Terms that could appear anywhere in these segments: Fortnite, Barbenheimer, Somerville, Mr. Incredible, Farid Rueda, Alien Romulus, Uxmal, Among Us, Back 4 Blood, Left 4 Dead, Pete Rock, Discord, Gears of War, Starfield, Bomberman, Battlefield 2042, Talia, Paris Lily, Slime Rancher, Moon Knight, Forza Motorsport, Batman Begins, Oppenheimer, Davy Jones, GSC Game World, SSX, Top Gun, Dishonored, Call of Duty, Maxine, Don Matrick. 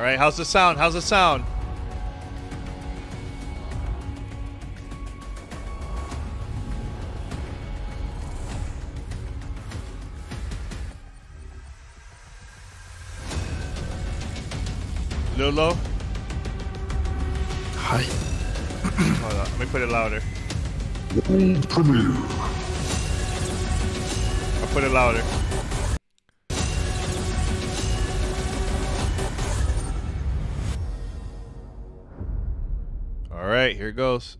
All right, how's the sound? How's the sound? A little low? Hi. Hold on, let me put it louder. I'll put it louder. All right, here it goes.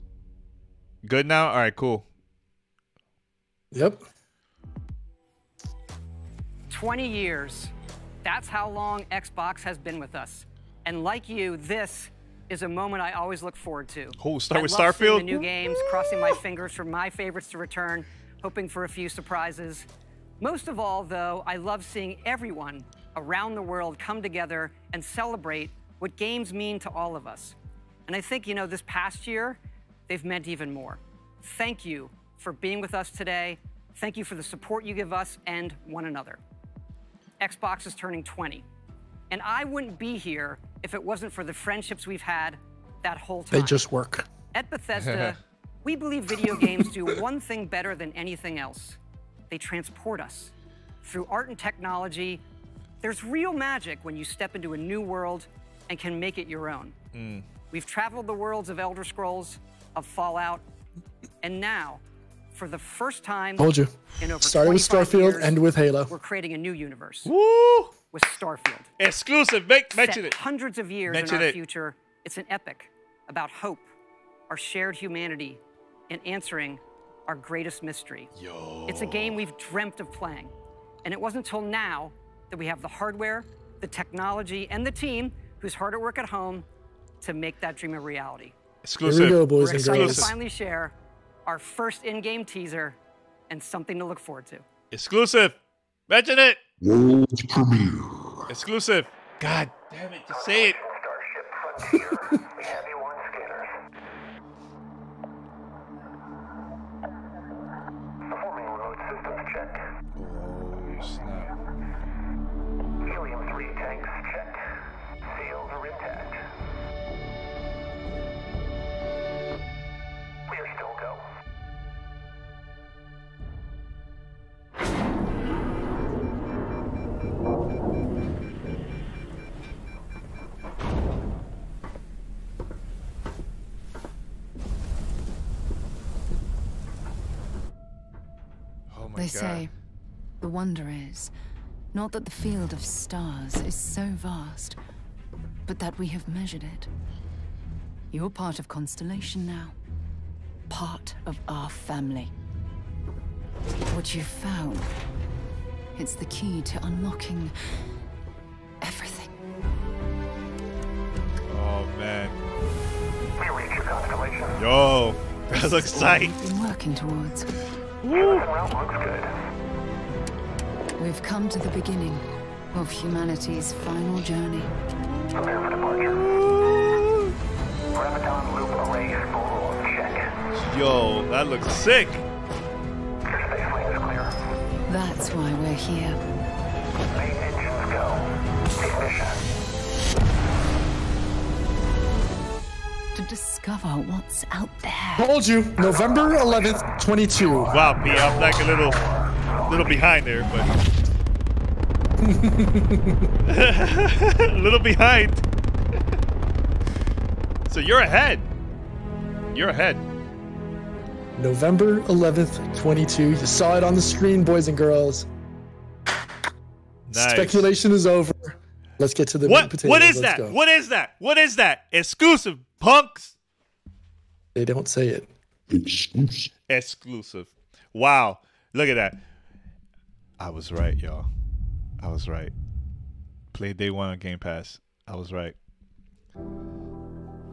Good now? All right, cool. Yep. 20 years. That's how long Xbox has been with us. And like you, this is a moment I always look forward to. Oh, start with Starfield? The new games, crossing my fingers for my favorites to return, hoping for a few surprises. Most of all, though, I love seeing everyone around the world come together and celebrate what games mean to all of us. And I think, you know, this past year, they've meant even more. Thank you for being with us today. Thank you for the support you give us and one another. Xbox is turning 20. And I wouldn't be here if it wasn't for the friendships we've had that whole time. They just work. At Bethesda, we believe video games do one thing better than anything else. They transport us. Through art and technology, there's real magic when you step into a new world and can make it your own. Mm. We've traveled the worlds of Elder Scrolls, of Fallout, and now, for the first time in over 25 years, started with Starfield, end with Halo. We're creating a new universe. Woo! With Starfield. Exclusive, mention it. Hundreds of years in our future, it's an epic about hope, our shared humanity, and answering our greatest mystery. Yo. It's a game we've dreamt of playing, and it wasn't until now that we have the hardware, the technology, and the team who's hard at work at home to make that dream a reality. Exclusive. Here we go, boys and girls. We're excited to finally share our first in-game teaser and something to look forward to. Exclusive. Mention it. World premiere. Exclusive. God damn it, just say it. Oh, snap. Helium 3 tanks checked. Seals are intact. We are still go. They say, the wonder is, not that the field of stars is so vast, but that we have measured it. You're part of Constellation now. Part of our family. What you've found, it's the key to unlocking everything. Oh, man. We reach your Constellation. Yo, that looks tight. We've been working towards. Good. We've come to the beginning of humanity's final journey. Prepare for departure. Graviton loop array full check. Yo, that looks sick. Your space lane is clear. That's why we're here. Main engines go. Ignition. To discover what's out there. Told you, November 11th. 22. Wow, P, I'm like a little behind there, but a little behind. So you're ahead. You're ahead. November 11th, 22. You saw it on the screen, boys and girls. Nice. Speculation is over. Let's get to the meat and potatoes. What is that? Go. What is that? What is that? Exclusive, punks. They don't say it. Exclusive. Wow, look at that. I was right, y'all. I was right. Play day one on Game Pass. I was right.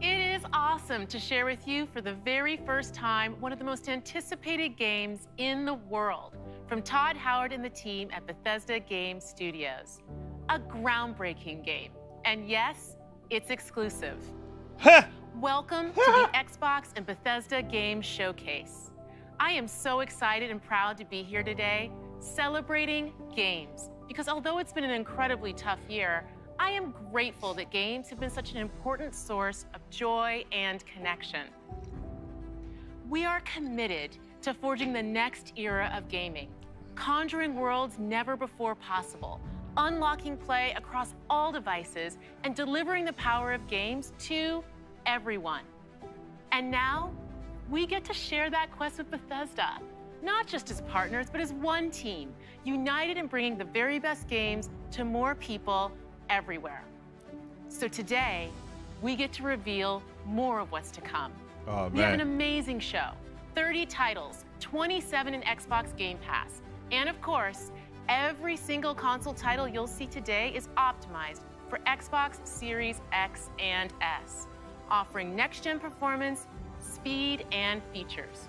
It is awesome to share with you for the very first time one of the most anticipated games in the world from Todd Howard and the team at Bethesda Game Studios. A groundbreaking game, and yes, it's exclusive. Huh. Welcome to the Xbox and Bethesda Game Showcase. I am so excited and proud to be here today celebrating games, because although it's been an incredibly tough year, I am grateful that games have been such an important source of joy and connection. We are committed to forging the next era of gaming, conjuring worlds never before possible, unlocking play across all devices, and delivering the power of games to everyone. And now, we get to share that quest with Bethesda, not just as partners, but as one team, united in bringing the very best games to more people everywhere. So today, we get to reveal more of what's to come. Oh, we have an amazing show, 30 titles, 27 in Xbox Game Pass, and of course, every single console title you'll see today is optimized for Xbox Series X and S, offering next-gen performance, speed, and features.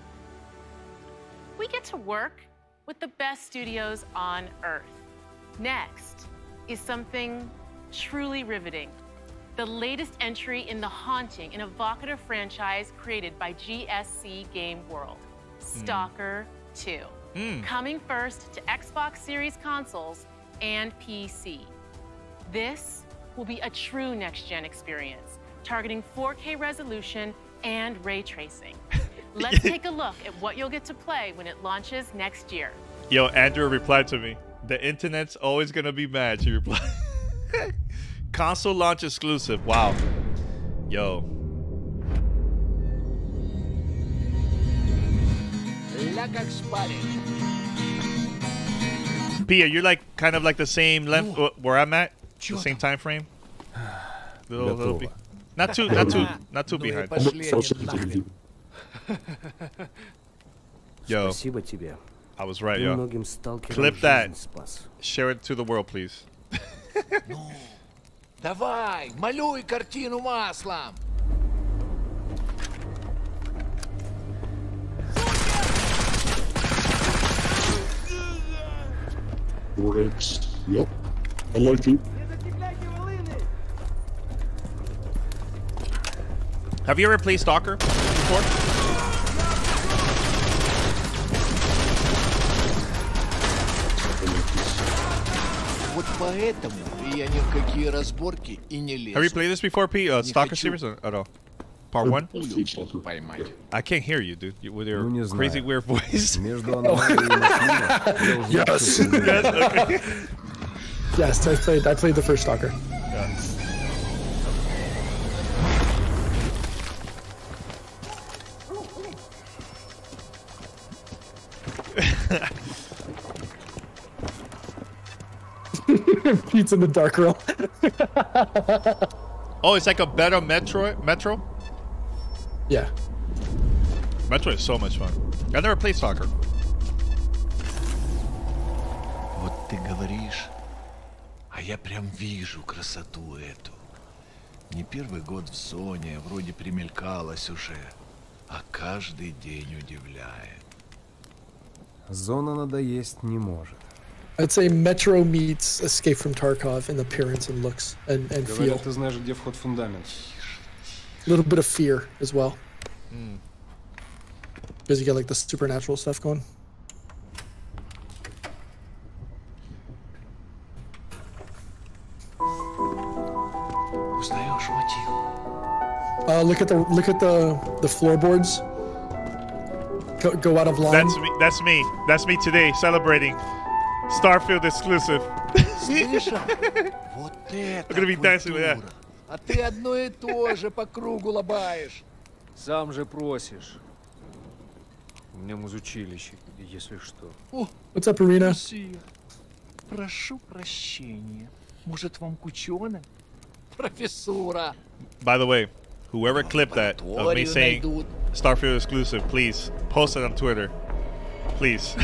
We get to work with the best studios on Earth. Next is something truly riveting, the latest entry in the haunting and evocative franchise created by GSC Game World, Stalker 2. Coming first to Xbox Series consoles and PC. This will be a true next-gen experience, targeting 4K resolution and ray tracing. Let's take a look at what you'll get to play when it launches next year. Yo, Andrew replied to me. The internet's always gonna be mad, she replied. Console launch exclusive, wow. Yo. Pia, you're like kind of like the same length where I'm at, the same time frame. Little not too behind. Yo, I was right, yo. Clip that. Share it to the world, please. Давай, малюй картину маслом. Yep, I like it. Have you ever played Stalker before? Have you played this before, P? Stalker series or no? Part one? I can't hear you, dude. With your crazy weird voice. Yes. Okay. Yes, I played the first Stalker. Yes. Pete's in the dark room. Oh, it's like a better Metro? Yeah. Metro is so much fun. I never played soccer. Вот ты говоришь, а я прям вижу красоту эту. Не первый год в зоне, вроде примелькалась уже, а каждый день удивляет. Зона надоесть не может. I'd say Metro meets Escape from Tarkov in appearance and looks and feel. Ты знаешь, где вход фундамент? A little bit of fear as well. Because you get like the supernatural stuff going. Look at the floorboards. Go out of line. That's me today celebrating Starfield exclusive. I'm gonna be dancing with that. А ты одно и то же по кругу лобаешь. Сам же просишь. У меня музучилище, если что. О, what's up, Arena? Прошу прощения. Может, вам кучёна? Профессура. By the way, whoever clipped that of me saying Starfield exclusive, please post it on Twitter. Please.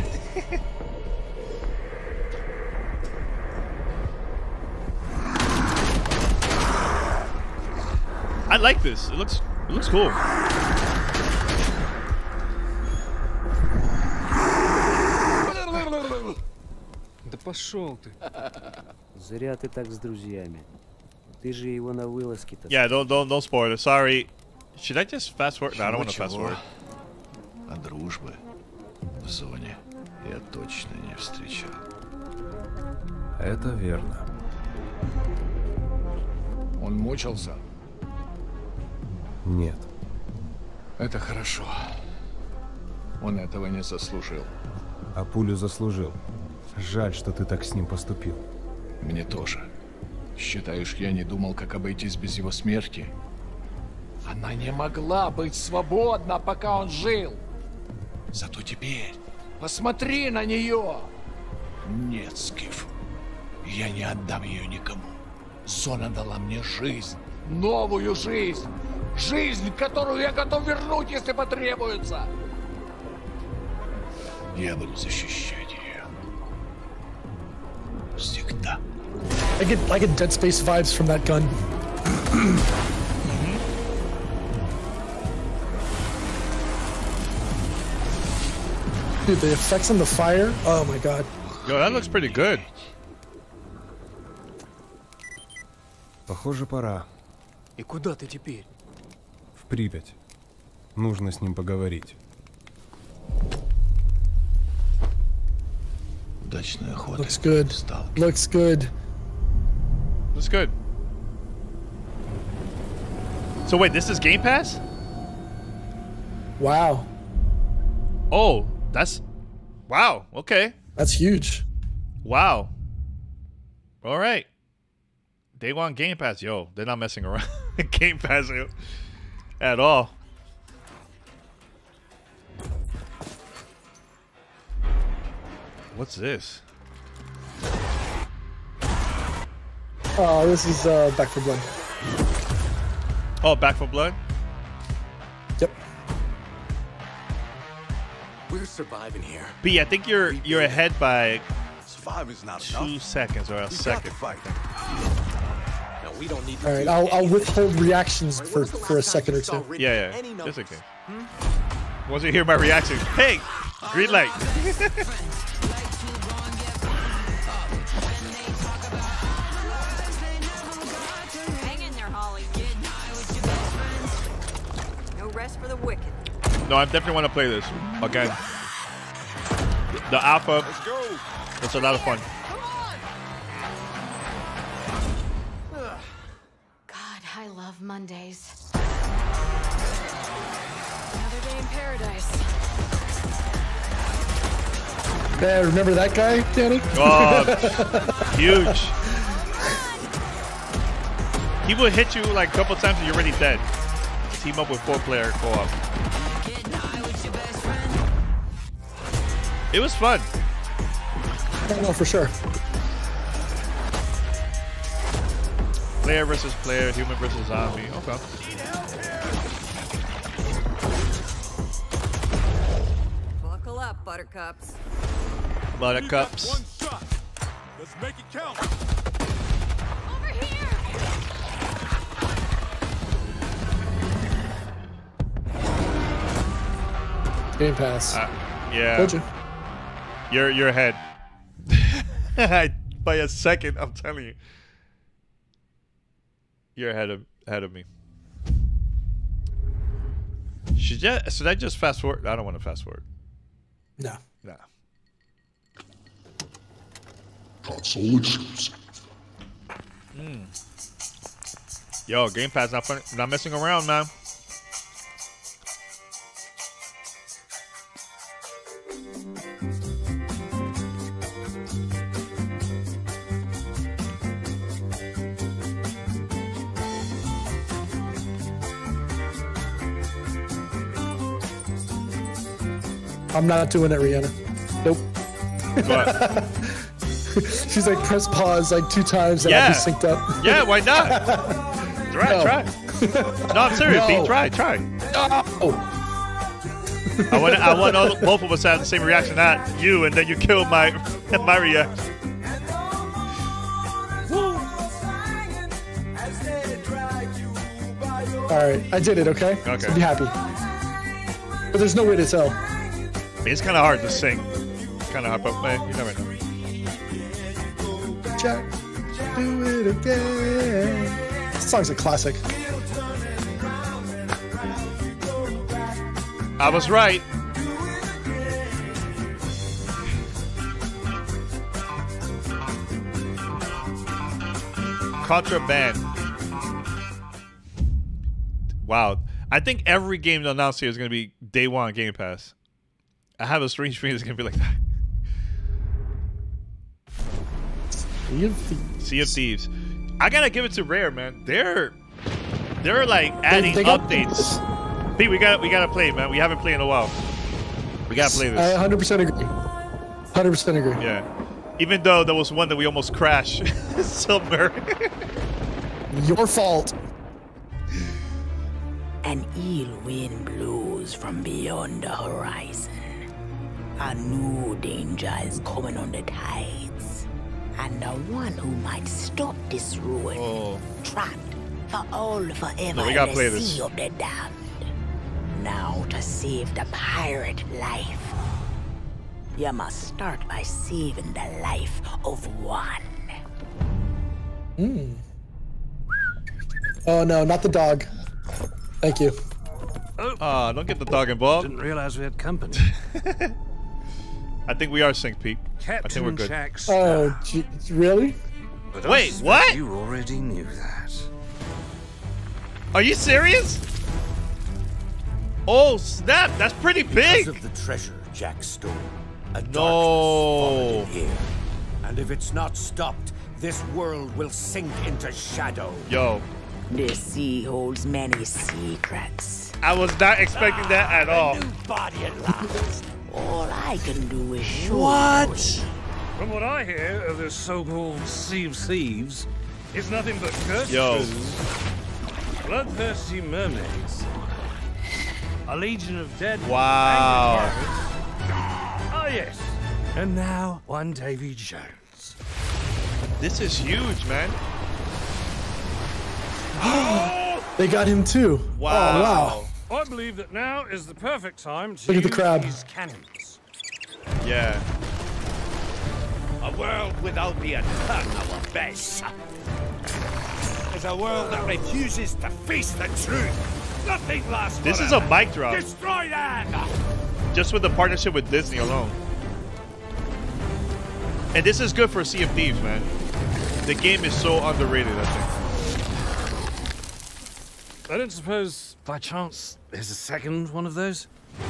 I like this. It looks cool. Да пошел ты. Зря ты так с друзьями. Ты же его на вылазке-то. Yeah, don't spoil it. Sorry. Should I just fast forward? No, I don't want to fast forward. А дружбы в зоне я точно не встречал. Это верно. Он мучился? Нет. Это хорошо. Он этого не заслужил. А пулю заслужил. Жаль, что ты так с ним поступил. Мне тоже. Считаешь, я не думал, как обойтись без его смерти? Она не могла быть свободна, пока он жил. Зато теперь посмотри на нее. Нет, Скиф, я не отдам ее никому. Зона дала мне жизнь, новую жизнь. Жизнь, которую я готов вернуть, если потребуется. Я буду защищать ее. Всегда. I get Dead Space vibes from that gun. Dude, the effects on the fire? Oh my god. Yo, that looks pretty good. Похоже, пора. И куда ты теперь? В Припять. Нужно с ним поговорить. Удачная охота. Looks good. Looks good. That's good. So wait, this is Game Pass? Wow. Oh, that's... Wow, okay. That's huge. Wow. All right. Day one Game Pass. Yo, they're not messing around. Game Pass at all. What's this? Oh, this is Back 4 Blood. Oh, Back 4 Blood? Yep. We're surviving here. B, I think you're ahead by not 2 seconds or a second. No, we don't need. All right, I'll withhold reactions for a second or two. Yeah, yeah, that's okay. Once you hear my reaction, hey, green light. For the wicked. No, I definitely want to play this again. The alpha, it's a lot of fun. God, I love Mondays. Another day in paradise. Hey, remember that guy, Danny? Oh, huge. He will hit you like a couple times and you're already dead. Team up with 4-player co-op. It was fun. I don't know for sure. Player versus player, human versus zombie. Okay. Buckle up, buttercups. Buttercups. One shot. Let's make it count. Over here. Game Pass. Yeah. Told you. You're ahead. By a second, I'm telling you. You're ahead of me. Should I just fast forward? I don't want to fast forward. No. No. Got soldiers. Yo, Game Pass not fun, not messing around, man. I'm not doing it, Rihanna. Nope. What? She's like, press pause like 2 times and I'll be synced up. Yeah, why not? Try. No, I'm serious. No. Try. Oh. I want both of us to have the same reaction, not you, and then you killed my reaction. All right, I did it, okay? Okay. So be happy. But there's no way to tell. It's kind of hard to sing. Kind of hard, but man, you never know. Jack, do it again. This song's a classic. I was right. Contraband. wow. I think every game they'll announce here is going to be day one on Game Pass. I have a strange feeling it's going to be like that. Sea of Thieves. I gotta give it to Rare, man. They're like adding updates. Pete, we gotta play, man. We haven't played in a while. We gotta play this. I 100% agree. 100% agree. Yeah. Even though there was one that we almost crashed. Silver. Your fault. An ill wind blows from beyond the horizon. A new danger is coming on the tides. And the one who might stop this ruin, trapped for all forever in the sea of the damned. Now to save the pirate life, you must start by saving the life of one. Mm. Oh no, not the dog. Thank you. Oh, don't get the dog involved. Didn't realize we had company. I think we are synced, Pete. I think we're good. Oh, really? But wait, what? You already knew that. Are you serious? Oh snap! That's pretty big. Because of the treasure Jack stole, a darkness followed here, and if it's not stopped, this world will sink into shadow. Yo. This sea holds many secrets. I was not expecting that at all. All I can do is show. What? From what I hear of this so-called Sea of Thieves, it's nothing but curses. Yo. Bloodthirsty mermaids. A legion of dead. Wow. Oh yes. And now one Davy Jones. This is huge, man. They got him too. Wow. Oh, wow. I believe that now is the perfect time to use cannons. Yeah. A world without the eternal base is a world that refuses to face the truth. Nothing lasts forever. This is a mic drop. Destroy that! Just with the partnership with Disney alone. And this is good for Sea of Thieves, man. The game is so underrated, I think. I don't suppose, by chance, there's a second one of those? I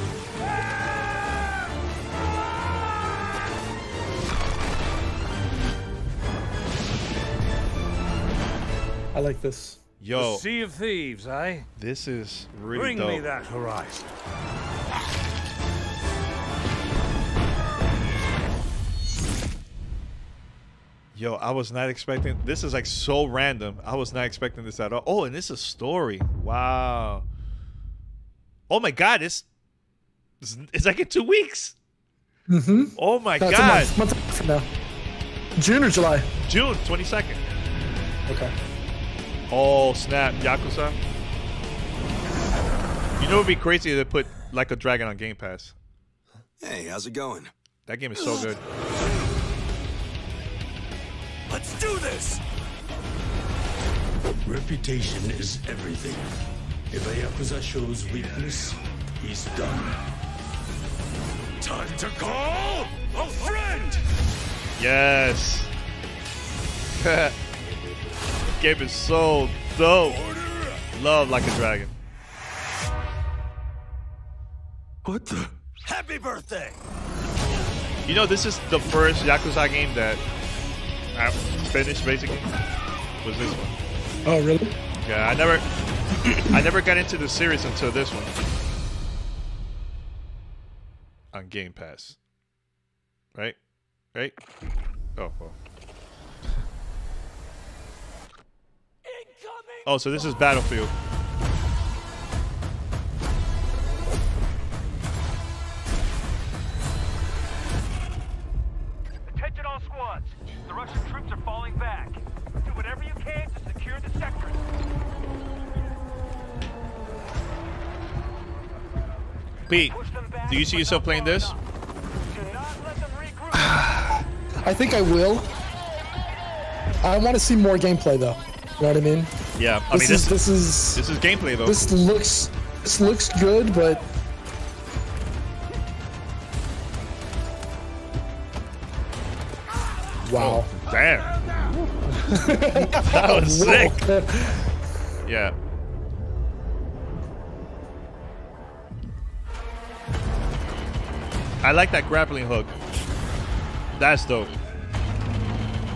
like this. Yo. The Sea of Thieves, eh? This is really dope. Bring me that horizon. Yo, I was not expecting. This is like so random. I was not expecting this at all. Oh, and this is story. Wow. Oh my God, it's like in 2 weeks. Mm-hmm. Oh my God. That's a month from now. June or July? June 22nd. Okay. Oh snap, Yakuza. You know it'd be crazy if they put Like a Dragon on Game Pass. Hey, how's it going? That game is so good. Let's do this! Reputation is everything. If a Yakuza shows weakness, he's done. Time to call a friend! Yes! Game is so dope. Love Like a Dragon. What the? Happy birthday! You know, this is the first Yakuza game that I finished basically was this one. Oh really? Yeah, I never got into the series until this one on Game Pass. Right? Right? Oh well. Oh, so this is Battlefield. The Russian troops are falling back. Do whatever you can to secure the sector. Pete, do you see yourself playing this? I think I will. I want to see more gameplay though. You know what I mean? Yeah. I mean, this is gameplay though. This looks good, but. Wow. Oh, damn. That was sick. Yeah. I like that grappling hook. That's dope.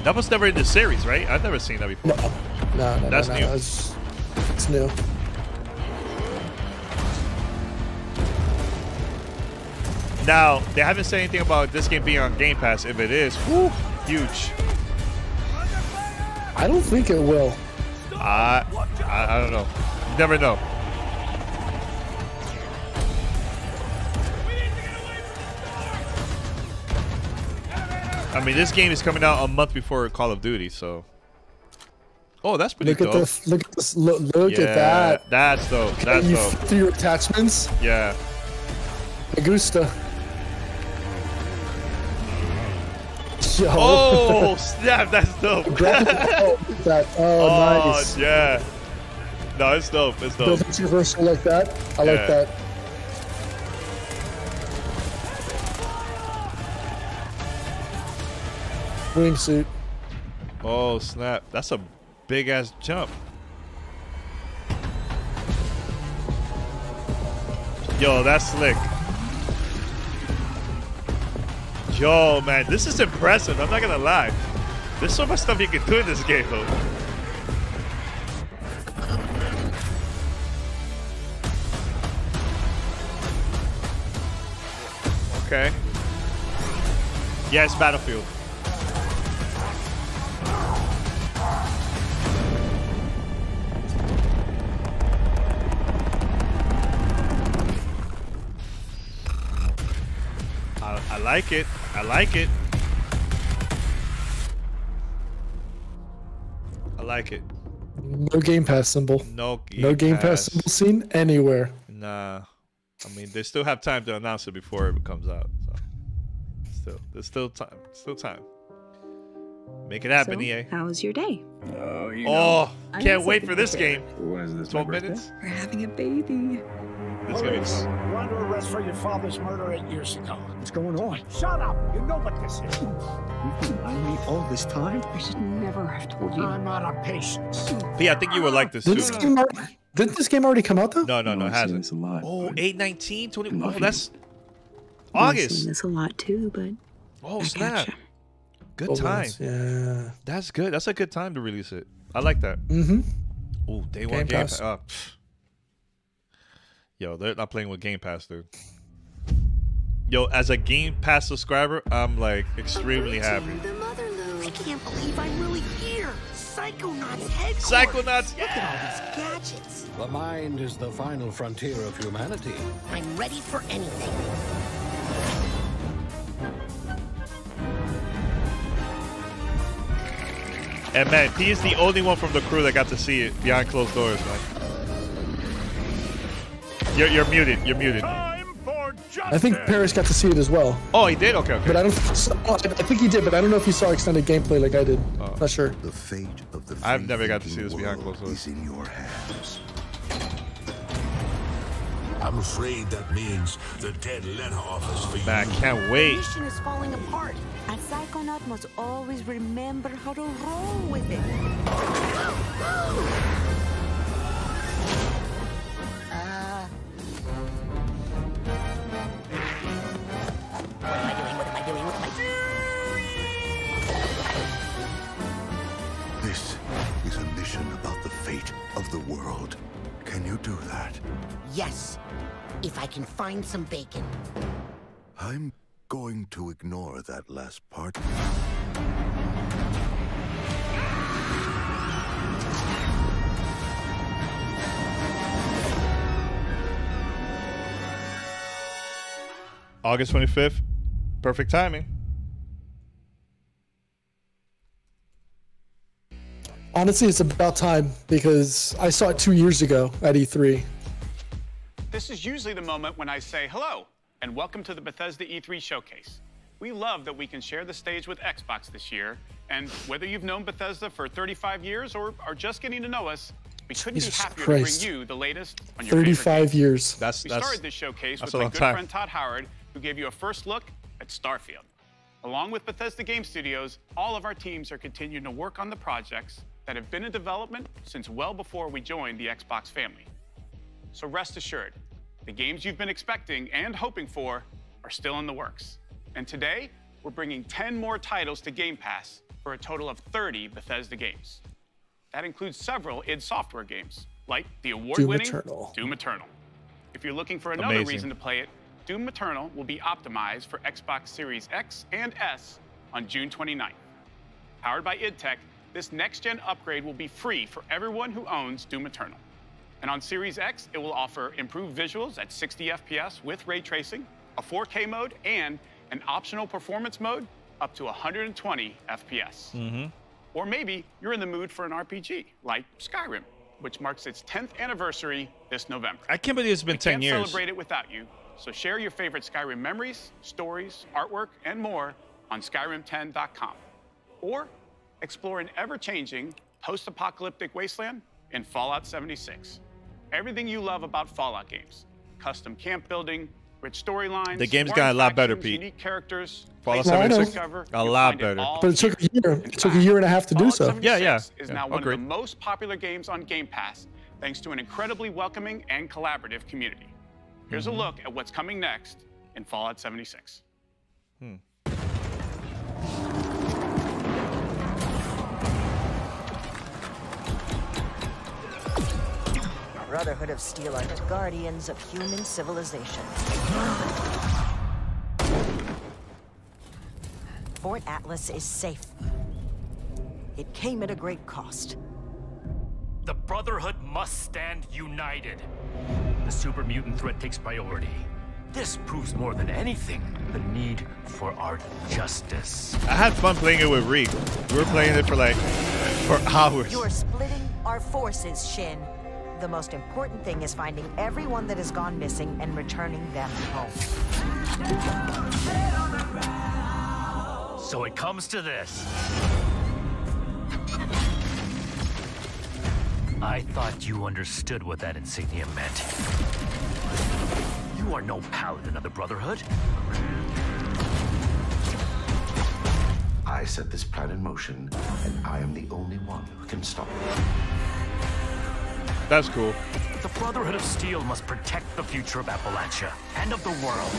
That was never in the series, right? I've never seen that before. No, that's new. It's new. Now, they haven't said anything about this game being on Game Pass. If it is, whew, huge. I don't think it will. I don't know. You never know. I mean, this game is coming out a month before Call of Duty, so... Oh, that's pretty dope. Look at that. That's dope. That's dope. Through your attachments? Yeah. Me gusta. Yo. Oh, snap. That's dope. Oh, nice. Yeah. No, it's dope. It's dope. It's universal like that. I like that. Wingsuit. Oh, snap. That's a big ass jump. Yo, that's slick. Yo, man, this is impressive. I'm not gonna lie. There's so much stuff you can do in this game, though. Okay. Yeah, it's Battlefield. I like it. I like it. I like it. No Game Pass symbol. No Game Pass symbol seen anywhere. Nah. I mean, they still have time to announce it before it comes out. So. There's still time. Make it happen, EA. How was your day? Oh, can't wait for this game. What is this? 12 minutes? We're having a baby. Police, you're under arrest for your father's murder 8 years ago. What's going on? Shut up! You know what this is. You've been lying me all this time? I should never have told you. I'm out of patience. Yeah, I think you would like this too. Didn't this game already come out though? No, it hasn't. This a lot, oh, 8/19, 20. Oh, that's August. I've seen this a lot too, but oh snap! Good time. Yeah, that's good. That's a good time to release it. I like that. Mm-hmm. Oh, day one Game Pass. Oh, yo, they're not playing with Game Pass, dude. Yo, as a Game Pass subscriber, I'm like extremely happy. I can't believe I'm really here. Psychonauts headquarters. Psychonauts, yeah. Look at all these gadgets. The mind is the final frontier of humanity. I'm ready for anything. And man, he is the only one from the crew that got to see it behind closed doors, man. You're muted. You're muted. I think Paris got to see it as well. Oh, he did? Okay. But I don't. I think he did, but I don't know if he saw extended gameplay like I did. Oh. Not sure. The fate of the I've never got to see this behind closed doors. In your hands. I'm afraid that means the dead letter office for you. Man, I can't wait. The mission is falling apart. A psychonaut must always remember how to roll with it. What am I doing? What am I doing? What am I doing? This is a mission about the fate of the world. Can you do that? Yes, if I can find some bacon. I'm going to ignore that last part. August 25th. Perfect timing. Honestly, it's about time because I saw it 2 years ago at E3. This is usually the moment when I say hello and welcome to the Bethesda E3 showcase. We love that we can share the stage with Xbox this year, and whether you've known Bethesda for 35 years or are just getting to know us, we couldn't be happier to bring you the latest on your 35 years. We started this showcase with my good friend Todd Howard, who gave you a first look at Starfield. Along with Bethesda Game Studios, all of our teams are continuing to work on the projects that have been in development since well before we joined the Xbox family. So rest assured, the games you've been expecting and hoping for are are still in the works. And today, we're bringing 10 more titles to Game Pass for a total of 30 Bethesda games. That includes several id Software games, like the award-winning Doom Eternal. If you're looking for another reason to play it, Doom Eternal will be optimized for Xbox Series X and S on June 29th. Powered by id Tech, this next-gen upgrade will be free for everyone who owns Doom Eternal. And on Series X, it will offer improved visuals at 60 FPS with ray tracing, a 4K mode, and an optional performance mode up to 120 FPS. Mm-hmm. Or maybe you're in the mood for an RPG, like Skyrim, which marks its 10th anniversary this November. I can't believe it's been 10 years. We can't celebrate it without you, so share your favorite Skyrim memories, stories, artwork, and more on Skyrim10.com. Or explore an ever-changing post-apocalyptic wasteland in Fallout 76. Everything you love about Fallout games. Custom camp building, rich storylines. The game's got a lot better, Pete. Unique characters. Fallout 76 a lot better. But it took a year and a half to do so. Yeah, yeah. Is now one of the most popular games on Game Pass, thanks to an incredibly welcoming and collaborative community. Here's a look at what's coming next in Fallout 76. Brotherhood of Steel are the guardians of human civilization. Fort Atlas is safe. It came at a great cost. The Brotherhood must stand united. The super mutant threat takes priority. This proves more than anything the need for our justice. I had fun playing it with Reek. We were playing it for hours. You're splitting our forces, Shin. The most important thing is finding everyone that has gone missing and returning them home. So it comes to this. I thought you understood what that insignia meant. You are no paladin of the Brotherhood. I set this plan in motion, and I am the only one who can stop it. That's cool. The Brotherhood of Steel must protect the future of Appalachia and of the world.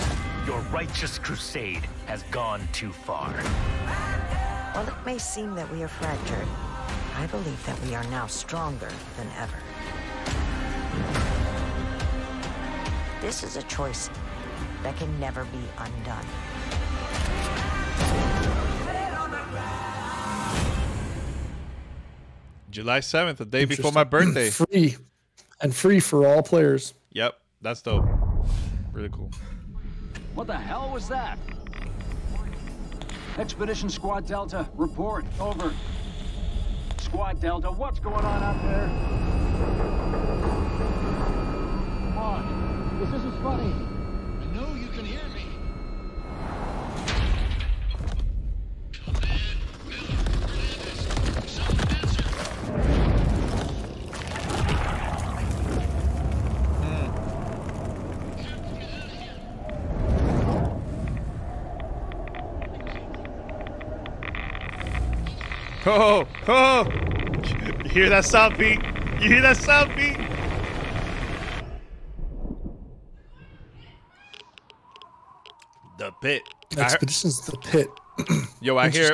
Your righteous crusade has gone too far. While it may seem that we are fractured, I believe that we are now stronger than ever. This is a choice that can never be undone. July 7th, the day before my birthday. Free. And free for all players. Yep, that's dope. Really cool. What the hell was that? Expedition Squad Delta, report. Over. Squad Delta, what's going on out there? Come on. This is funny. I know you can hear me. Oh, oh! You hear that sound, Pete? You hear that sound, Pete? The pit. Expedition's the pit. Yo, I hear.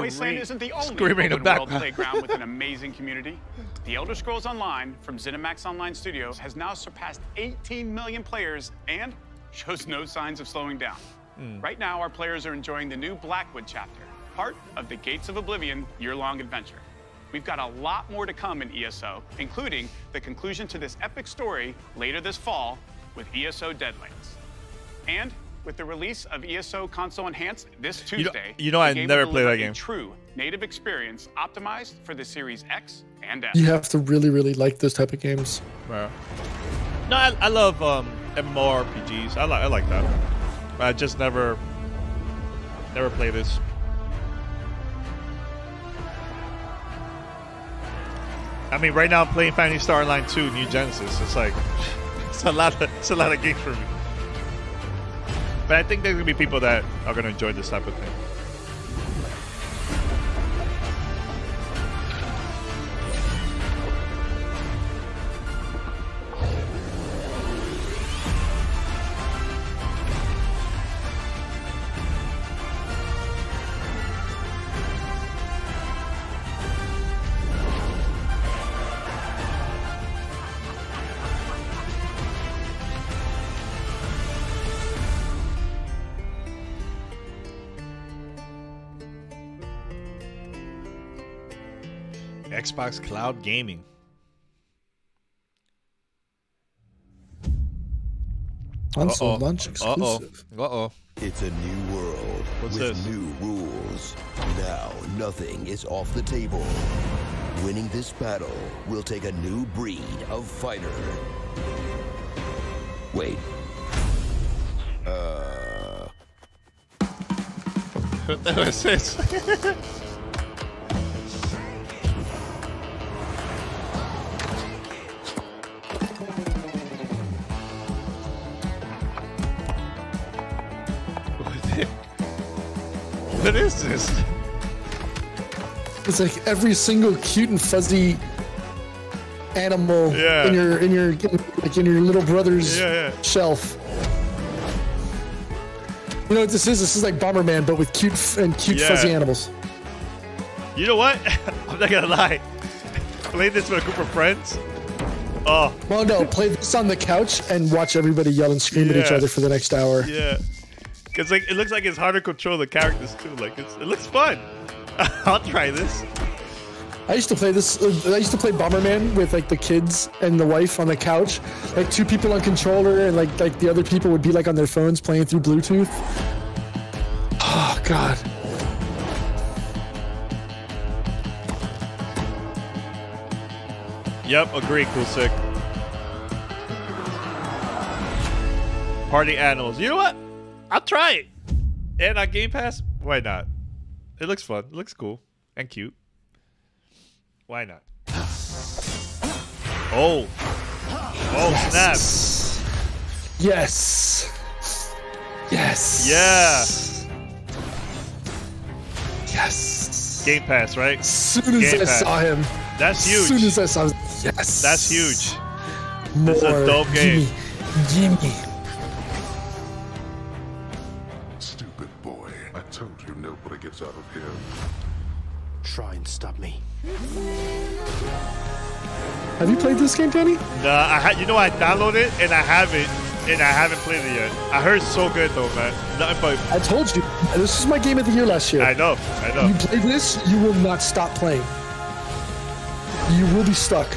Wasteland isn't the only open-world playground with an amazing community. The Elder Scrolls Online from ZeniMax Online Studios has now surpassed 18 million players and shows no signs of slowing down. Right now, our players are enjoying the new Blackwood chapter, part of the Gates of Oblivion year-long adventure. We've got a lot more to come in ESO, including the conclusion to this epic story later this fall with ESO Deadlands. And with the release of ESO Console Enhanced this Tuesday, I never played that game. A true native experience optimized for the Series X and S. You have to really, really like those type of games. Wow. No, I love MMORPGs. I like that. I just never play this. I mean, right now I'm playing Fantasy Star Online 2 New Genesis. It's like it's a lot of games for me. But I think there's gonna be people that are gonna enjoy this type of thing. Xbox Cloud Gaming. Console launch exclusive. It's a new world with new rules. Now nothing is off the table. Winning this battle will take a new breed of fighter. Wait. What the hell is this? What is this? It's like every single cute and fuzzy animal in your little brother's shelf. You know what this is? This is like Bomberman, but with cute fuzzy animals. You know what? I'm not gonna lie. Play this with a group of friends. Oh. Well, no. Play this on the couch and watch everybody yell and scream at each other for the next hour. Yeah. Cause like it looks like it's hard to control the characters too. Like it looks fun. I'll try this. I used to play this. I used to play Bomberman with like the kids and the wife on the couch, like two people on controller, and like the other people would be like on their phones playing through Bluetooth. Oh God. Yep, agree, Coolsick. Party animals. You know what? I'll try it. And on Game Pass, why not? It looks fun. It looks cool and cute. Why not? Oh. Oh, yes. Snap. Yes. Yes. Yeah. Yes. Game Pass, right? As soon as I saw him. That's huge. As soon as I saw him. Yes. That's huge. More. This is a dope game. Gimme. Stupid boy. I told you nobody gets out of here. Try and stop me. Have you played this game, Danny? Nah, you know I downloaded it and I haven't played it yet. I heard it's so good though, man. Nothing but I told you, this is my game of the year last year. I know. You play this, you will not stop playing. You will be stuck.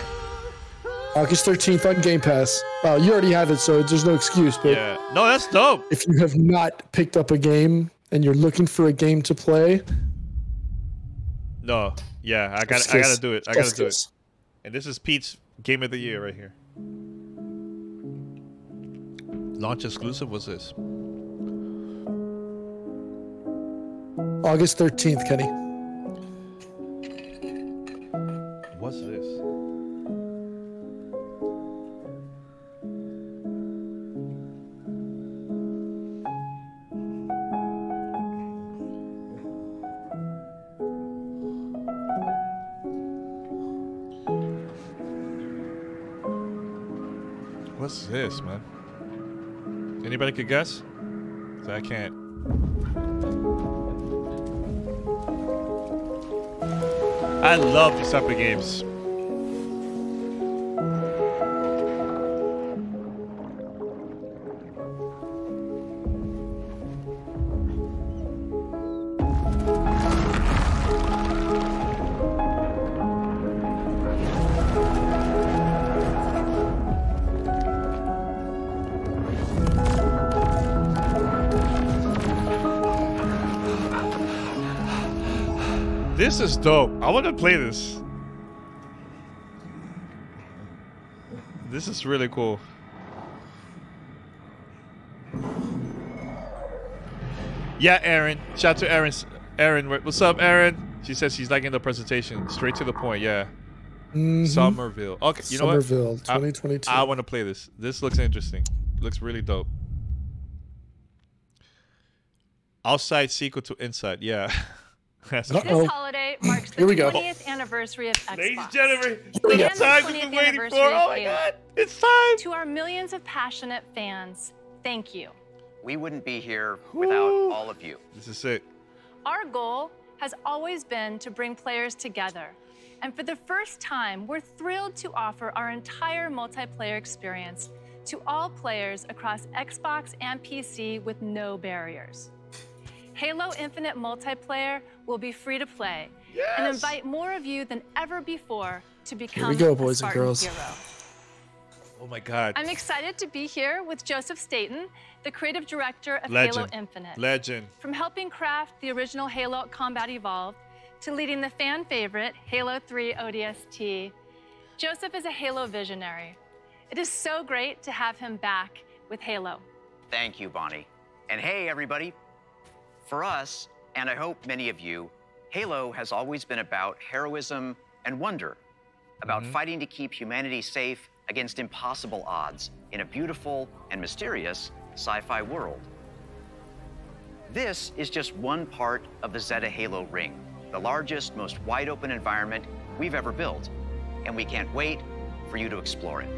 August 13th on Game Pass. Well, you already have it, so there's no excuse. But yeah, no, that's dope. If you have not picked up a game and you're looking for a game to play. No, yeah, I gotta do it. I gotta do it. And this is Pete's game of the year right here. Launch exclusive was this? August 13th, Kenny. What's this? What's this, man? Anybody could guess? 'Cause I can't. I love these type of games. This is dope. I want to play this. This is really cool. Yeah, Aaron. Shout out to Aaron. Aaron, what's up, Aaron? She says she's liking the presentation. Straight to the point, yeah. Mm-hmm. Somerville. Okay, you know what? Somerville, 2022. I want to play this. This looks interesting. Looks really dope. Outside sequel to Inside, yeah. This holiday marks the 20th anniversary of Xbox. Ladies and gentlemen, the time we've been waiting for. Oh my God, it's time! To our millions of passionate fans, thank you. We wouldn't be here without all of you. This is it. Our goal has always been to bring players together. And for the first time, we're thrilled to offer our entire multiplayer experience to all players across Xbox and PC with no barriers. Halo Infinite multiplayer will be free to play, Yes. And invite more of you than ever before to become here we go, boys and girls. Hero. Oh my God. I'm excited to be here with Joseph Staten, the creative director of Halo Infinite. Legend. From helping craft the original Halo Combat Evolved to leading the fan favorite Halo 3 ODST, Joseph is a Halo visionary. It is so great to have him back with Halo. Thank you, Bonnie. And hey, everybody. For us, and I hope many of you, Halo has always been about heroism and wonder, about fighting to keep humanity safe against impossible odds in a beautiful and mysterious sci-fi world. This is just one part of the Zeta Halo Ring, the largest, most wide-open environment we've ever built, and we can't wait for you to explore it.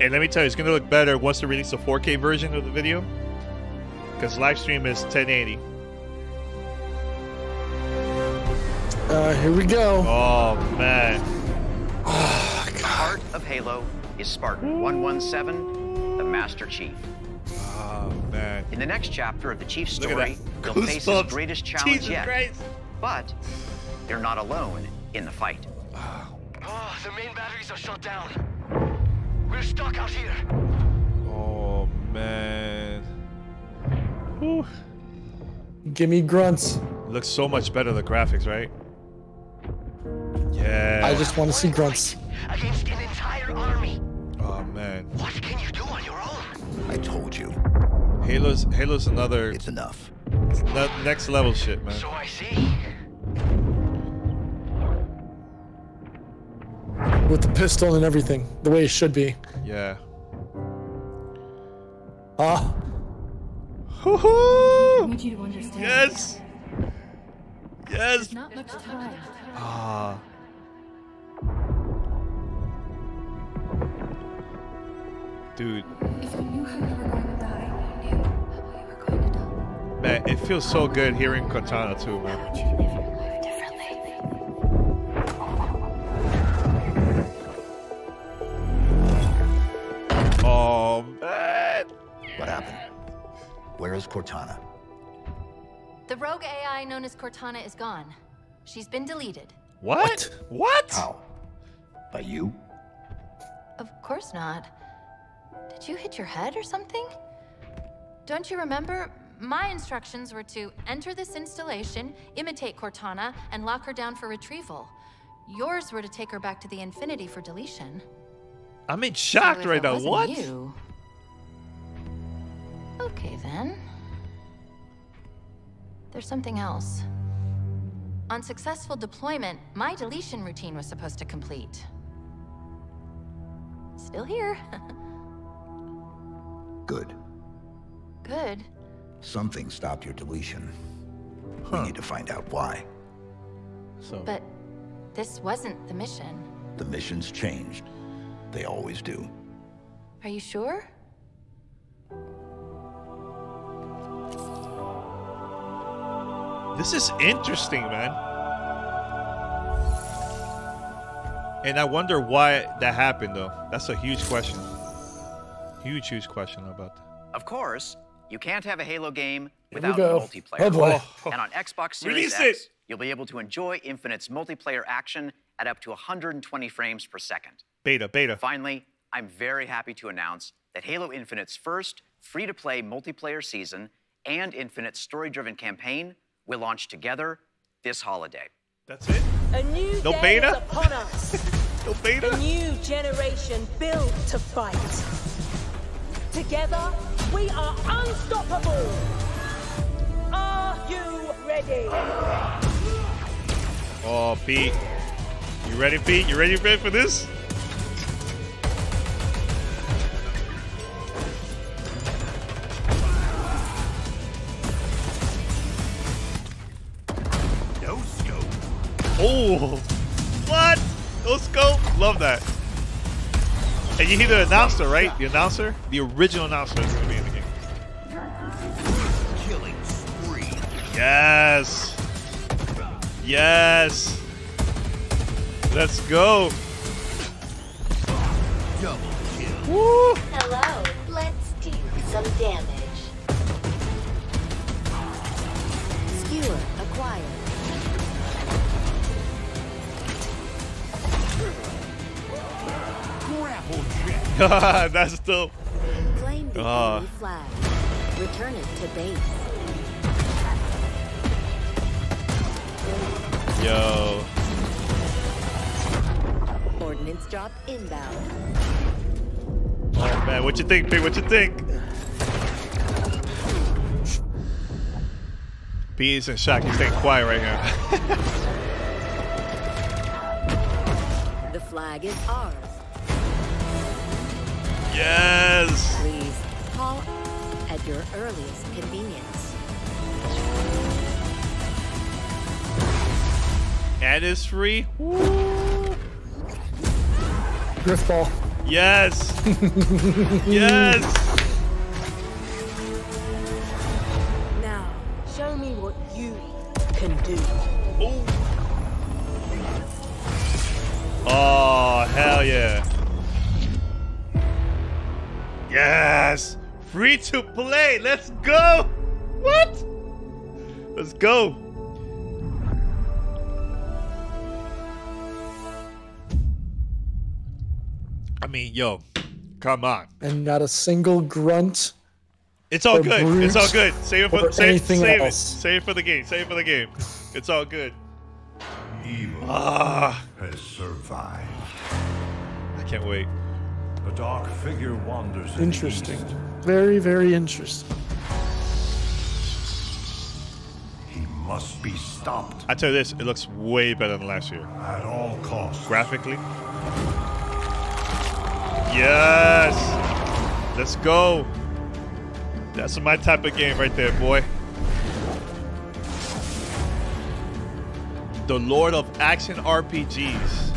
And let me tell you, it's gonna look better once they release a 4K version of the video, because live stream is 1080. Here we go. Oh, man. Heart of Halo is Spartan 117, the Master Chief. Oh, man. In the next chapter of the Chief's story, he'll face his greatest challenge yet. But they're not alone in the fight. Oh, the main batteries are shut down. We're stuck out here. Oh, man. Whew. Give me grunts. Looks so much better, the graphics, right? Yeah. I just want to see grunts. Against an entire army. Oh, man. What can you do on your own? I told you. Halo's another... It's enough. It's not next level shit, man. So I see. With the pistol and everything, the way it should be. Yeah. Ah. Hoo-hoo! Need you to understand. Yes! Yes! Not much time. Ah. Dude. If we knew how we were going to die, we knew how we were going to die. Man, it feels so good hearing Cortana too, man. How would you live your life differently? Oh, man. What happened? Where is Cortana? The rogue AI known as Cortana is gone. She's been deleted. What? What? How? By you? Of course not. Did you hit your head or something? Don't you remember? My instructions were to enter this installation, imitate Cortana, and lock her down for retrieval. Yours were to take her back to the Infinity for deletion. I'm in shock right now. What? You... Okay, then. There's something else. On successful deployment, my deletion routine was supposed to complete. Still here. Good. Good? Something stopped your deletion. Huh. We need to find out why. So. But this wasn't the mission. The mission's changed. They always do. Are you sure? This is interesting, man. And I wonder why that happened, though. That's a huge question. Huge, huge question about that. Of course, you can't have a Halo game without multiplayer. Oh, boy. And on Xbox Series X, you'll be able to enjoy Infinite's multiplayer action at up to 120 frames per second. Beta. Finally, I'm very happy to announce that Halo Infinite's first free-to-play multiplayer season and Infinite's story-driven campaign will launch together this holiday. That's it? A new day is upon us. No beta? A new generation built to fight. Together, we are unstoppable! Are you ready? Oh, Pete. You ready, Pete? You ready for this? No scope. Oh! What? No scope? Love that. And you hear the announcer, right? The announcer? The original announcer is going to be in the game. Killing spree. Yes. Yes. Let's go. Double kill. Woo. Hello. Let's do some damage. Skewer acquired. God, that's dope. Claim the enemy flag. Return it to base. Yo. Ordnance drop inbound. Oh man, what you think, Pig? What you think? B is in shock. He's staying quiet right now. The flag is ours. Yes. Please call at your earliest convenience. And it's free. Woo. Griff ball. Yes. Yes. Show me what you can do. Oh. Oh, hell yeah. Yes. Free to play. Let's go. What? Let's go. I mean, yo, come on. And not a single grunt. It's all good. It's all good. Save it for the game. Save it for the game. It's all good. Evil has survived. I can't wait. A dark figure wanders. Interesting. Very, very interesting. He must be stopped. I tell you this, it looks way better than last year. At all costs. Graphically. Yes. Let's go. That's my type of game right there, boy. The Lord of Action RPGs.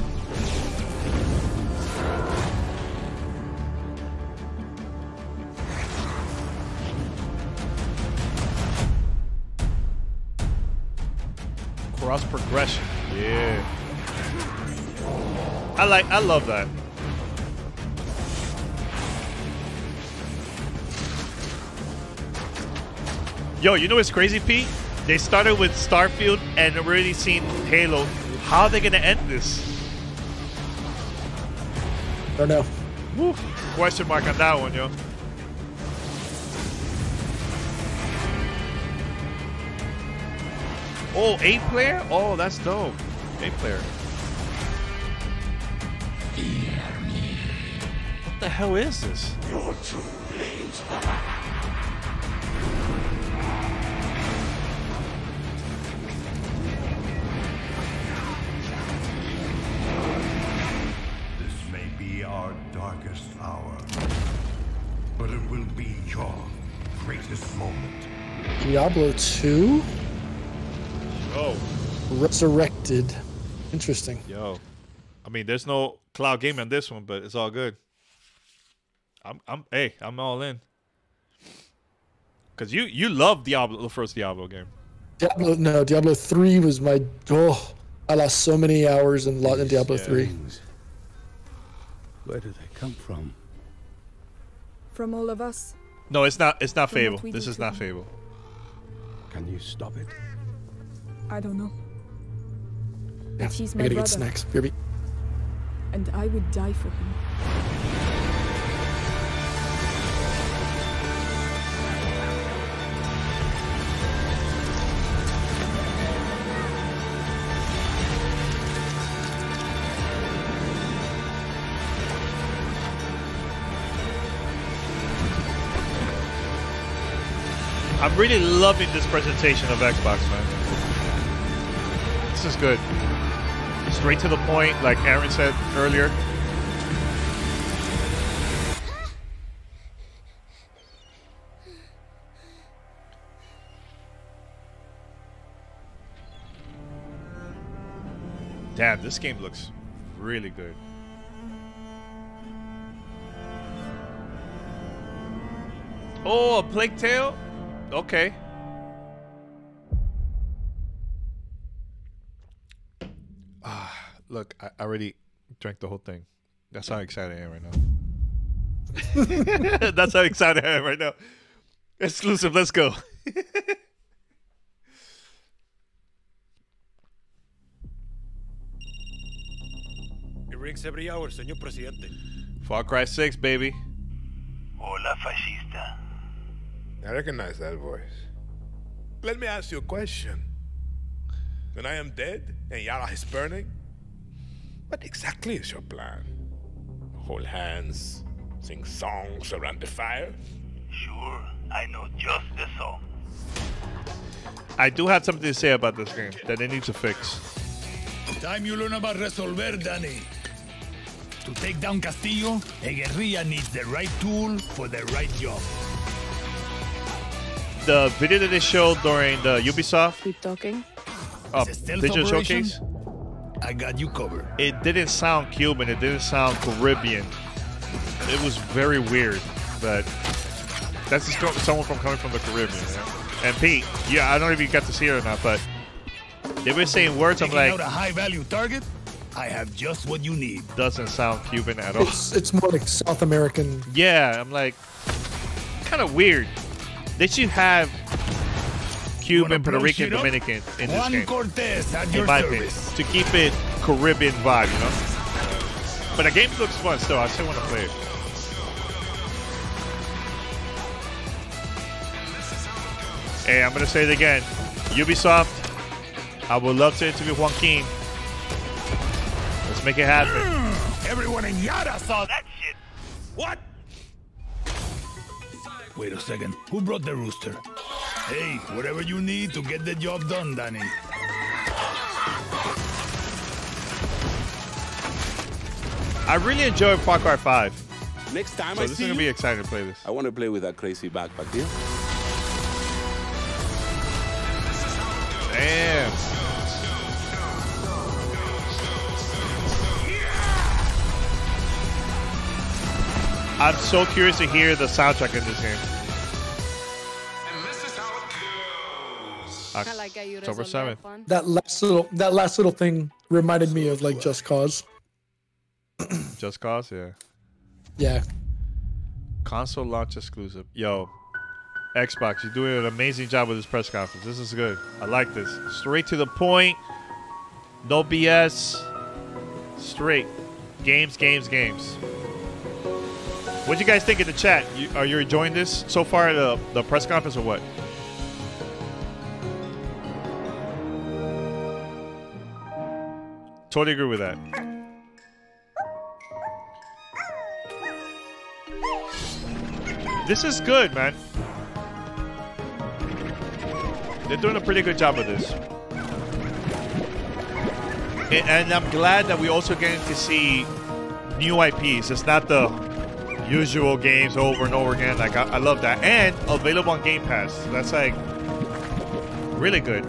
Cross progression. Yeah. I love that. Yo, you know what's crazy, Pete? They started with Starfield and already seen Halo. How are they gonna end this? I don't know. Woo. Question mark on that one, yo. Oh, 8-player? Oh, that's dope. 8-player. What the hell is this? You're too late. Diablo II? Yo. Resurrected. Interesting. Yo. I mean, there's no cloud game on this one, but it's all good. I'm all in. Cause you love Diablo, the first Diablo game. Diablo 3 was my I lost so many hours in Diablo 3. Where did they come from? From all of us. No, it's not Fable. This is not Fable. Can you stop it? I don't know. Yeah, he's my brother. I gotta get snacks, baby. And I would die for him. I'm really loving this presentation of Xbox, man. This is good. Straight to the point, like Aaron said earlier. Damn, this game looks really good. Oh, a Plague Tale? Okay. Look, I already drank the whole thing. That's how excited I am right now. That's how excited I am right now. Exclusive, let's go. It rings every hour, Señor Presidente. Far Cry 6, baby. Hola, fascista. I recognize that voice. Let me ask you a question. When I am dead and Yara is burning, what exactly is your plan? Hold hands, sing songs around the fire? Sure, I know just the song. I do have something to say about this game that they need to fix. Time you learn about Resolver, Danny. To take down Castillo, a guerrilla needs the right tool for the right job. The video that they showed during the Ubisoft digital showcase, I got you covered. It didn't sound Cuban, it didn't sound Caribbean. It was very weird, but that's just someone from coming from the Caribbean. Yeah? And Pete, yeah, I don't know if you got to see it or not, but they were saying words. I'm like, out a high value target. I have just what you need. Doesn't sound Cuban at all. It's more like South American. Yeah, I'm like, kind of weird. They should have Cuban, Puerto Rican, Dominican in this game. Cortez at your service. To keep it Caribbean vibe, you know? But the game looks fun, so I still want to play it. Hey, I'm going to say it again. Ubisoft, I would love to interview Joaquin. Let's make it happen. Everyone in Yara saw that shit. What? Wait a second. Who brought the rooster? Hey, whatever you need to get the job done, Danny. I really enjoyed Far Cry 5. Next time so I see this is gonna be exciting to play this. I want to play with that crazy backpack here. Damn. I'm so curious to hear the soundtrack in this game. And this is how it goes. October 7th. That last little thing reminded me of like Just Cause. Just Cause, yeah. Yeah. Console launch exclusive. Yo, Xbox, you're doing an amazing job with this press conference. This is good. I like this. Straight to the point. No BS. Straight. Games, games, games. What do you guys think in the chat? Are you enjoying this so far, the press conference, or what? Totally agree with that. This is good, man. They're doing a pretty good job of this. And I'm glad that we also getting to see new IPs. It's not the usual games over and over again. Like I love that, and available on Game Pass. That's like really good.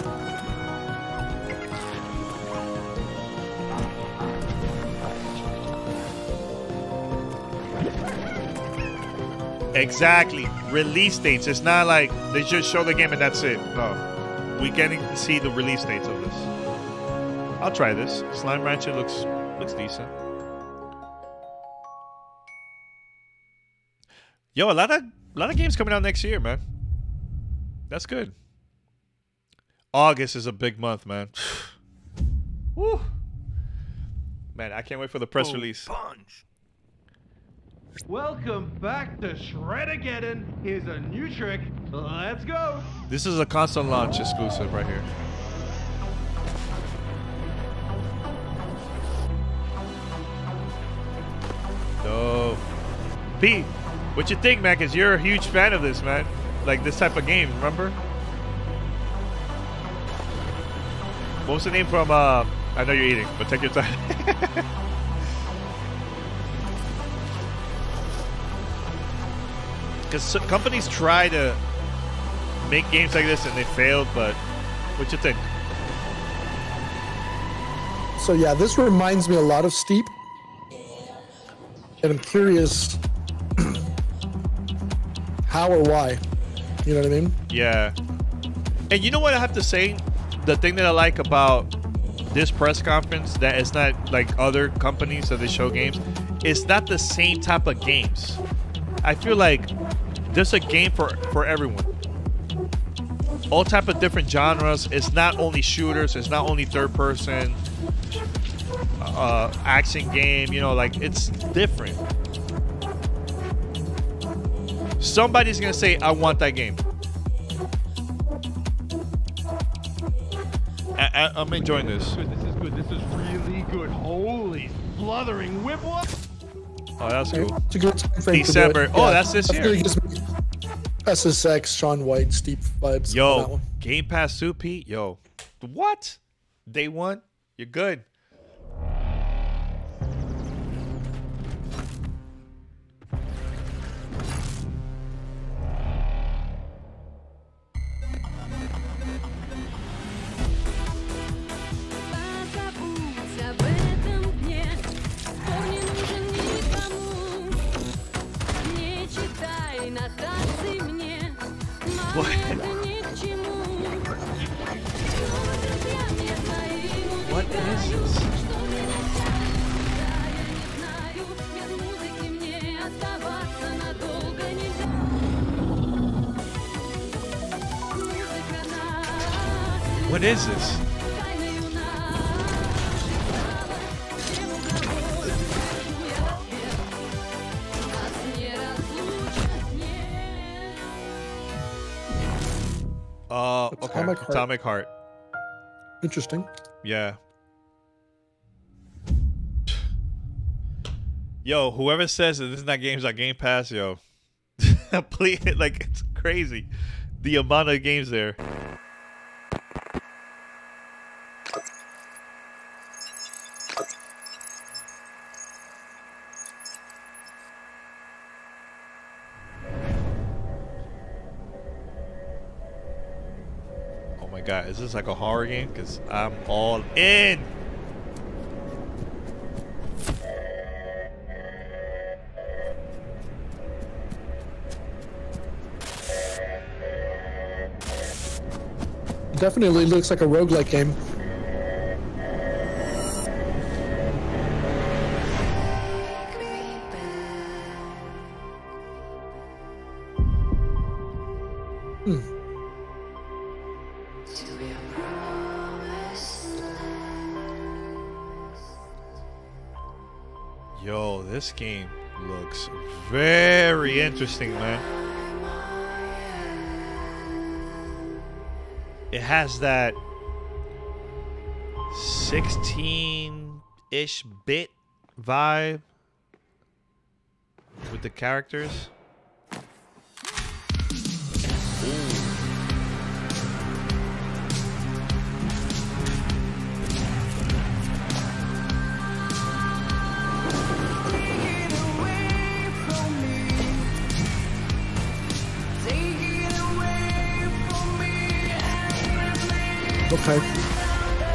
Exactly. Release dates. It's not like they just show the game and that's it. No, we getting to see the release dates of this. I'll try this. Slime Rancher looks decent. Yo, a lot of games coming out next year, man. That's good. August is a big month, man. Woo. Man, I can't wait for the press release. Punch. Welcome back to Shredageddon. Here's a new trick. Let's go. This is a console launch exclusive right here. Dope. Pete. What you think, man? Because you're a huge fan of this, man. Like this type of game, remember? What was the name from, I know you're eating, but take your time. Because companies try to make games like this and they failed, but what you think? So yeah, this reminds me a lot of Steep. And I'm curious... how or why, you know what I mean? Yeah. And you know what I have to say? The thing that I like about this press conference, that it's not like other companies that they show games, it's not the same type of games. I feel like there's a game for everyone. All type of different genres. It's not only shooters, it's not only third person, action game, you know, like it's different. Somebody's going to say, I want that game. I'm enjoying this. This is good. This is really good. Holy fluthering whip. Oh, that's cool. It's a good time frame. December. Yeah. Oh, that's this year. SSX, Sean White, steep vibes. Yo, Game Pass soup, Pete. Yo, what? Day one? You're good. What is this? What is this? Okay. Atomic Heart. Interesting. Yeah. Yo, whoever says that this is not games on Game Pass, yo, please, like, it's crazy, the amount of games there. God, is this like a horror game? Because I'm all in. Definitely looks like a roguelike game. This game looks very interesting, man. It has that 16-ish bit vibe with the characters. Okay.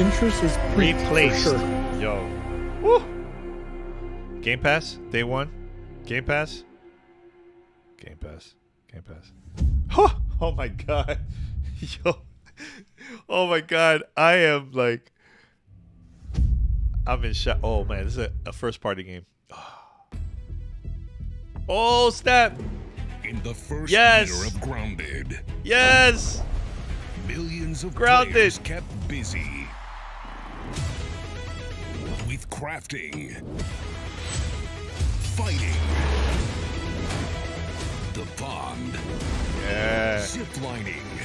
Interest is Replaced. Sure. Yo. Woo. Game Pass? Day one? Game Pass? Game Pass. Game Pass. Huh. Oh my god. Yo. Oh my god. I am like... I'm in shock. Oh man. This is a first party game. Oh snap. In the first year of Grounded. Yes. Millions of players kept busy with crafting, fighting, the pond, ziplining,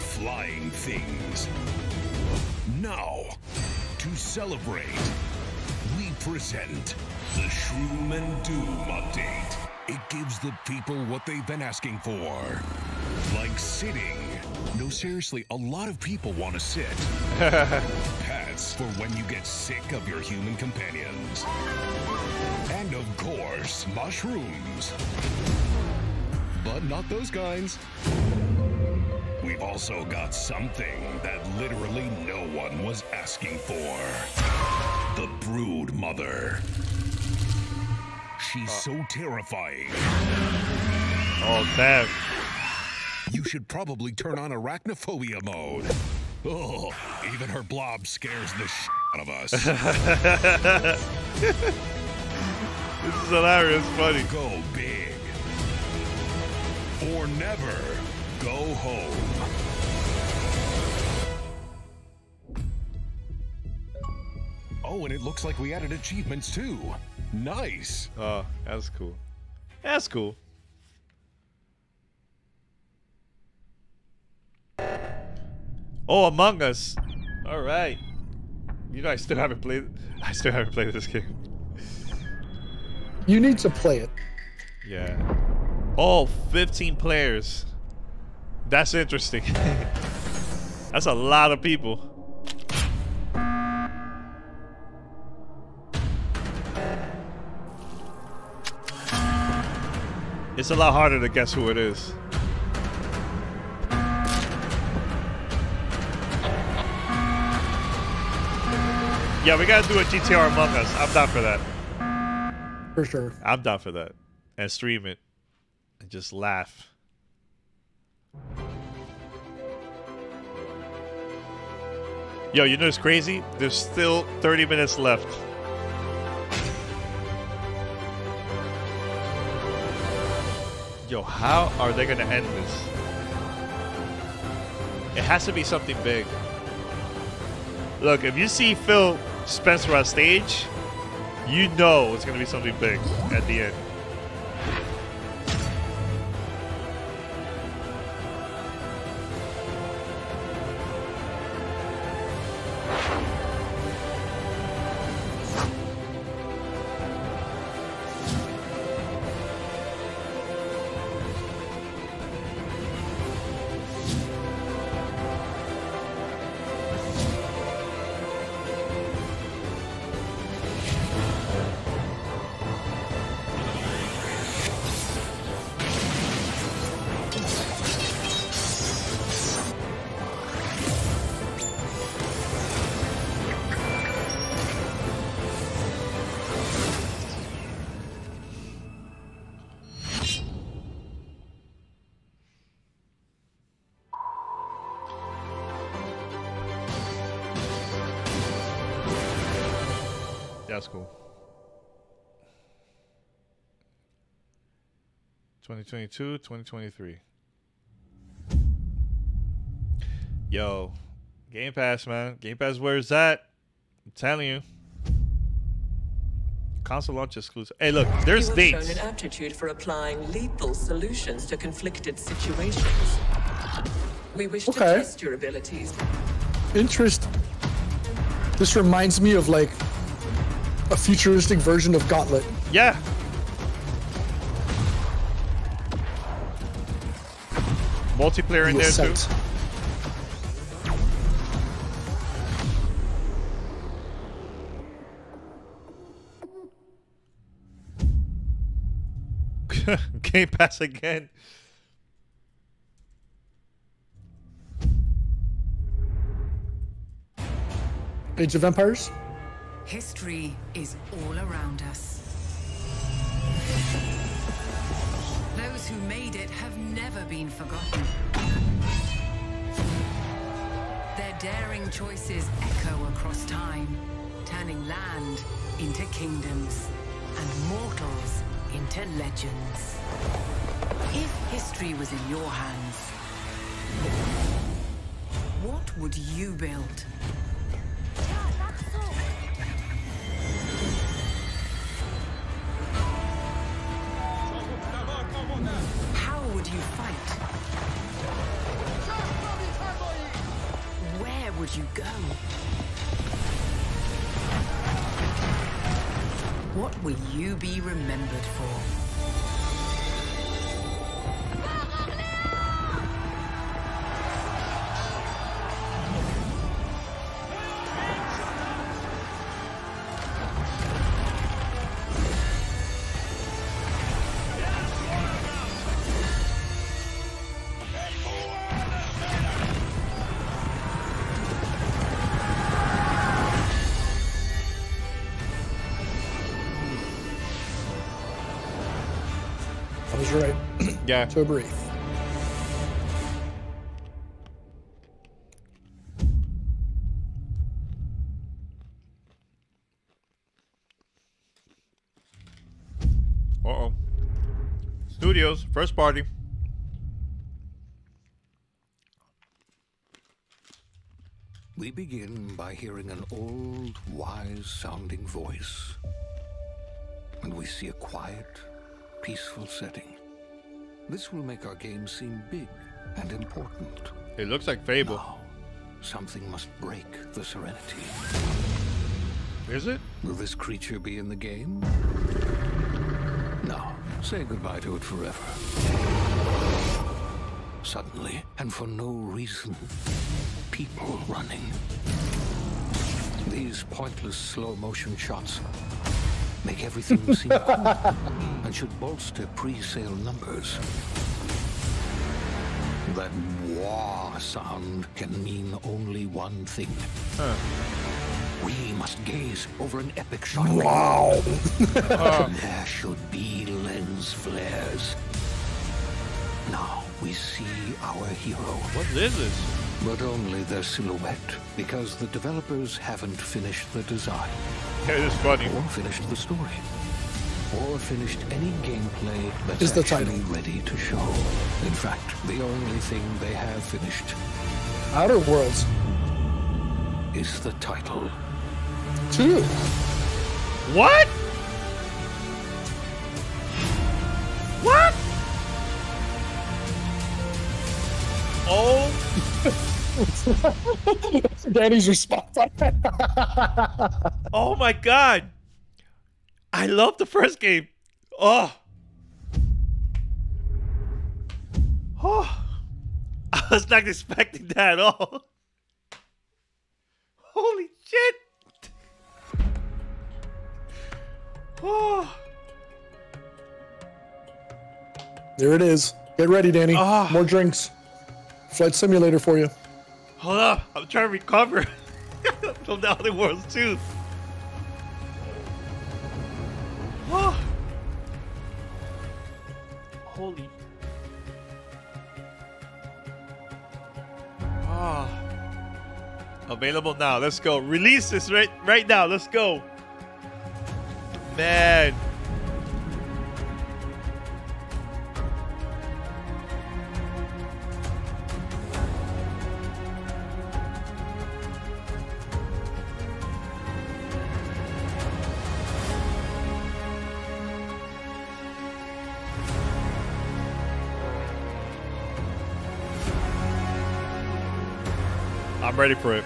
flying things. Now, to celebrate, we present the Shroom and Doom update. It gives the people what they've been asking for, like sitting. No, seriously, a lot of people want to sit. Pads for when you get sick of your human companions. And of course, mushrooms. But not those kinds. We've also got something that literally no one was asking for. The Brood Mother. She's so terrifying. Oh, damn. You should probably turn on arachnophobia mode. Oh, even her blob scares the shit out of us. This is hilarious, buddy. Go big. Or never go home. Oh, and it looks like we added achievements too. Nice. Oh, that's cool. That's cool. Oh, Among Us. All right. You know, I still haven't played this game. You need to play it. Yeah. Oh, 15 players. That's interesting. That's a lot of people. It's a lot harder to guess who it is. Yeah, we gotta do a GTR Among Us. I'm down for that. For sure. I'm down for that. And stream it. And just laugh. Yo, you know it's crazy? There's still 30 minutes left. Yo, how are they gonna end this? It has to be something big. Look, if you see Phil Spencer on stage, you know it's gonna be something big at the end. That's cool. 2022, 2023. Yo, Game Pass, man. Game Pass, where is that? I'm telling you. Console launch exclusive. Hey, look, there's dates. You have shown an aptitude for applying lethal solutions to conflicted situations. We wish to test your abilities. Interest. This reminds me of like a futuristic version of Gauntlet. Yeah. Multiplayer in there too. Game Pass again. Age of Empires? History is all around us. Those who made it have never been forgotten. Their daring choices echo across time, turning land into kingdoms and mortals into legends. If history was in your hands, what would you build? How would you fight? Where would you go? What will you be remembered for? Yeah. October 8th. Uh-oh. Studios, first party. We begin by hearing an old, wise-sounding voice. And we see a quiet, peaceful setting. This will make our game seem big and important. It looks like Fable. Now, Something must break the serenity. Is it? Will this creature be in the game? No. Say goodbye to it forever. Suddenly, and for no reason, people running. These pointless slow-motion shots make everything seem cool and should bolster pre-sale numbers. That wah sound can mean only one thing. We must gaze over an epic shot. Wow! There should be lens flares. Now we see our hero. What is this? But only their silhouette, because the developers haven't finished the design. It is funny. Or finished the story. Or finished any gameplay that's is the title ready to show. In fact, the only thing they have finished. Outer Worlds. Is the title. 2. What? What? Oh. Danny's response. Oh my God. I love the first game. Oh. Oh. I was not expecting that at all. Holy shit. Oh. There it is. Get ready, Danny. Oh. More drinks. Flight Simulator for you. Hold up. I'm trying to recover from the Outer Worlds 2. Oh. Holy. Oh. Available now. Let's go. Release this right now. Let's go. Man. I'm ready for it.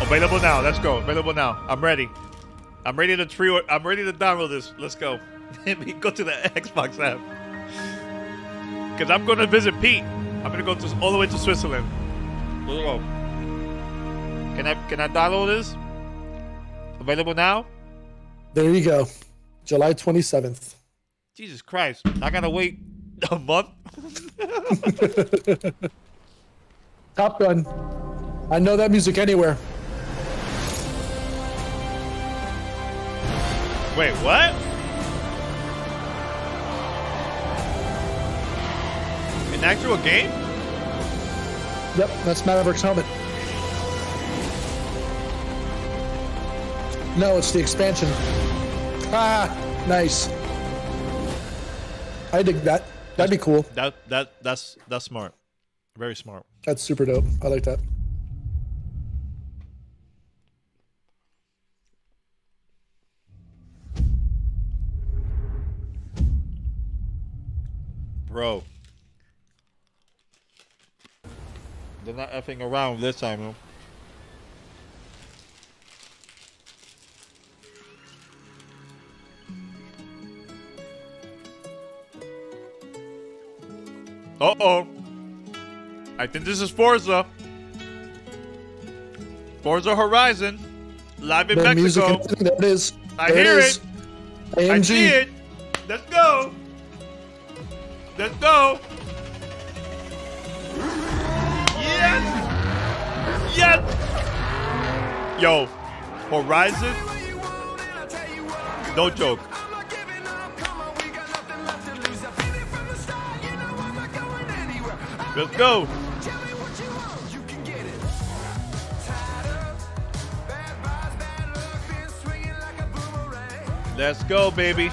Available now. Let's go. Available now. I'm ready. I'm ready to I'm ready to download this. Let's go. Go to the Xbox app. Because I'm going to visit Pete. I'm going to go all the way to Switzerland. Let's go. Can I download this? Available now? There you go. July 27th. Jesus Christ. I got to wait a month? Top Gun. I know that music anywhere. Wait, what? An actual game? Yep, that's Maverick's helmet. No, it's the expansion. Ah, nice. I dig that. That'd be cool. That's smart. Very smart. That's super dope. I like that. Bro. They're not effing around this time, though. Uh-oh. I think this is Forza. Forza Horizon. Live in Mexico. There it is. I hear it. I see it. Let's go. Let's go. Yes! Yes! Yo, Horizon? No joke. Let's go. Let's go, baby.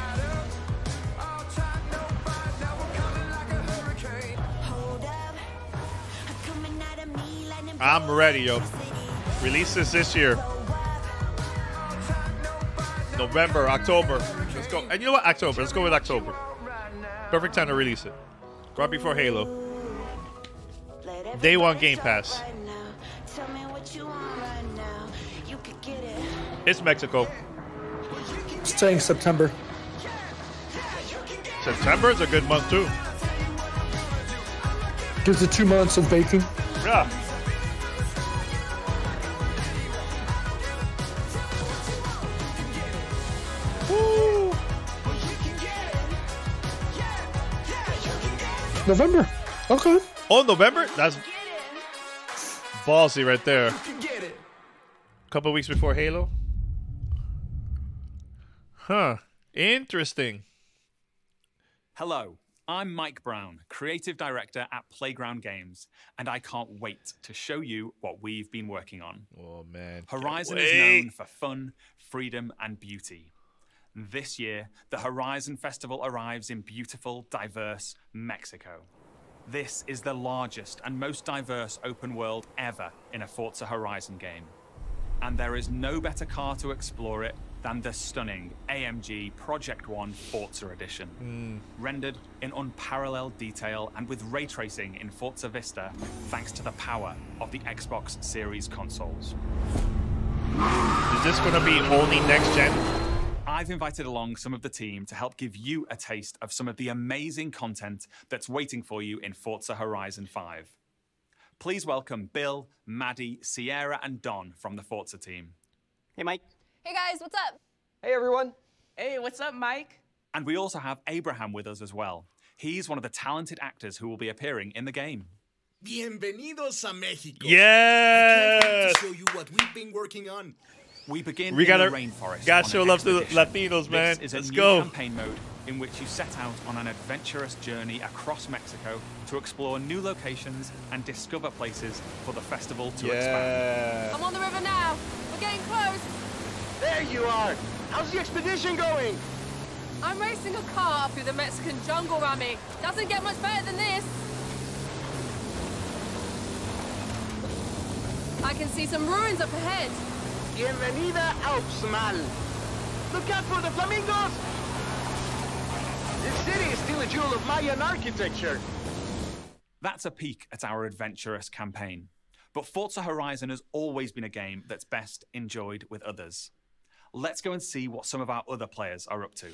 I'm ready, yo. Release this year. November, October. Let's go. And you know what? October. Let's go with October. Perfect time to release it. Right before Halo. Day one Game Pass. It's Mexico. It's saying September. September is a good month, too. Gives it 2 months of baking. Yeah. Woo. November. Okay. Oh, November? That's ballsy right there. A couple weeks before Halo. Huh. Interesting. Hello. I'm Mike Brown, Creative Director at Playground Games, and I can't wait to show you what we've been working on. Oh, man. Horizon is known for fun, freedom, and beauty. This year, the Horizon Festival arrives in beautiful, diverse Mexico. This is the largest and most diverse open world ever in a Forza Horizon game. And there is no better car to explore it than the stunning AMG Project One Forza Edition. Rendered in unparalleled detail and with ray tracing in Forza Vista, thanks to the power of the Xbox Series consoles. Is this gonna be only next gen? I've invited along some of the team to help give you a taste of some of the amazing content that's waiting for you in Forza Horizon 5. Please welcome Bill, Maddie, Sierra, and Don from the Forza team. Hey, Mike. Hey guys, what's up? Hey everyone. Hey, what's up, Mike? And we also have Abraham with us as well. He's one of the talented actors who will be appearing in the game. Bienvenidos a Mexico. Yes! I can't wait to show you what we've been working on. We begin in the rainforest. Gotta show love to Latinos, man. This is a new campaign mode in which you set out on an adventurous journey across Mexico to explore new locations and discover places for the festival to expand. I'm on the river now. We're getting close. There you are! How's the expedition going? I'm racing a car through the Mexican jungle, Rami. Doesn't get much better than this. I can see some ruins up ahead. Bienvenida a Uxmal. Look out for the flamingos! This city is still a jewel of Mayan architecture. That's a peek at our adventurous campaign. But Forza Horizon has always been a game that's best enjoyed with others. Let's go and see what some of our other players are up to.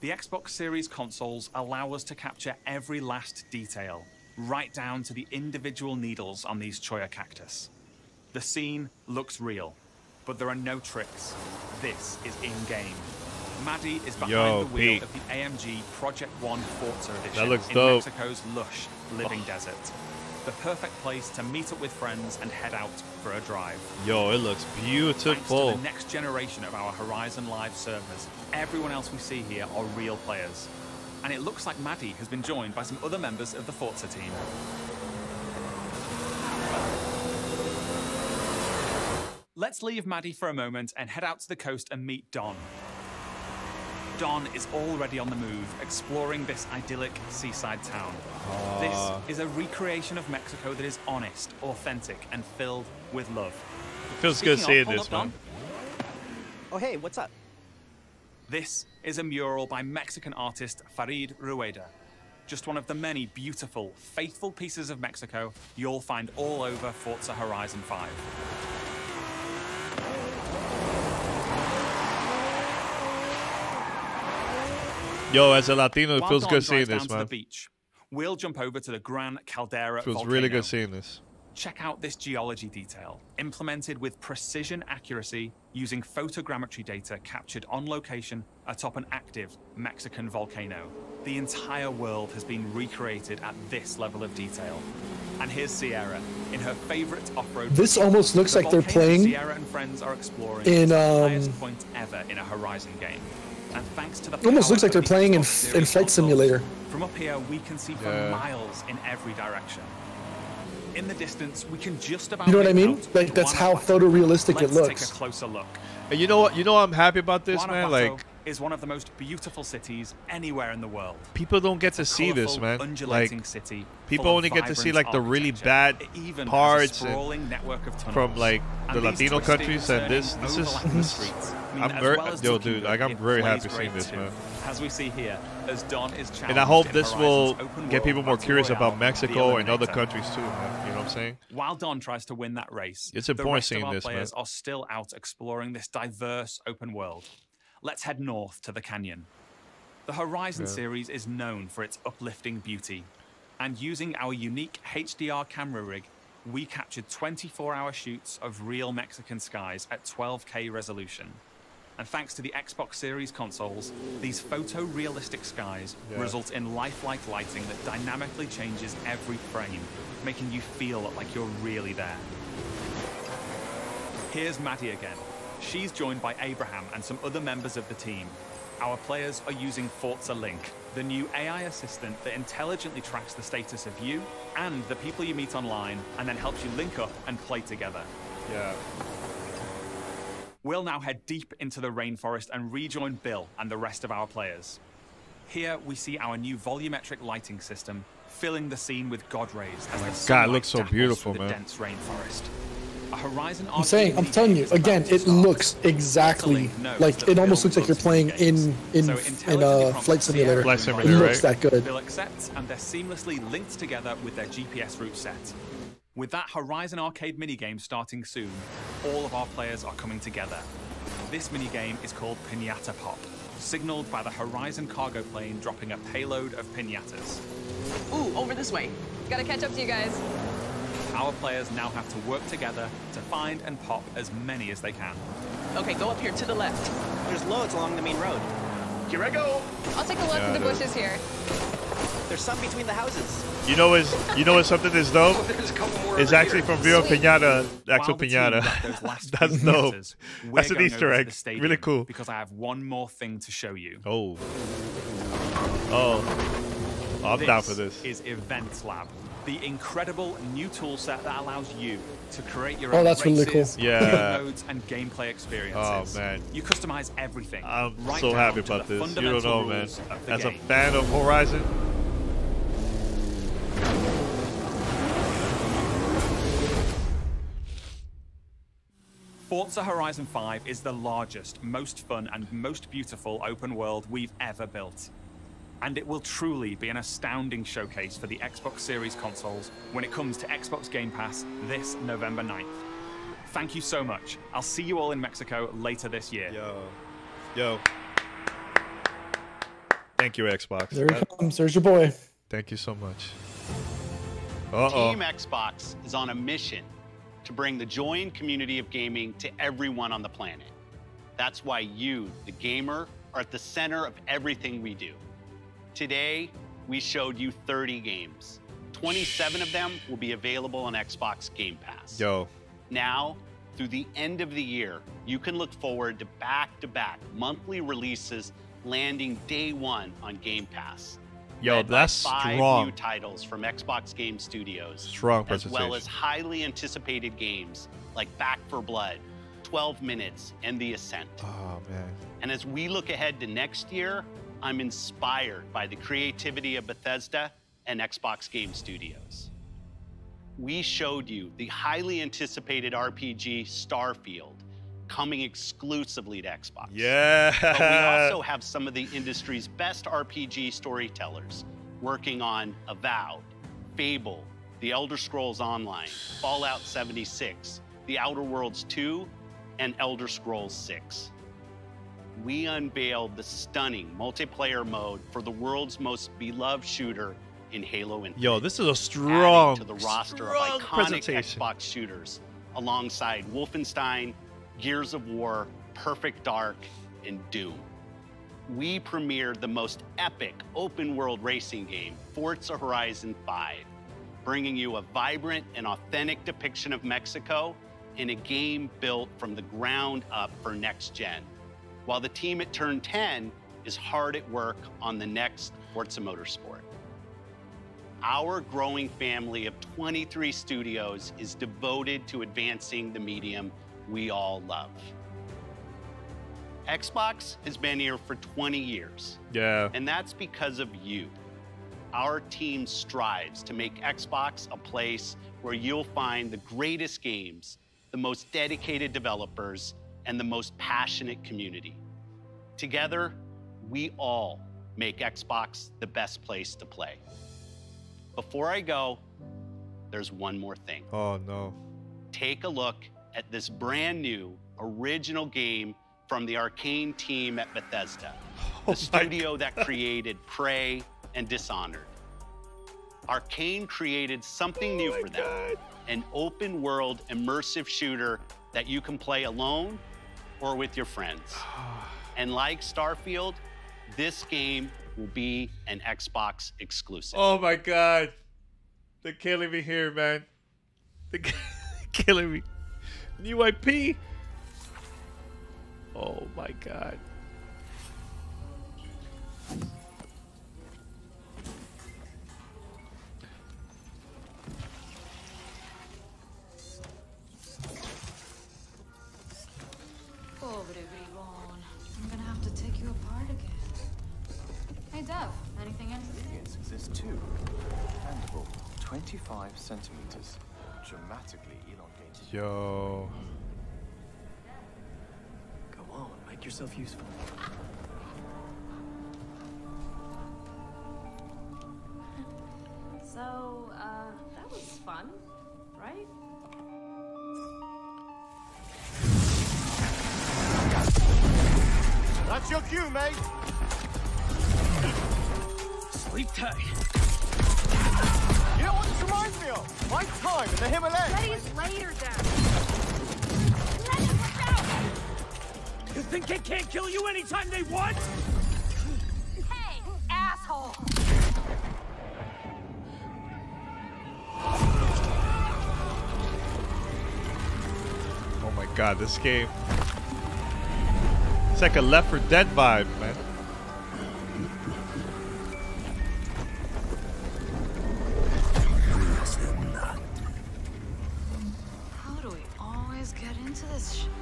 The Xbox Series consoles allow us to capture every last detail, right down to the individual needles on these choya cactus. The scene looks real, but there are no tricks. This is in-game. Maddie is behind the wheel of the AMG Project One Forza Edition in Mexico's lush living desert. The perfect place to meet up with friends and head out for a drive. Yo, it looks beautiful. Thanks to the next generation of our Horizon Live servers, everyone else we see here are real players. And it looks like Maddie has been joined by some other members of the Forza team. Let's leave Maddie for a moment and head out to the coast and meet Don. Don is already on the move, exploring this idyllic seaside town. This is a recreation of Mexico that is honest, authentic, and filled with love. Feels good seeing this, man. Oh, hey, what's up? This is a mural by Mexican artist Farid Rueda. Just one of the many beautiful, faithful pieces of Mexico you'll find all over Forza Horizon 5. Yo, as a Latino, it feels good seeing this, man. We'll jump over to the Gran Caldera volcano. Feels really good seeing this. Check out this geology detail, implemented with precision accuracy using photogrammetry data captured on location atop an active Mexican volcano. The entire world has been recreated at this level of detail. And here's Sierra in her favorite off-road. This almost looks like they're playing Sierra and friends are exploring in the highest point ever in a Horizon game. And thanks to the it almost looks like they're playing in Flight Simulator. From up here, we can see for miles in every direction. In the distance, we can just about. You know what I mean? Like that's how photorealistic it looks. Take a closer look. And you know what? You know I'm happy about this, man. Like is one of the most beautiful cities anywhere in the world. People don't get to see this, man. Undulating city. People only get to see like the really bad parts from like the Latino countries, and this is. Yo, dude, like I'm very happy seeing this, man. As we see here, as Don is challenged, and I hope this will get people more curious about Mexico and other countries too, man. You know what I'm saying? While Don tries to win that race, it's important seeing this, man. The rest of our players are still out exploring this diverse open world. Let's head north to the canyon. The Horizon series is known for its uplifting beauty, and using our unique HDR camera rig, we captured 24-hour shoots of real Mexican skies at 12K resolution. And thanks to the Xbox series consoles, these photorealistic skies result in lifelike lighting that dynamically changes every frame, making you feel like you're really there. Here's Maddie again. She's joined by Abraham and some other members of the team. Our players are using Forza Link, the new AI assistant that intelligently tracks the status of you and the people you meet online, and then helps you link up and play together. Yeah. We'll now head deep into the rainforest and rejoin Bill and the rest of our players. Here we see our new volumetric lighting system filling the scene with god rays. Oh my god, it looks so beautiful, man. Dense rainforest. A Horizon I'm saying, I'm telling you again, it looks exactly like it almost looks like you're playing in Flight Simulator. Flight Simulator, right? It looks that good. Bill accepts, and they're seamlessly linked together with their GPS route set. With that Horizon arcade minigame starting soon, all of our players are coming together. This minigame is called Pinata Pop, signaled by the Horizon cargo plane dropping a payload of pinatas. Ooh, over this way. Gotta catch up to you guys. Our players now have to work together to find and pop as many as they can. Okay, go up here to the left. There's loads along the main road. Here I go. I'll take a look at the bushes here. There's some between the houses. You know what something is dope? It's actually from Vero Pinata, actual Pinata. That's dope. That's an Easter egg. Really cool. Because I have one more thing to show you. Oh. Oh. I'm down for this. This is Event Lab, the incredible new tool set that allows you to create your own races, really cool. modes, and gameplay experiences. Oh, man. You customize everything. I'm so happy about this. You don't know, man. As a fan of Horizon, Forza Horizon 5 is the largest, most fun, and most beautiful open world we've ever built. And it will truly be an astounding showcase for the Xbox Series consoles when it comes to Xbox Game Pass this November 9th. Thank you so much. I'll see you all in Mexico later this year. Yo. Thank you, Xbox. There he comes. There's your boy. Thank you so much. Team Xbox is on a mission to bring the joy and community of gaming to everyone on the planet. That's why you, the gamer, are at the center of everything we do. Today, we showed you 30 games. 27 of them will be available on Xbox Game Pass. Now, through the end of the year, you can look forward to back-to-back monthly releases landing day one on Game Pass. That's five new titles from Xbox Game Studios, as well as highly anticipated games like Back 4 Blood, 12 Minutes, and The Ascent. Oh, man. And as we look ahead to next year, I'm inspired by the creativity of Bethesda and Xbox Game Studios. We showed you the highly anticipated RPG Starfield, coming exclusively to Xbox. But we also have some of the industry's best RPG storytellers working on Avowed, Fable, The Elder Scrolls Online, Fallout 76, The Outer Worlds 2, and Elder Scrolls 6. We unveiled the stunning multiplayer mode for the world's most beloved shooter in Halo Infinite. This is a strong, adding to the roster of iconic Xbox shooters alongside Wolfenstein, Gears of War, Perfect Dark, and Doom. We premiered the most epic open-world racing game, Forza Horizon 5, bringing you a vibrant and authentic depiction of Mexico in a game built from the ground up for next-gen, while the team at Turn 10 is hard at work on the next Forza Motorsport. Our growing family of 23 studios is devoted to advancing the medium we all love. Xbox has been here for 20 years. Yeah. And that's because of you. Our team strives to make Xbox a place where you'll find the greatest games, the most dedicated developers, and the most passionate community. Together, we all make Xbox the best place to play. Before I go, there's one more thing. Oh, no. Take a look at this brand new original game from the Arcane team at Bethesda, the studio that created Prey and Dishonored. Arcane created something new for them, an open world immersive shooter that you can play alone or with your friends. And like Starfield, this game will be an Xbox exclusive. Oh my God. They're killing me here, man. They're killing me. New IP. Oh my God. Pobre bribón. I'm gonna have to take you apart again. Hey, Dev, anything interesting? Aliens exist too. Expandable, 25 centimeters. Dramatically elongated. Yo. Go on, make yourself useful. So, that was fun, right? That's your cue, mate. Sleep tight. You know what this reminds me of? My time in the Himalayas. Ready's later, Dad. Let it look out! You think they can't kill you anytime they want? Hey, asshole! Oh my God, this game. It's like a Left 4 Dead vibe, man. How do we always get into this shit?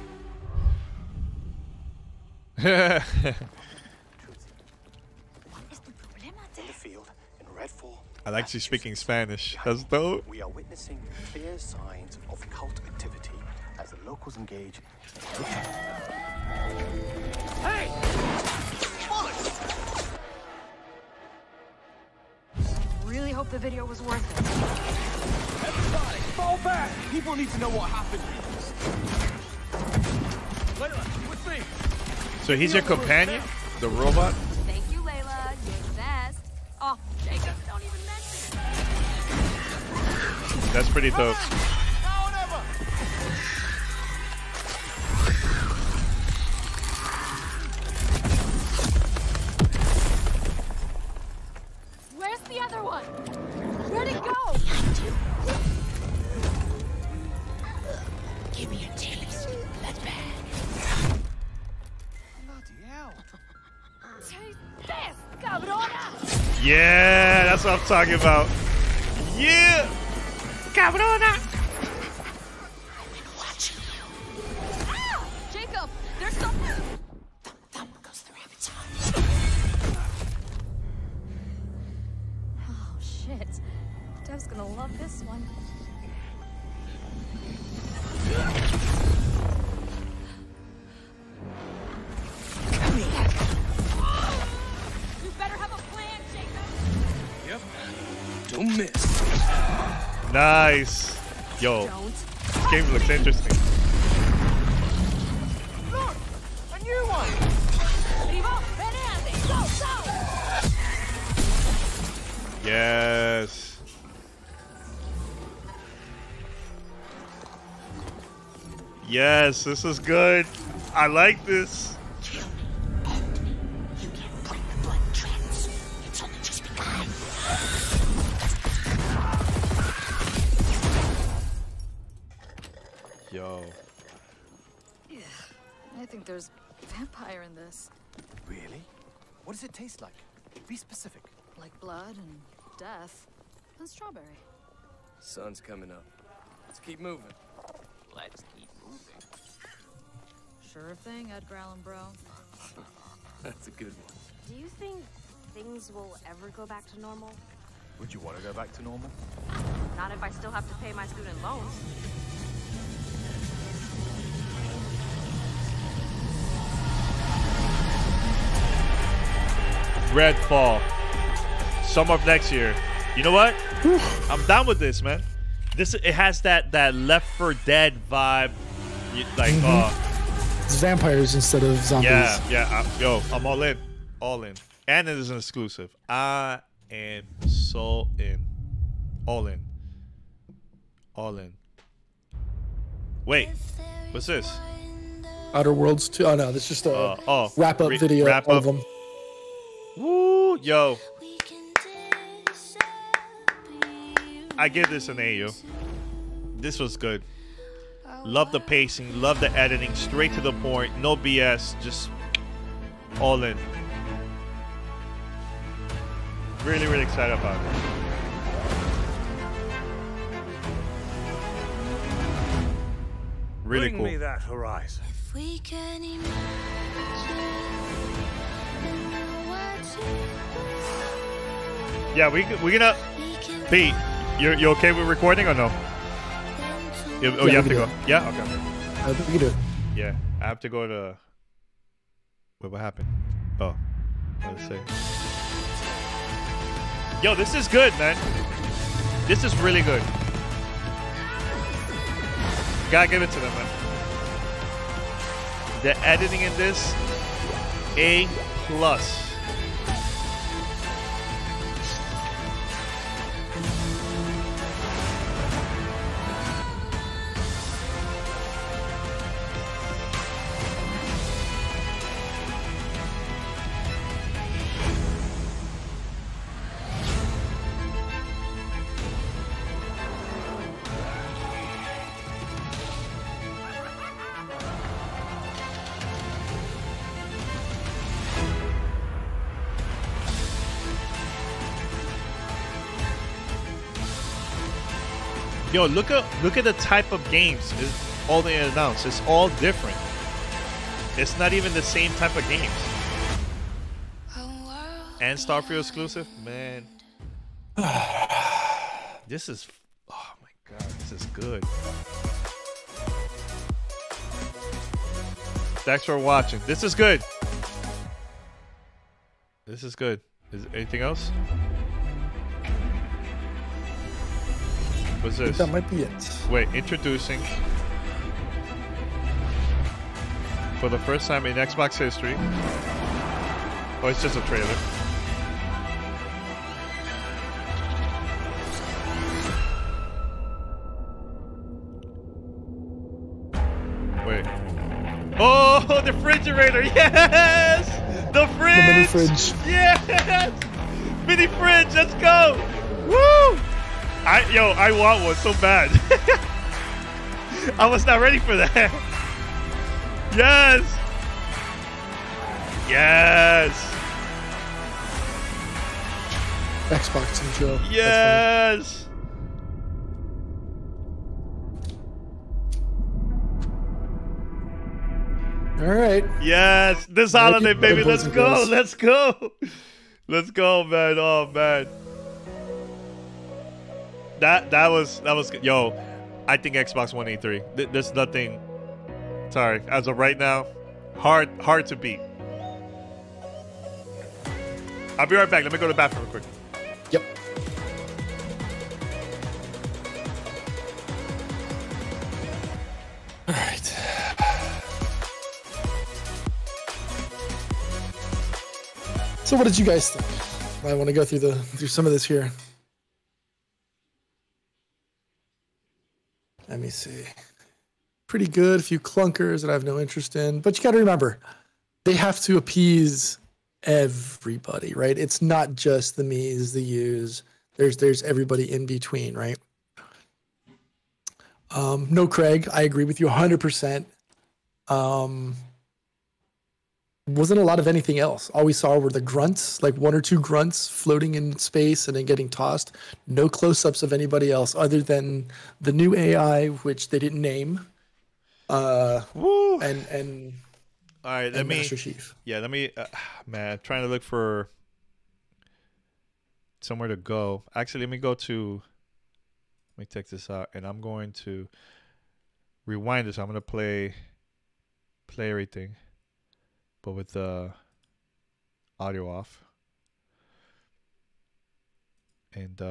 In the field, in Redfall, I'm actually speaking Spanish. That's dope. We are witnessing clear signs of cult activity as the locals engage. Hey! Really hope the video was worth it. Everybody, fall back! People need to know what happened. Layla, you with me. So he's your companion? The robot? Thank you, Layla. You're the best. Oh, Jacob, don't even mention it. That's pretty dope. Yeah, that's what I'm talking about. Yeah! Cabrona! Ah, Jacob, there's something. Thump goes through rabbit's heart. Oh, shit. Dev's gonna love this one. Nice. Yo, this game looks interesting. Look, a new one. Yes. Yes, this is good. I like this. Yo. Yeah, I think there's vampire in this. Really? What does it taste like? Be specific. Like blood and death and strawberry. Sun's coming up. Let's keep moving. Sure thing, Ed Growlin, bro. That's a good one. Do you think things will ever go back to normal? Would you want to go back to normal? Not if I still have to pay my student loans. Redfall. Summer of next year. You know what? I'm down with this, man. It has that Left 4 Dead vibe. Like, it's vampires instead of zombies. Yeah. I'm all in. All in. And it is an exclusive. I am so in. All in. All in. Wait. What's this? Outer Worlds 2. Oh, no. This is just a wrap-up video of them. Woo! Yo. I give this an A, yo. This was good. Love the pacing. Love the editing. Straight to the point. No BS. Just all in. Really, really excited about it. Really cool. Bring me that horizon. If we can imagine. Yeah, we're gonna... Pete, you okay with recording or no? You have to go. Yeah? Okay. I think we can do it. Yeah, I have to go to... Wait, what happened? Oh. Let's see. Yo, this is good, man. This is really good. Gotta give it to them, man. The editing in this, A+. Yo, look at the type of games is all they announced. It's all different. It's not even the same type of games. And Starfield exclusive, man. This is, oh my god, this is good. Thanks for watching. This is good. This is good. Is there anything else? What's this? That might be it. Wait, introducing. For the first time in Xbox history. Oh, it's just a trailer. Wait. Oh, the refrigerator! Yes! The fridge! The mini fridge. Yes! Mini fridge, let's go! Woo! I want one so bad. I was not ready for that. Yes. Yes. Xbox intro. Yes. All right. Yes. This holiday, baby. Let's go. Let's go. Let's go, man. Oh, man. That was good. Yo, I think Xbox 183. There's nothing. Sorry, as of right now, hard to beat. I'll be right back. Let me go to the bathroom real quick. Yep. All right. So, what did you guys think? I want to go through some of this here. Let me see. Pretty good. A few clunkers that I have no interest in. But you got to remember, they have to appease everybody, right? It's not just the me's, the you's. There's everybody in between, right? No, Craig, I agree with you 100%. Wasn't a lot of anything else. All we saw were the grunts, like one or two grunts floating in space and then getting tossed. No close-ups of anybody else other than the new AI, which they didn't name. Woo. And All right, let me. Master Chief. Yeah, let me. Man, I'm trying to look for somewhere to go. Actually, let me go to. Let me take this out, and I'm going to rewind this. I'm gonna play everything, but with the audio off. And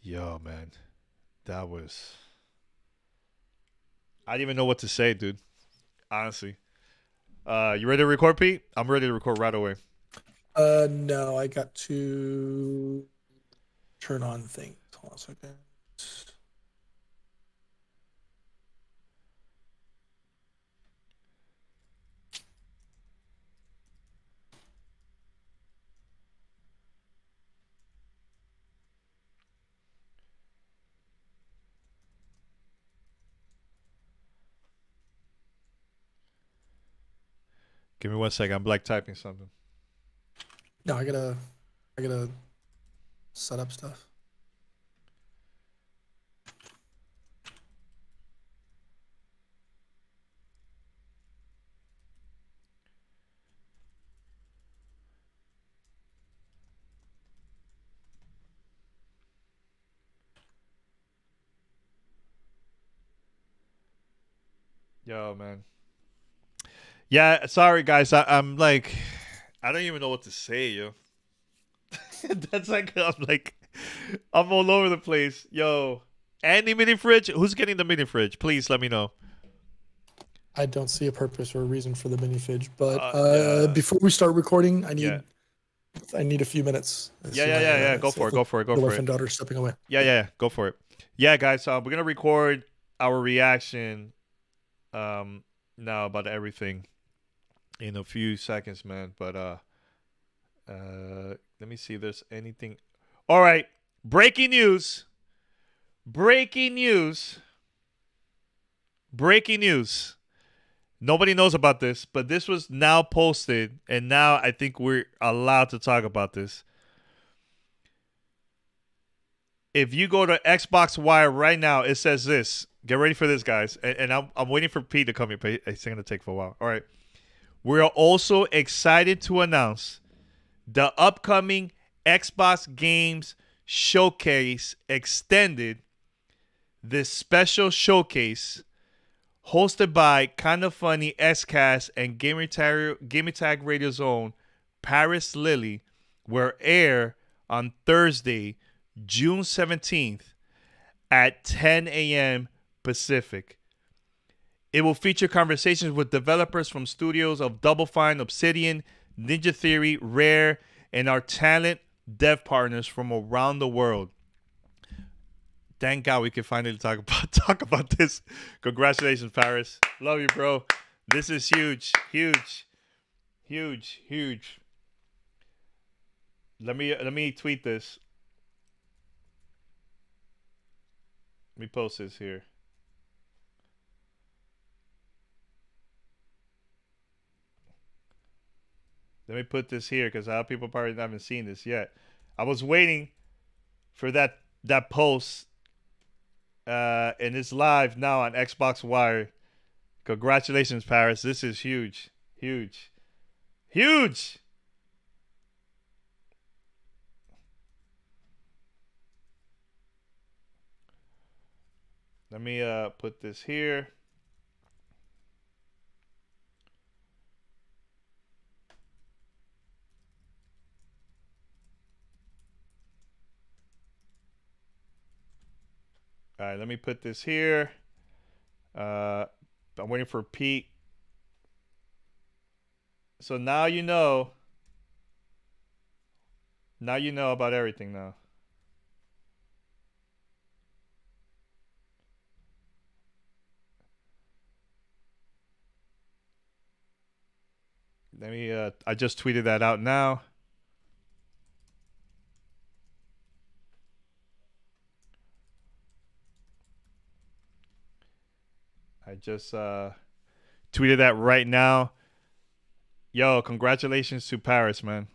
yo, man, that was. I didn't even know what to say, dude. Honestly. You ready to record, Pete? I'm ready to record right away. No, I got to turn on things. Hold on a second. Give me 1 second. I'm black typing something. No, I gotta set up stuff. Yo, man. Yeah, sorry guys. I'm like, I don't even know what to say, yo. That's like, I'm all over the place, yo. Any mini fridge? Who's getting the mini fridge? Please let me know. I don't see a purpose or a reason for the mini fridge, but before we start recording, I need a few minutes. Yeah. Go for it. The wife and daughter stepping away. Yeah. Go for it. Yeah, guys. We're gonna record our reaction now about everything in a few seconds, man, but let me see if there's anything. All right, breaking news. Nobody knows about this, but this was now posted, and now I think we're allowed to talk about this. If you go to Xbox Wire right now, it says this. Get ready for this, guys. And I'm waiting for Pete to come here, but it's going to take for a while. All right. We are also excited to announce the upcoming Xbox Games Showcase Extended. This special showcase hosted by Kinda Funny, XCast, and Gamertag Radio Zone, Paris Lily, will air on Thursday, June 17th at 10 a.m. Pacific. It will feature conversations with developers from studios of Double Fine, Obsidian, Ninja Theory, Rare, and our talent dev partners from around the world. Thank God we can finally talk about this. Congratulations, Paris. Love you, bro. This is huge. Let me tweet this. Let me post this here. Let me put this here because a lot of people probably haven't seen this yet. I was waiting for that post, and it's live now on Xbox Wire. Congratulations, Paris. This is huge. Let me put this here. All right, let me put this here. I'm waiting for Pete. So now you know. Now you know about everything now. Let me, I just tweeted that out now. I just tweeted that right now. Yo, congratulations to Paris, man.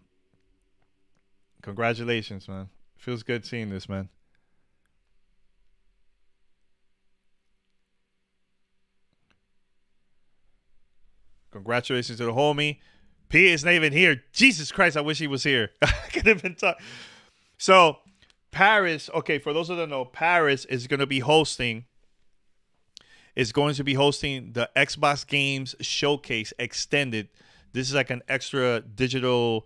Congratulations, man. Feels good seeing this, man. Congratulations to the homie. P is not even here. Jesus Christ, I wish he was here. I could have been talking. So Paris, okay, for those that don't know, Paris is going to be hosting, the Xbox Games Showcase Extended. This is like an extra digital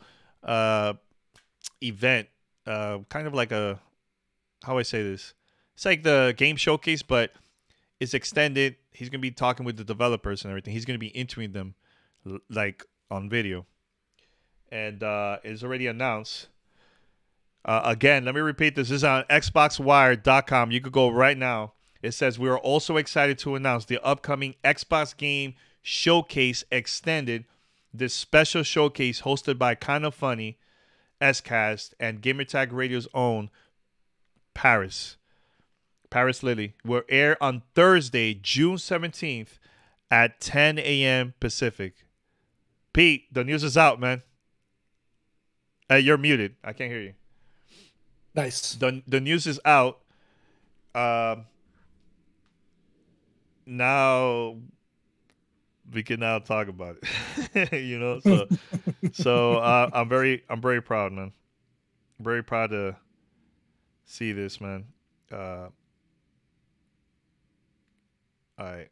event, kind of like a, how I say this? It's like the game showcase, but it's extended. He's going to be talking with the developers and everything. He's going to be interviewing them like on video. And it's already announced. Again, let me repeat this. This is on xboxwire.com. You could go right now. It says, we are also excited to announce the upcoming Xbox Game Showcase Extended. This special showcase hosted by Kinda Funny, S-Cast, and Gamertag Radio's own Paris. Paris Lily will air on Thursday, June 17th at 10 a.m. Pacific. Pete, the news is out, man. You're muted. I can't hear you. Nice. The news is out. Now we can now talk about it. You know, so I'm very proud, man. I'm very proud to see this, man. All right.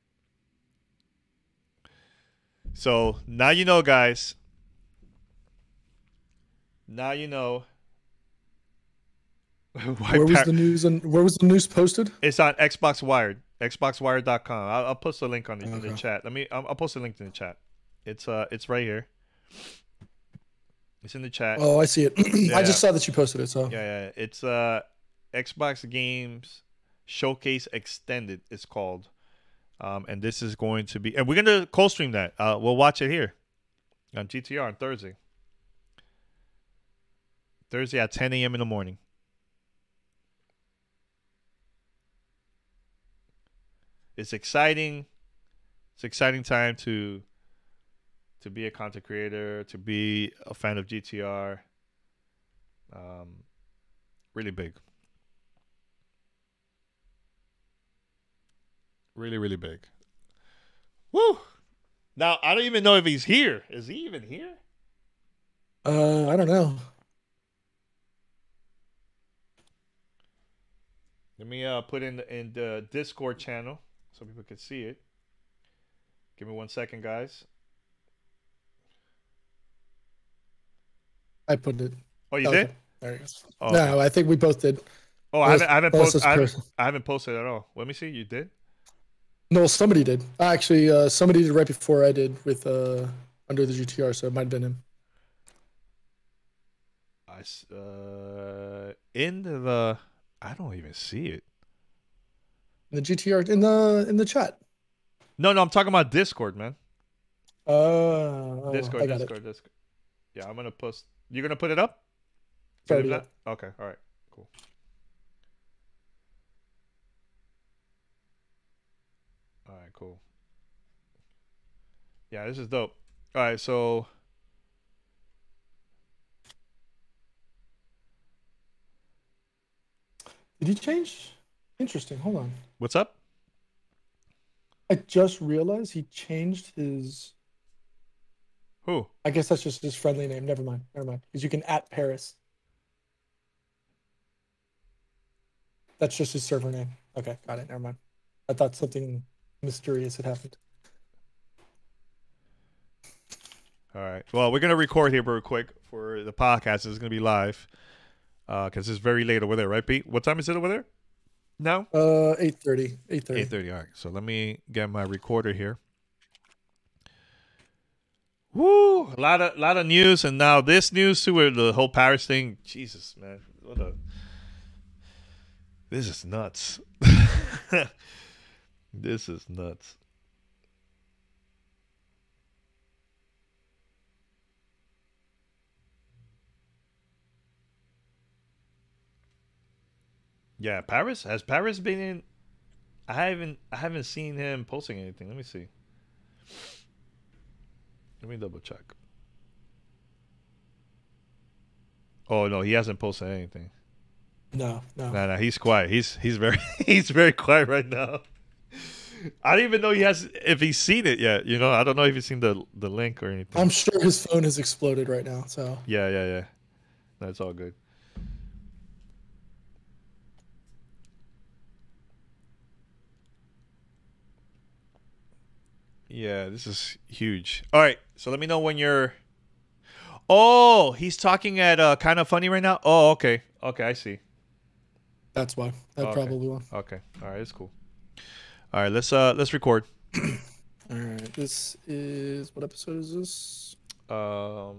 So now you know, guys. Now you know. Where was the news? And where was the news posted? It's on Xbox Wired, xboxwired.com. I'll post a link on the, in the chat. I'll post a link in the chat. It's right here. It's in the chat. Oh, I see it. Yeah. I just saw that you posted it. So yeah, it's Xbox Games Showcase Extended. It's called, and this is going to be, and we're gonna co-stream that. We'll watch it here on GTR on Thursday. Thursday at 10 a.m. in the morning. It's exciting. It's an exciting time to be a content creator, to be a fan of GTR. Really big. Really, really big. Woo! Now, I don't even know if he's here. Is he even here? I don't know. Let me put in the Discord channel so people could see it. Give me 1 second, guys. I put it. Oh, you did? There it is. Oh. No, I think we both did. Oh, I haven't posted at all. Let me see. You did? No, somebody did. Actually, somebody did right before I did with Under the GTR, so it might have been him. I don't even see it. The GTR in the chat. No, I'm talking about Discord, man. Discord. Yeah, I'm gonna post. You're gonna put it up? Okay, all right, cool. All right, cool. Yeah, this is dope. All right, so did he change? Interesting. Hold on. What's up? I just realized he changed his. Who? I guess that's just his friendly name. Never mind. Because you can at Paris. That's just his server name. Okay, got it. Never mind. I thought something mysterious had happened. All right. Well, we're gonna record here real quick for the podcast. It's gonna be live. Because it's very late over there, right, Pete? What time is it over there now? 8:30. 8:30. 8:30. All right. So let me get my recorder here. Woo! A lot of news, and now this news too. With the whole Paris thing. Jesus, man, what a. This is nuts. This is nuts. Yeah, Paris. Has Paris been in? I haven't seen him posting anything. Let me see. Let me double check. Oh no, he hasn't posted anything. No. He's quiet. He's very quiet right now. I don't even know if he's seen it yet. You know, I don't know if he's seen the link or anything. I'm sure his phone has exploded right now. So yeah. That's all good. Yeah, this is huge. All right, so let me know when you're. Oh, he's talking at Kind of Funny right now. Oh, okay. Okay, I see. That's why. That probably won. Okay. All right, it's cool. All right, let's record. All right. This is what episode is this? Um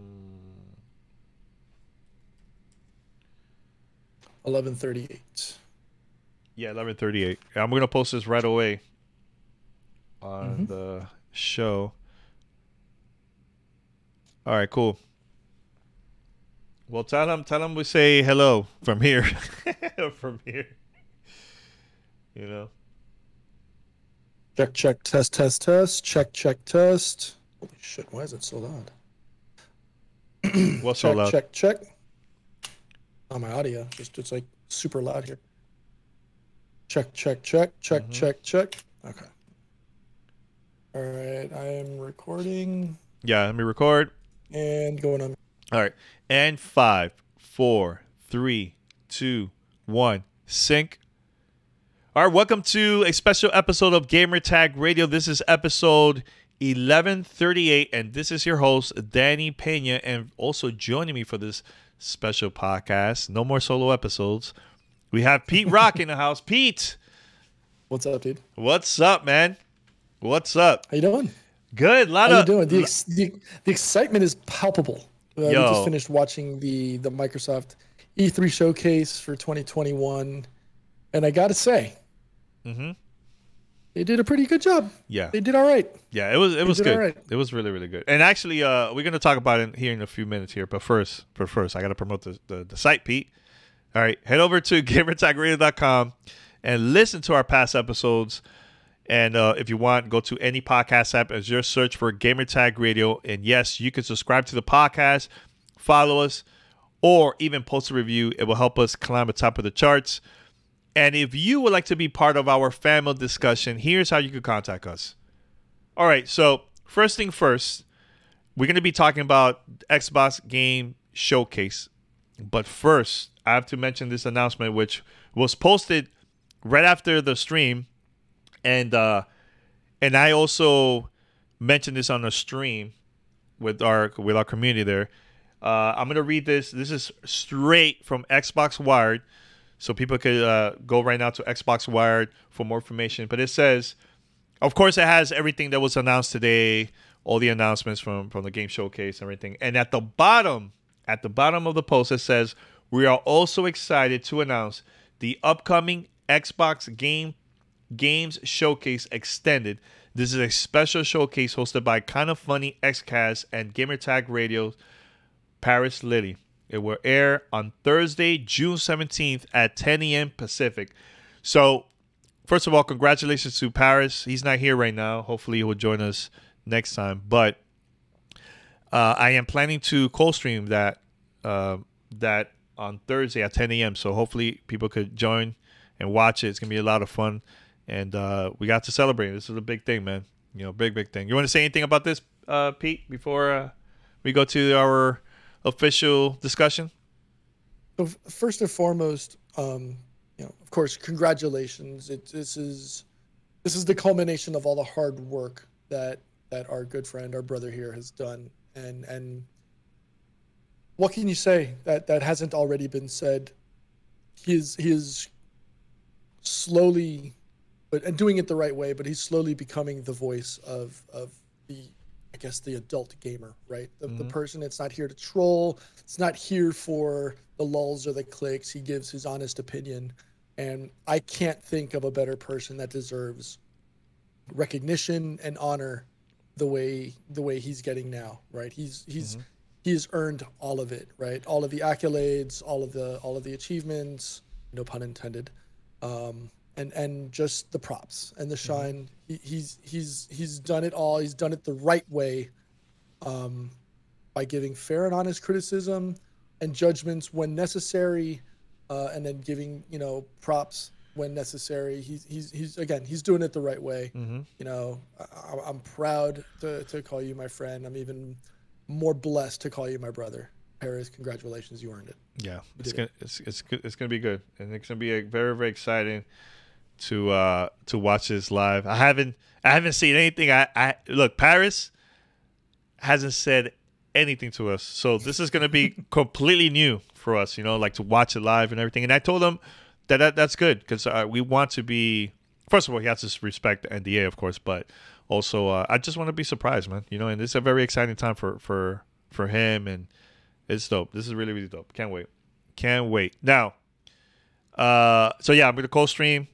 11:38. Yeah, 11:38. I'm gonna post this right away on the show. All right, cool. Well, tell him we say hello from here. From here. You know. Check, check, test, test, test. Check, check, test. Holy shit, why is it so loud? What's so loud? Check, check, check. Oh, my audio. It's like super loud here. Check, check, check, check, check, check. Okay. All right, I am recording. Yeah, let me record. And going on. All right. And 5, 4, 3, 2, 1, sync. All right, welcome to a special episode of Gamertag Radio. This is episode 1138, and this is your host, Danny Pena, and also joining me for this special podcast. No more solo episodes. We have Pete Rock in the house. Pete! What's up, dude? What's up, man? What's up? How you doing? Good. How you doing? The excitement is palpable. We just finished watching the Microsoft E3 showcase for 2021, and I gotta say, they did a pretty good job. Yeah, they did all right. Yeah, it was good. Right. It was really, really good. And actually, we're gonna talk about it here in a few minutes here. But first, I gotta promote the site, Pete. All right, head over to gamertagradio.com and listen to our past episodes. And if you want, go to any podcast app as your search for Gamertag Radio. And yes, you can subscribe to the podcast, follow us, or even post a review. It will help us climb the top of the charts. And if you would like to be part of our family discussion, here's how you can contact us. All right, so first thing first, we're going to be talking about Xbox Game Showcase. But first, I have to mention this announcement, which was posted right after the stream. And I also mentioned this on a stream with our community there. I'm gonna read this. This is straight from Xbox Wired, so people could go right now to Xbox Wired for more information. But it says, of course, it has everything that was announced today, all the announcements from the game showcase and everything. And at the bottom of the post, it says, "We are also excited to announce the upcoming Xbox Games Showcase Extended. This is a special showcase hosted by Kind of Funny, XCast, and Gamertag Radio Paris Lily. It will air on Thursday, June 17th at 10 a.m. Pacific." So, first of all, congratulations to Paris. He's not here right now. Hopefully, he will join us next time. But I am planning to co-stream that on Thursday at 10 a.m. So, hopefully, people could join and watch it. It's going to be a lot of fun. And we got to celebrate. This is a big thing, man. You know, big, big thing. You want to say anything about this, Pete, before we go to our official discussion? So first and foremost, you know, of course, congratulations. This is the culmination of all the hard work that our good friend, our brother here, has done. And what can you say that hasn't already been said? He is slowly. And doing it the right way, but he's slowly becoming the voice of the adult gamer, right? The person that's not here to troll. It's not here for the lulls or the clicks. He gives his honest opinion. And I can't think of a better person that deserves recognition and honor the way he's getting now, right? He's earned all of it, right? All of the accolades, all of the achievements, no pun intended. And just the props and the shine. He's done it all. He's done it the right way, by giving fair and honest criticism and judgments when necessary, and then giving props when necessary. He's doing it the right way. Mm-hmm. You know, I'm proud to call you my friend. I'm even more blessed to call you my brother. Paris, congratulations, you earned it. Yeah, it's gonna be good, and it's gonna be a very, very exciting to watch this live. I haven't seen anything. I look, Paris hasn't said anything to us, so this is gonna be completely new for us. You know, like to watch it live and everything. And I told him that's good because we want to be. First of all, he has to respect the NDA, of course, but also I just want to be surprised, man. You know, and this is a very exciting time for him and. It's dope. This is really, really dope. Can't wait. Can't wait. Now, so yeah, I'm going to co-stream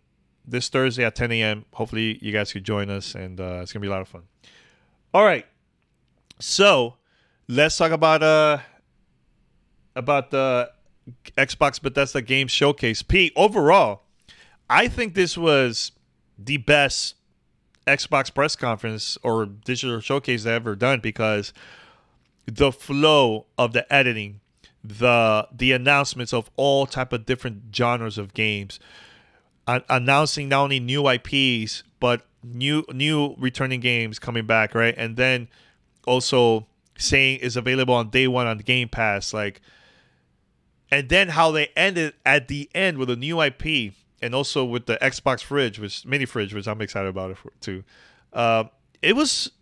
this Thursday at 10 a.m. Hopefully, you guys could join us, and it's going to be a lot of fun. All right. So, let's talk about the Xbox Bethesda Game Showcase. Pete, overall, I think this was the best Xbox press conference or digital showcase they've ever done because... the flow of the editing, the announcements of all type of different genres of games, announcing not only new IPs but new returning games coming back, right? And then also saying is available on day one on Game Pass, like. And then how they ended at the end with a new IP and also with the Xbox fridge, which mini fridge, which I'm excited about it for, too.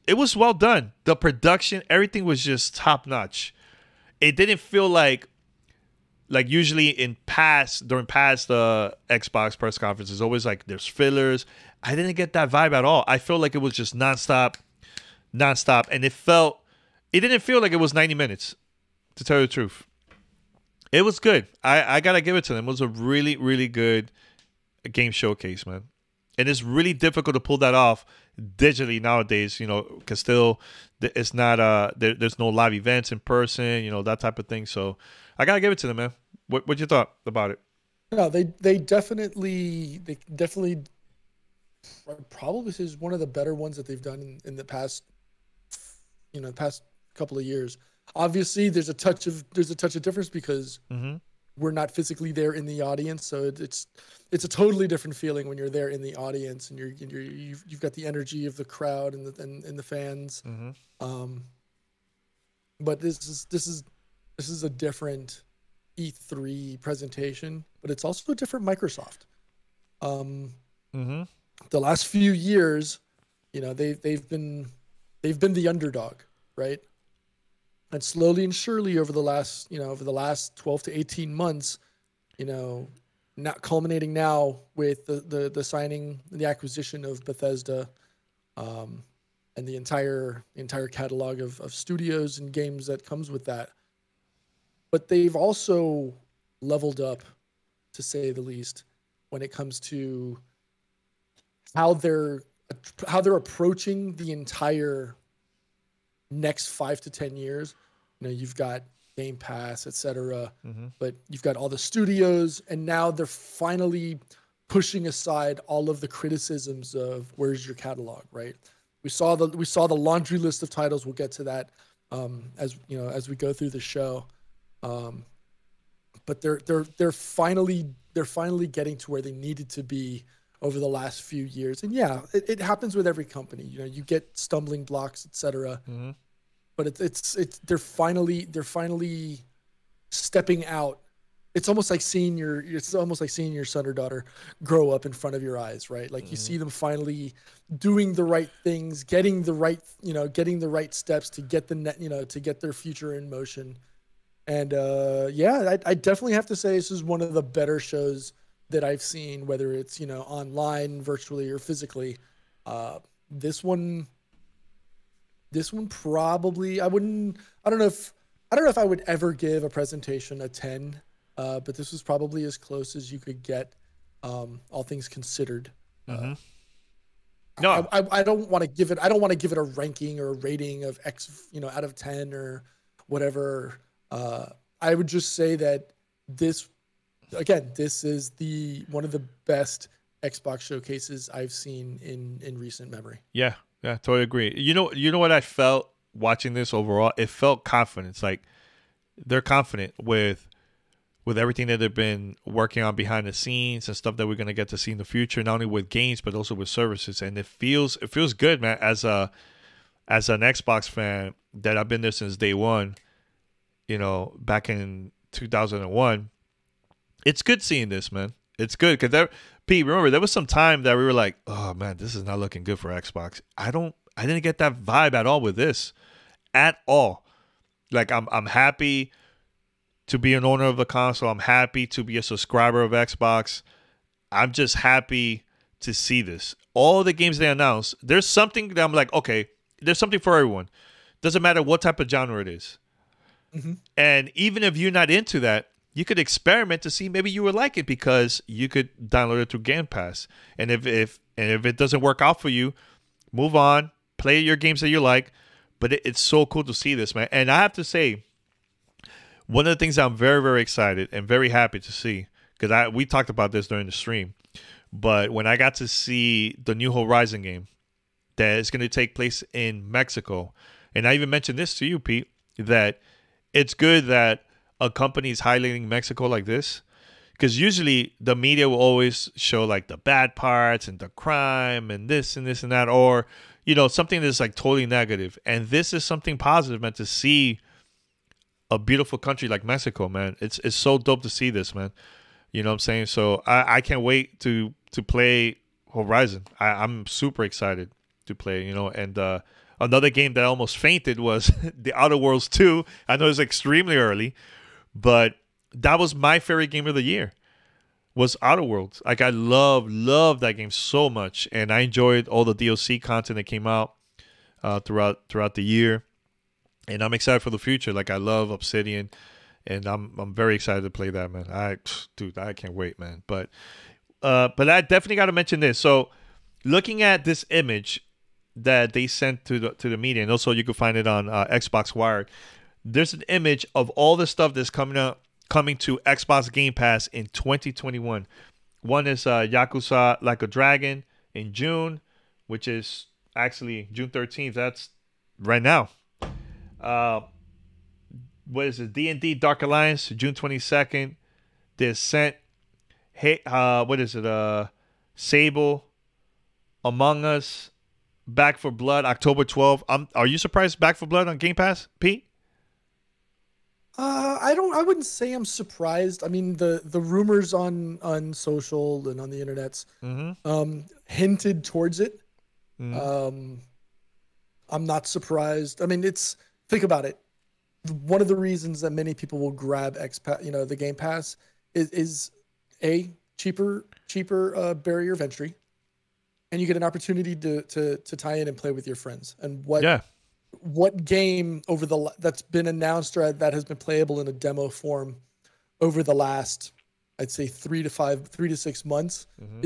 It was well done. The production, everything was just top notch. It didn't feel like usually in during past Xbox press conferences, always like there's fillers. I didn't get that vibe at all. I felt like it was just nonstop, and it didn't feel like it was 90 minutes. To tell you the truth, it was good. I gotta give it to them. It was a really, really good game showcase, man. And it's really difficult to pull that off digitally nowadays, you know, because still it's not there's no live events in person, you know, that type of thing. So I gotta give it to them, man. What you thought about it? No, they definitely probably this is one of the better ones that they've done in the past, you know, the past couple of years. Obviously, there's a touch of difference because. Mm-hmm. We're not physically there in the audience, so it's a totally different feeling when you're there in the audience and you've got the energy of the crowd and the fans. Mm-hmm. But this is a different E3 presentation, but it's also a different Microsoft. Mm-hmm. The last few years, you know, they've been the underdog, right? And slowly and surely over the last 12 to 18 months, you know, not culminating now with the signing, the acquisition of Bethesda, and the entire catalog of studios and games that comes with that. But they've also leveled up, to say the least, when it comes to how they're approaching the entire next 5 to 10 years. You know, you've got Game Pass, etc. Mm-hmm. But you've got all the studios, and now they're finally pushing aside all of the criticisms of where's your catalog, right? We saw the laundry list of titles. We'll get to that as you know, as we go through the show. But they're finally getting to where they needed to be over the last few years. And yeah, it happens with every company. You know, you get stumbling blocks, etc. Mm-hmm. But they're finally stepping out. It's almost like seeing your son or daughter grow up in front of your eyes, right? Like, mm-hmm. You see them finally doing the right things, getting the right steps to get to get their future in motion. And yeah, I definitely have to say this is one of the better shows that I've seen, whether it's, you know, online, virtually, or physically. This one probably I don't know if I would ever give a presentation a 10, but this was probably as close as you could get, all things considered. Mm-hmm. No, I don't want to give it. I don't want to give it a ranking or a rating of X, you know, out of 10 or whatever. I would just say that this. Again, this is one of the best Xbox showcases I've seen in recent memory. Yeah, totally agree. You know what I felt watching this overall? It felt confidence. Like, they're confident with with everything that they've been working on behind the scenes and stuff that we're going to get to see in the future, not only with games but also with services. And it feels good, man, as an Xbox fan that I've been there since day one, you know, back in 2001. It's good seeing this, man. It's good because that, Pete, remember there was some time that we were like, oh man, this is not looking good for Xbox. I didn't get that vibe at all with this, at all. Like I'm happy to be an owner of the console. I'm happy to be a subscriber of Xbox. I'm just happy to see this. All the games they announced, there's something that I'm like, okay, there's something for everyone. Doesn't matter what type of genre it is. Mm-hmm. And even if you're not into that, you could experiment to see maybe you would like it because you could download it through Game Pass. And if it doesn't work out for you, move on, play your games that you like. But it's so cool to see this, man. And I have to say, one of the things I'm very, very excited and very happy to see, because we talked about this during the stream, but when I got to see the New Horizon game that is going to take place in Mexico, and I even mentioned this to you, Pete, that it's good that a company is highlighting Mexico like this, because usually the media will always show like the bad parts and the crime and this and this and that, or, you know, something that's like totally negative. And this is something positive, man, to see a beautiful country like Mexico, man. It's so dope to see this, man. You know what I'm saying? So I can't wait to play Horizon. I'm super excited to play, you know. And another game that I almost fainted was the Outer Worlds 2. I know it's extremely early, but that was my favorite game of the year, was Outer Worlds. Like, I love that game so much, and I enjoyed all the DLC content that came out throughout the year, and I'm excited for the future. Like, I love Obsidian, and I'm very excited to play that, man. Dude, I can't wait, man. But I definitely got to mention this. So, looking at this image that they sent to the media, and also you can find it on Xbox Wired. There's an image of all the stuff that's coming to Xbox Game Pass in 2021. One is Yakuza Like a Dragon in June, which is actually June 13th. That's right now. What is it? D&D Dark Alliance, June 22nd. The Ascent. Hey, what is it? Sable. Among Us. Back 4 Blood, October 12th. Are you surprised Back 4 Blood on Game Pass, Pete? I wouldn't say I'm surprised. I mean, the rumors on social and on the internets hinted towards it. Mm-hmm. I'm not surprised. I mean, think about it. One of the reasons that many people will grab the Game Pass is a cheaper barrier of entry, and you get an opportunity to tie in and play with your friends. And what game that's been announced or that has been playable in a demo form over the last, I'd say 3 to 6 months, mm-hmm,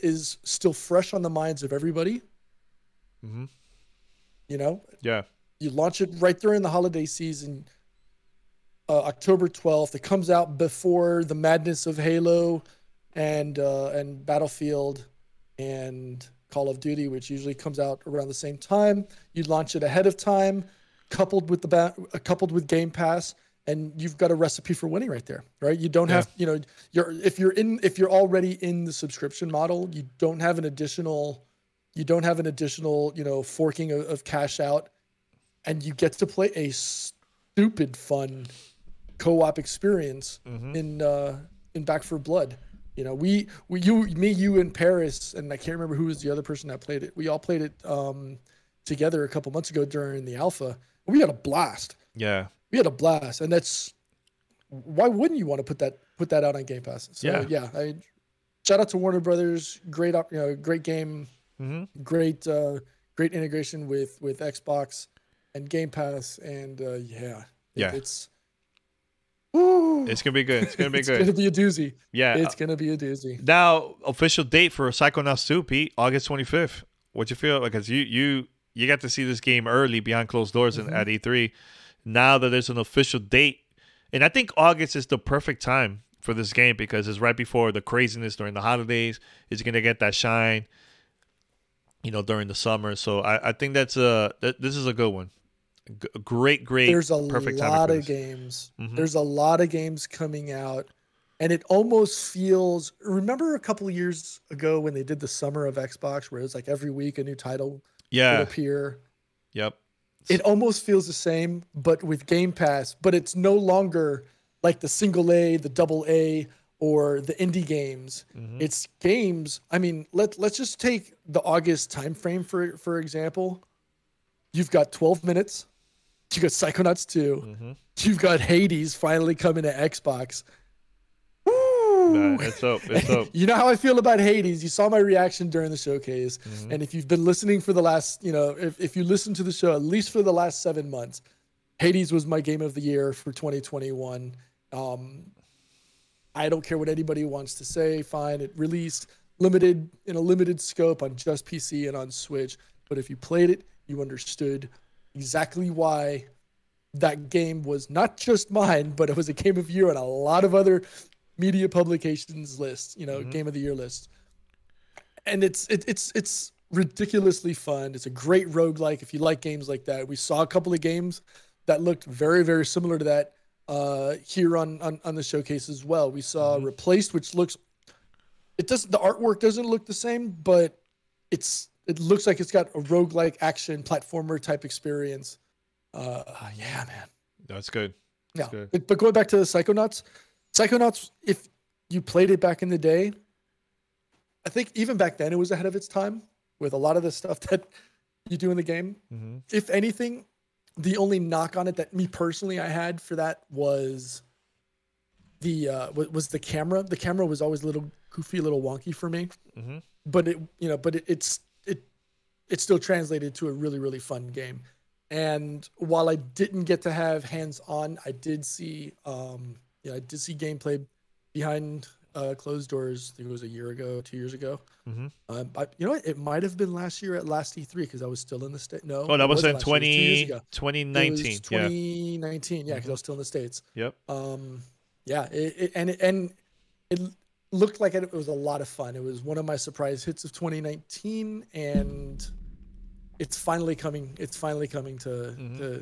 is still fresh on the minds of everybody. Mm-hmm. You know? Yeah. You launch it right during the holiday season, October 12th. It comes out before the madness of Halo and Battlefield and Call of Duty, which usually comes out around the same time. You launch it ahead of time, coupled with Game Pass, and you've got a recipe for winning right there, right? You don't have, if you're already in the subscription model, you don't have an additional, you know, forking of cash out, and you get to play a stupid fun co-op experience in Back 4 Blood. You know, you in Paris, and I can't remember who was the other person that played it. We all played it together a couple months ago during the alpha. We had a blast. Yeah, we had a blast, and that's why wouldn't you want to put that out on Game Pass? So, yeah. Shout out to Warner Brothers. Great game. Mm-hmm. Great integration with Xbox and Game Pass, and it's going to be good. It's going to be good. It's going to be a doozy. Yeah. It's going to be a doozy. Now, official date for Psychonauts 2, Pete, August 25th. What you feel? Because you got to see this game early behind closed doors at E3. Now that there's an official date, and I think August is the perfect time for this game because it's right before the craziness during the holidays. It's going to get that shine, you know, during the summer. So I think this is a good one. Great. There's a lot of games. Mm-hmm. There's a lot of games coming out, and it almost feels. Remember a couple of years ago when they did the summer of Xbox, where it was like every week a new title would appear. Yep. It almost feels the same, but with Game Pass. But it's no longer like the single A, the double A, or the indie games. Mm-hmm. It's games. I mean, let's just take the August timeframe for example. You've got 12 Minutes. You got Psychonauts 2. Mm-hmm. You've got Hades finally coming to Xbox. Woo! Nah, it's up. It's up. You know how I feel about Hades. You saw my reaction during the showcase. Mm-hmm. And if you've been listening for the last, you know, if you listen to the show, at least for the last 7 months, Hades was my game of the year for 2021. I don't care what anybody wants to say. Fine. It released limited in a limited scope on just PC and on Switch. But if you played it, you understood exactly why that game was not just mine, but it was a game of year on a lot of other media publications lists, you know, mm-hmm. game of the year lists. And it's ridiculously fun. It's a great roguelike if you like games like that. We saw a couple of games that looked very, very similar to that here on the showcase as well. We saw mm-hmm. Replaced, which the artwork doesn't look the same, but it looks like it's got a roguelike action platformer type experience. Yeah, man. That's good. That's good. But going back to the Psychonauts, if you played it back in the day, I think even back then it was ahead of its time with a lot of the stuff that you do in the game. Mm-hmm. If anything, the only knock on it that me personally I had for that was the camera. The camera was always a little goofy, a little wonky for me. Mm-hmm. But it still translated to a really, really fun game. And while I didn't get to have hands-on, I did see I did see gameplay behind closed doors. I think it was a year ago, 2 years ago. Mm-hmm. You know what? It might have been last year at last E3 because I was still in the States. No. Oh, that was in 2019. It was 2019, yeah, because I was still in the States. Yep. Yeah, it looked like it was a lot of fun. It was one of my surprise hits of 2019, and it's finally coming. It's finally coming to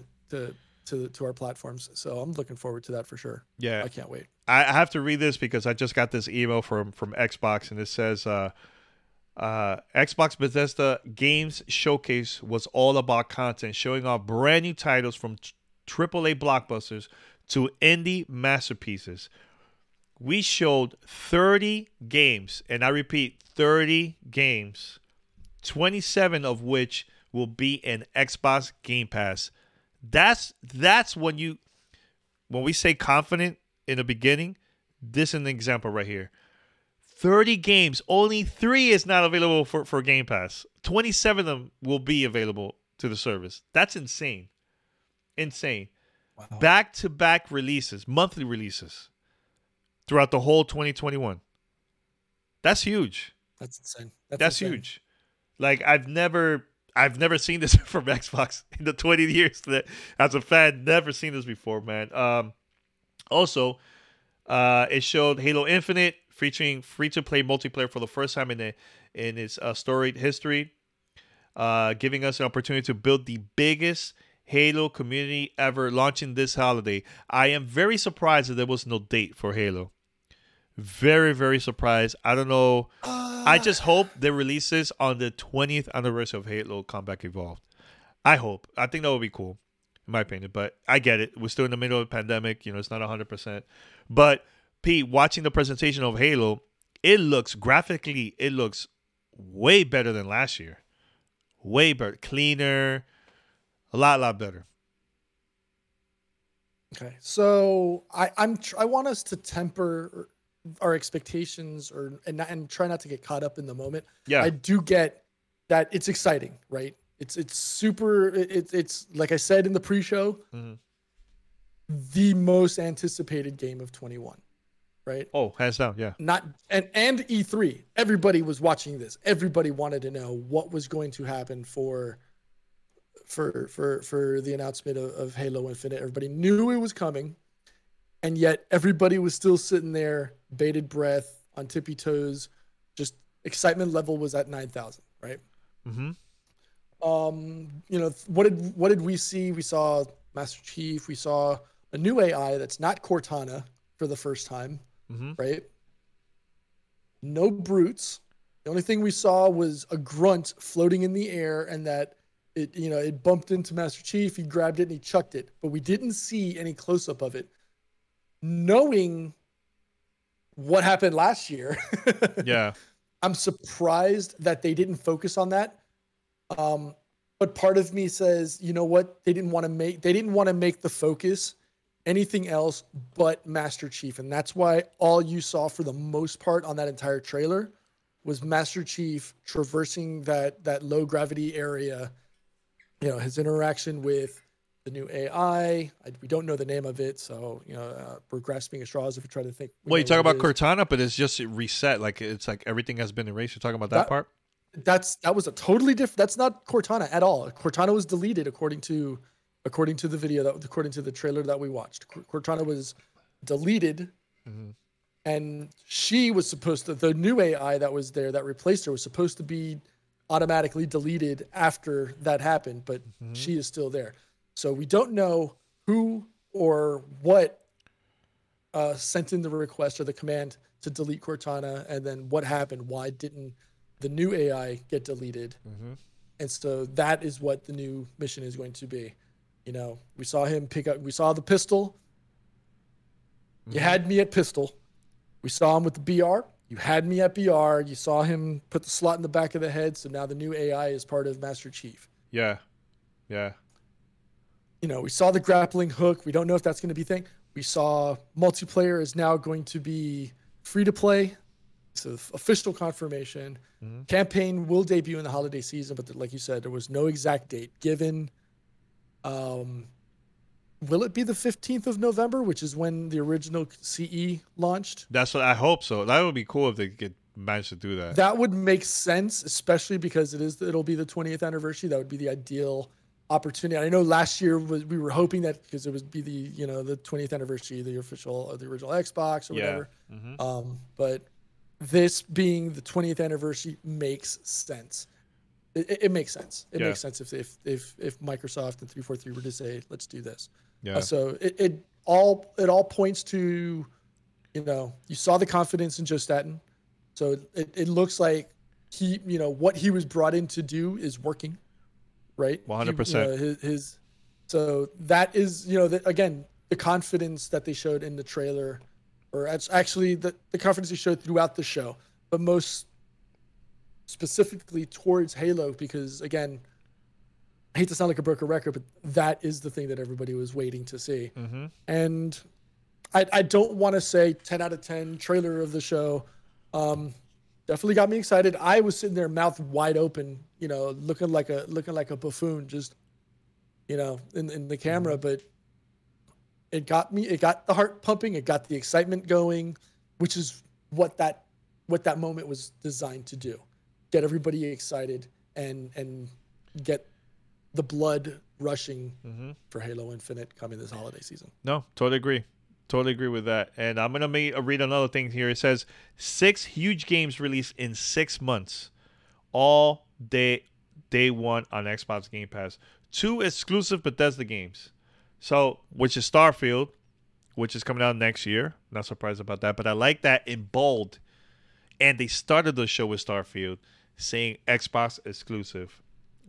our platforms. So I'm looking forward to that for sure. Yeah, I can't wait. I have to read this because I just got this email from Xbox, and it says, Xbox Bethesda Games Showcase was all about content, showing off brand new titles from AAA blockbusters to indie masterpieces. We showed 30 games, and I repeat, 30 games, 27 of which will be in Xbox Game Pass. That's when we say confident in the beginning, this is an example right here. 30 games, only 3 is not available for Game Pass. 27 of them will be available to the service. That's insane. Insane. Wow. Back-to-back releases, monthly releases. Throughout the whole 2021. That's huge. That's insane. That's insane. Huge. Like I've never seen this from Xbox in the 20 years that as a fan, never seen this before, man. Also, it showed Halo Infinite featuring free-to-play multiplayer for the first time in its storied history, giving us an opportunity to build the biggest Halo community ever, launching this holiday. I am very surprised that there was no date for Halo. Very, very surprised. I don't know. I just hope they release this on the 20th anniversary of Halo Combat Evolved. I hope. I think that would be cool, in my opinion. But I get it. We're still in the middle of a pandemic. You know, it's not 100%. But, Pete, watching the presentation of Halo, it looks, graphically, it looks way better than last year. Way better. Cleaner. A lot better. Okay, so I want us to temper our expectations and try not to get caught up in the moment. Yeah, I do get that it's exciting, right? It's super. It's like I said in the pre-show, mm-hmm. the most anticipated game of 21, right? Oh, hands down, yeah. And E3, everybody was watching this. Everybody wanted to know what was going to happen for the announcement of Halo Infinite. Everybody knew it was coming, and yet everybody was still sitting there, bated breath, on tippy toes. Just excitement level was at 9,000, right? Mm-hmm. You know, what did we see? We saw Master Chief. We saw a new AI that's not Cortana for the first time, right? No brutes. The only thing we saw was a grunt floating in the air, and that it, you know, it bumped into Master Chief. He grabbed it and he chucked it, but we didn't see any close up of it. Knowing what happened last year, yeah, I'm surprised that they didn't focus on that. But part of me says, you know what? They didn't want to make the focus anything else but Master Chief. And that's why all you saw for the most part on that entire trailer was Master Chief traversing that low gravity area, you know, his interaction with the new AI. We don't know the name of it, so, you know, we're grasping at straws if we try to think. Well, you talk about Cortana, but it's just reset. Like, it's like everything has been erased. You're talking about that part? That was a totally different. That's not Cortana at all. Cortana was deleted according to the video, according to the trailer that we watched. Cortana was deleted, and she was supposed to. The new AI that was there that replaced her was supposed to be automatically deleted after that happened, but she is still there. So we don't know who or what sent in the request or the command to delete Cortana, and then what happened. Why didn't the new AI get deleted? And so that is what the new mission is going to be. You know, we saw him pick up. We saw the pistol. You had me at pistol. We saw him with the BR. You had me at BR. You saw him put the slot in the back of the head. So now the new AI is part of Master Chief. Yeah. Yeah. You know, we saw the grappling hook. We don't know if that's going to be a thing. We saw multiplayer is now going to be free to play. So official confirmation. Campaign will debut in the holiday season, but like you said, there was no exact date given. Will it be the 15th of November, which is when the original CE launched? That's what I hope so. That would be cool if they could manage to do that. That would make sense, especially because it'll be the 20th anniversary. That would be the ideal opportunity. I know last year we were hoping that because it would be the, you know, the 20th anniversary of the original Xbox or whatever. But this being the 20th anniversary makes sense. It makes sense. It makes sense if Microsoft and 343 were to say, let's do this. So it all points to, you know, you saw the confidence in Joe Staten. So it looks like he, you know, what he was brought in to do is working, right? 100%. You know, his so that is, you know, again, the confidence that they showed in the trailer, or actually the confidence they showed throughout the show, but most specifically towards Halo, because again, I hate to sound like a broken record, but that is the thing that everybody was waiting to see. And I don't want to say 10 out of 10 trailer of the show. Definitely got me excited. I was sitting there, mouth wide open, you know, looking like a buffoon, just, you know, in the camera. But it got me. It got the heart pumping. It got the excitement going, which is what that moment was designed to do: get everybody excited and get the blood rushing for Halo Infinite coming this holiday season. No, totally agree. Totally agree with that. And I'm going to read another thing here. It says 6 huge games released in 6 months. All day one on Xbox Game Pass. 2 exclusive Bethesda games. So, which is Starfield, which is coming out next year. Not surprised about that. But I like that in bold. And they started the show with Starfield saying Xbox exclusive.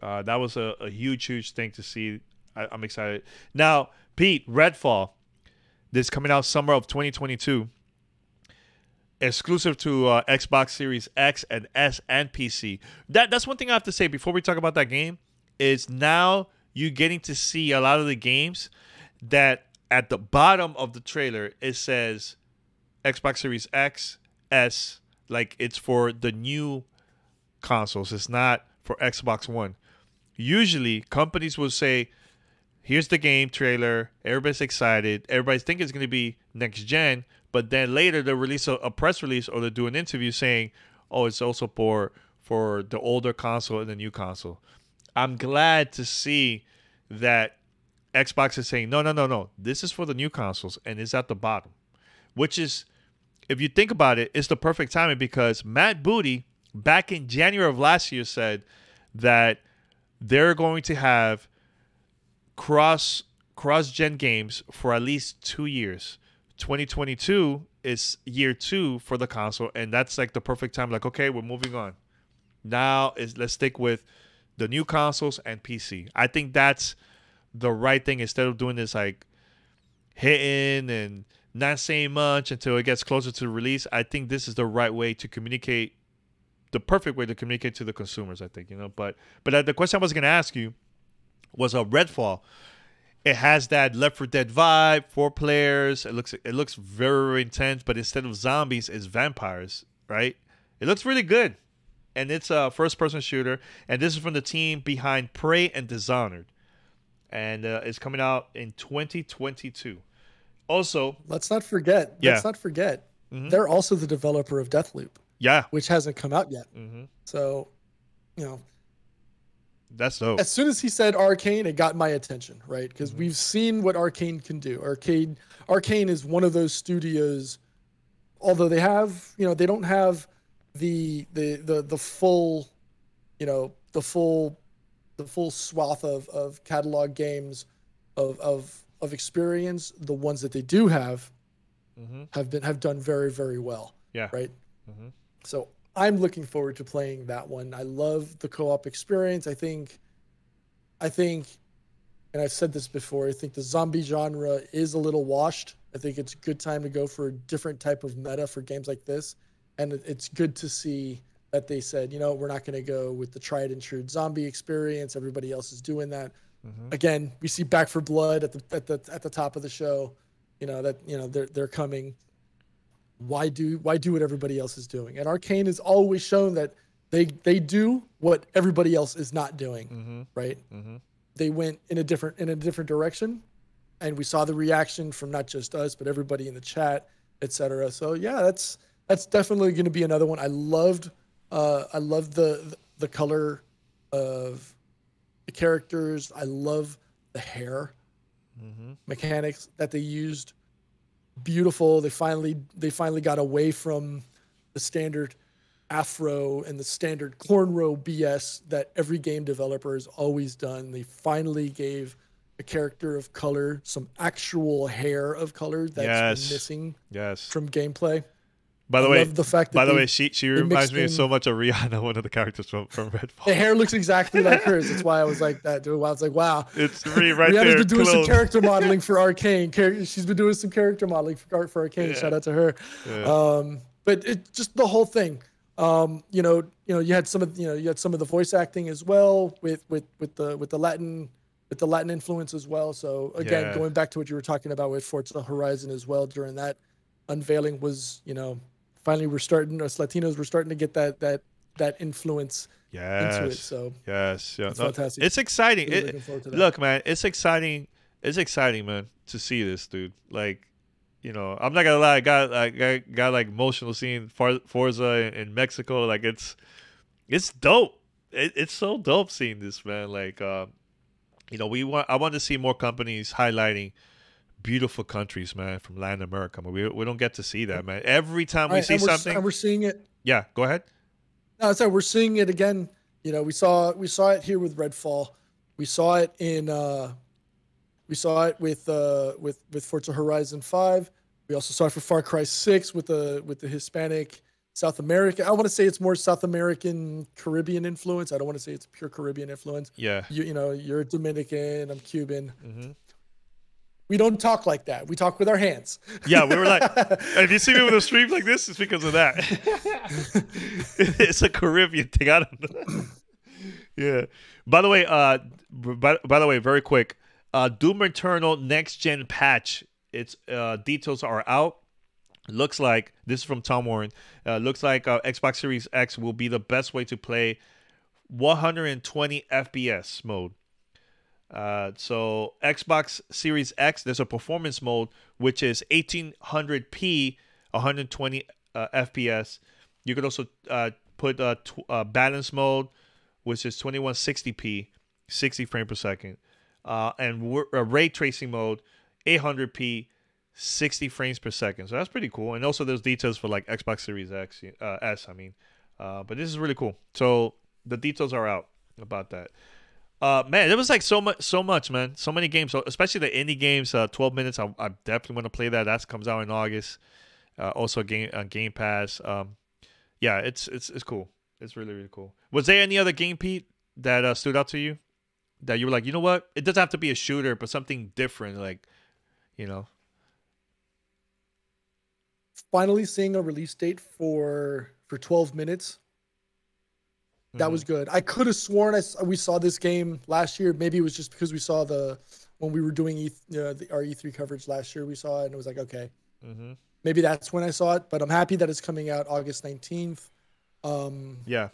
That was a huge, huge thing to see. I'm excited. Now, Pete, Redfall. This coming out summer of 2022, exclusive to Xbox Series X and S and PC. That's one thing I have to say before we talk about that game is now you're getting to see a lot of the games that at the bottom of the trailer it says Xbox Series X, S, like it's for the new consoles. It's not for Xbox One. Usually companies will say, here's the game trailer. Everybody's excited. Everybody's thinking it's going to be next gen, but then later they'll release a press release or they'll do an interview saying, oh, it's also for the older console and the new console. I'm glad to see that Xbox is saying, no. This is for the new consoles, and it's at the bottom, which is, if you think about it, it's the perfect timing because Matt Booty back in January of last year said that they're going to have cross-gen games for at least 2 years. 2022 is year 2 for the console, and that's like the perfect time. Like, okay, we're moving on. Now is let's stick with the new consoles and PC. I think that's the right thing, instead of doing this like hitting and not saying much until it gets closer to the release. I think this is the right way to communicate, the perfect way to communicate to the consumers, I think, you know. But the question I was going to ask you was a Redfall. It has that Left 4 Dead vibe, 4 players. It looks very intense, but instead of zombies, it's vampires, right? It looks really good. And it's a first-person shooter. And this is from the team behind Prey and Dishonored. And it's coming out in 2022. Also, let's not forget, they're also the developer of Deathloop. Yeah. Which hasn't come out yet. Mm-hmm. So, you know. That's dope. As soon as he said Arcane, it got my attention, right? Because we've seen what Arcane can do. Arcane is one of those studios, although they have, you know, they don't have the full, you know, the full swath of catalog games of experience. The ones that they do have done very, very well. Yeah. Right. Mm-hmm. So I'm looking forward to playing that one. I love the co-op experience. I think, and I've said this before, I think the zombie genre is a little washed. I think it's a good time to go for a different type of meta for games like this. And it's good to see that they said, you know, we're not going to go with the tried and true zombie experience. Everybody else is doing that. Mm-hmm. Again, we see Back 4 Blood at the top of the show. You know that, you know, they're coming. Why do what everybody else is doing? And Arcane has always shown that they do what everybody else is not doing, right? Mm-hmm. They went in a different direction, and we saw the reaction from not just us but everybody in the chat, etc. So yeah, that's definitely going to be another one. I loved the color of the characters. I love the hair mechanics that they used. Beautiful. They finally got away from the standard afro and the standard cornrow BS that every game developer has always done. They finally gave a character of color some actual hair of color that's been missing from gameplay. By the way, she reminds me so much of Rihanna, one of the characters from Redfall. The hair looks exactly like hers. That's why I was like that, dude. I was like, wow. It's me right there. Rihanna's been doing some character modeling for Arcane. She's been doing some character modeling for Arcane. Yeah. Shout out to her. Yeah. But it just the whole thing. You had some of the voice acting as well with the Latin influence as well. So again, going back to what you were talking about with Forza Horizon as well during that unveiling was, you know, finally us Latinos were starting to get that influence into it. So it's fantastic. It's exciting. Really looking forward to that. Look, man, it's exciting, man, to see this, dude. Like, you know, I'm not gonna lie, I got like emotional seeing Forza in Mexico. Like, it's dope. It's so dope seeing this, man. Like, you know, I want to see more companies highlighting beautiful countries, man, from Latin America. I mean, we don't get to see that, man. Every time we see something, and we're seeing it. Yeah, go ahead. No, sorry, we're seeing it again. You know, we saw it here with Redfall. We saw it with Forza Horizon 5. We also saw it for Far Cry 6 with the Hispanic South America. I want to say it's more South American Caribbean influence. I don't want to say it's pure Caribbean influence. Yeah, you know, you're Dominican. I'm Cuban. Mm-hmm. We don't talk like that. We talk with our hands. Yeah, we were like, if you see me with a stream like this, it's because of that. It's a Caribbean thing. I don't know. Yeah. By the way, very quick. Doom Eternal next gen patch. Its details are out. Looks like this is from Tom Warren. Looks like Xbox Series X will be the best way to play 120 FPS mode. So Xbox Series X, there's a performance mode, which is 1800p, 120 FPS. You could also put balance mode, which is 2160p, 60 frames per second. And ray tracing mode, 800p, 60 frames per second. So that's pretty cool. And also there's details for like Xbox Series X, S, I mean. But this is really cool. So the details are out about that. Man, there was like so much, man. So many games, especially the indie games. 12 Minutes, I definitely want to play that. That comes out in August. Also Game Pass. Yeah, it's cool. It's really, really cool. Was there any other game, Pete, that stood out to you? That you were like, you know what? It doesn't have to be a shooter, but something different, like, you know. Finally seeing a release date for 12 Minutes. That was good. I could have sworn we saw this game last year. Maybe it was just because we saw when we were doing our E3 coverage last year, we saw it and it was like, okay. Maybe that's when I saw it, but I'm happy that it's coming out August 19th. Yeah.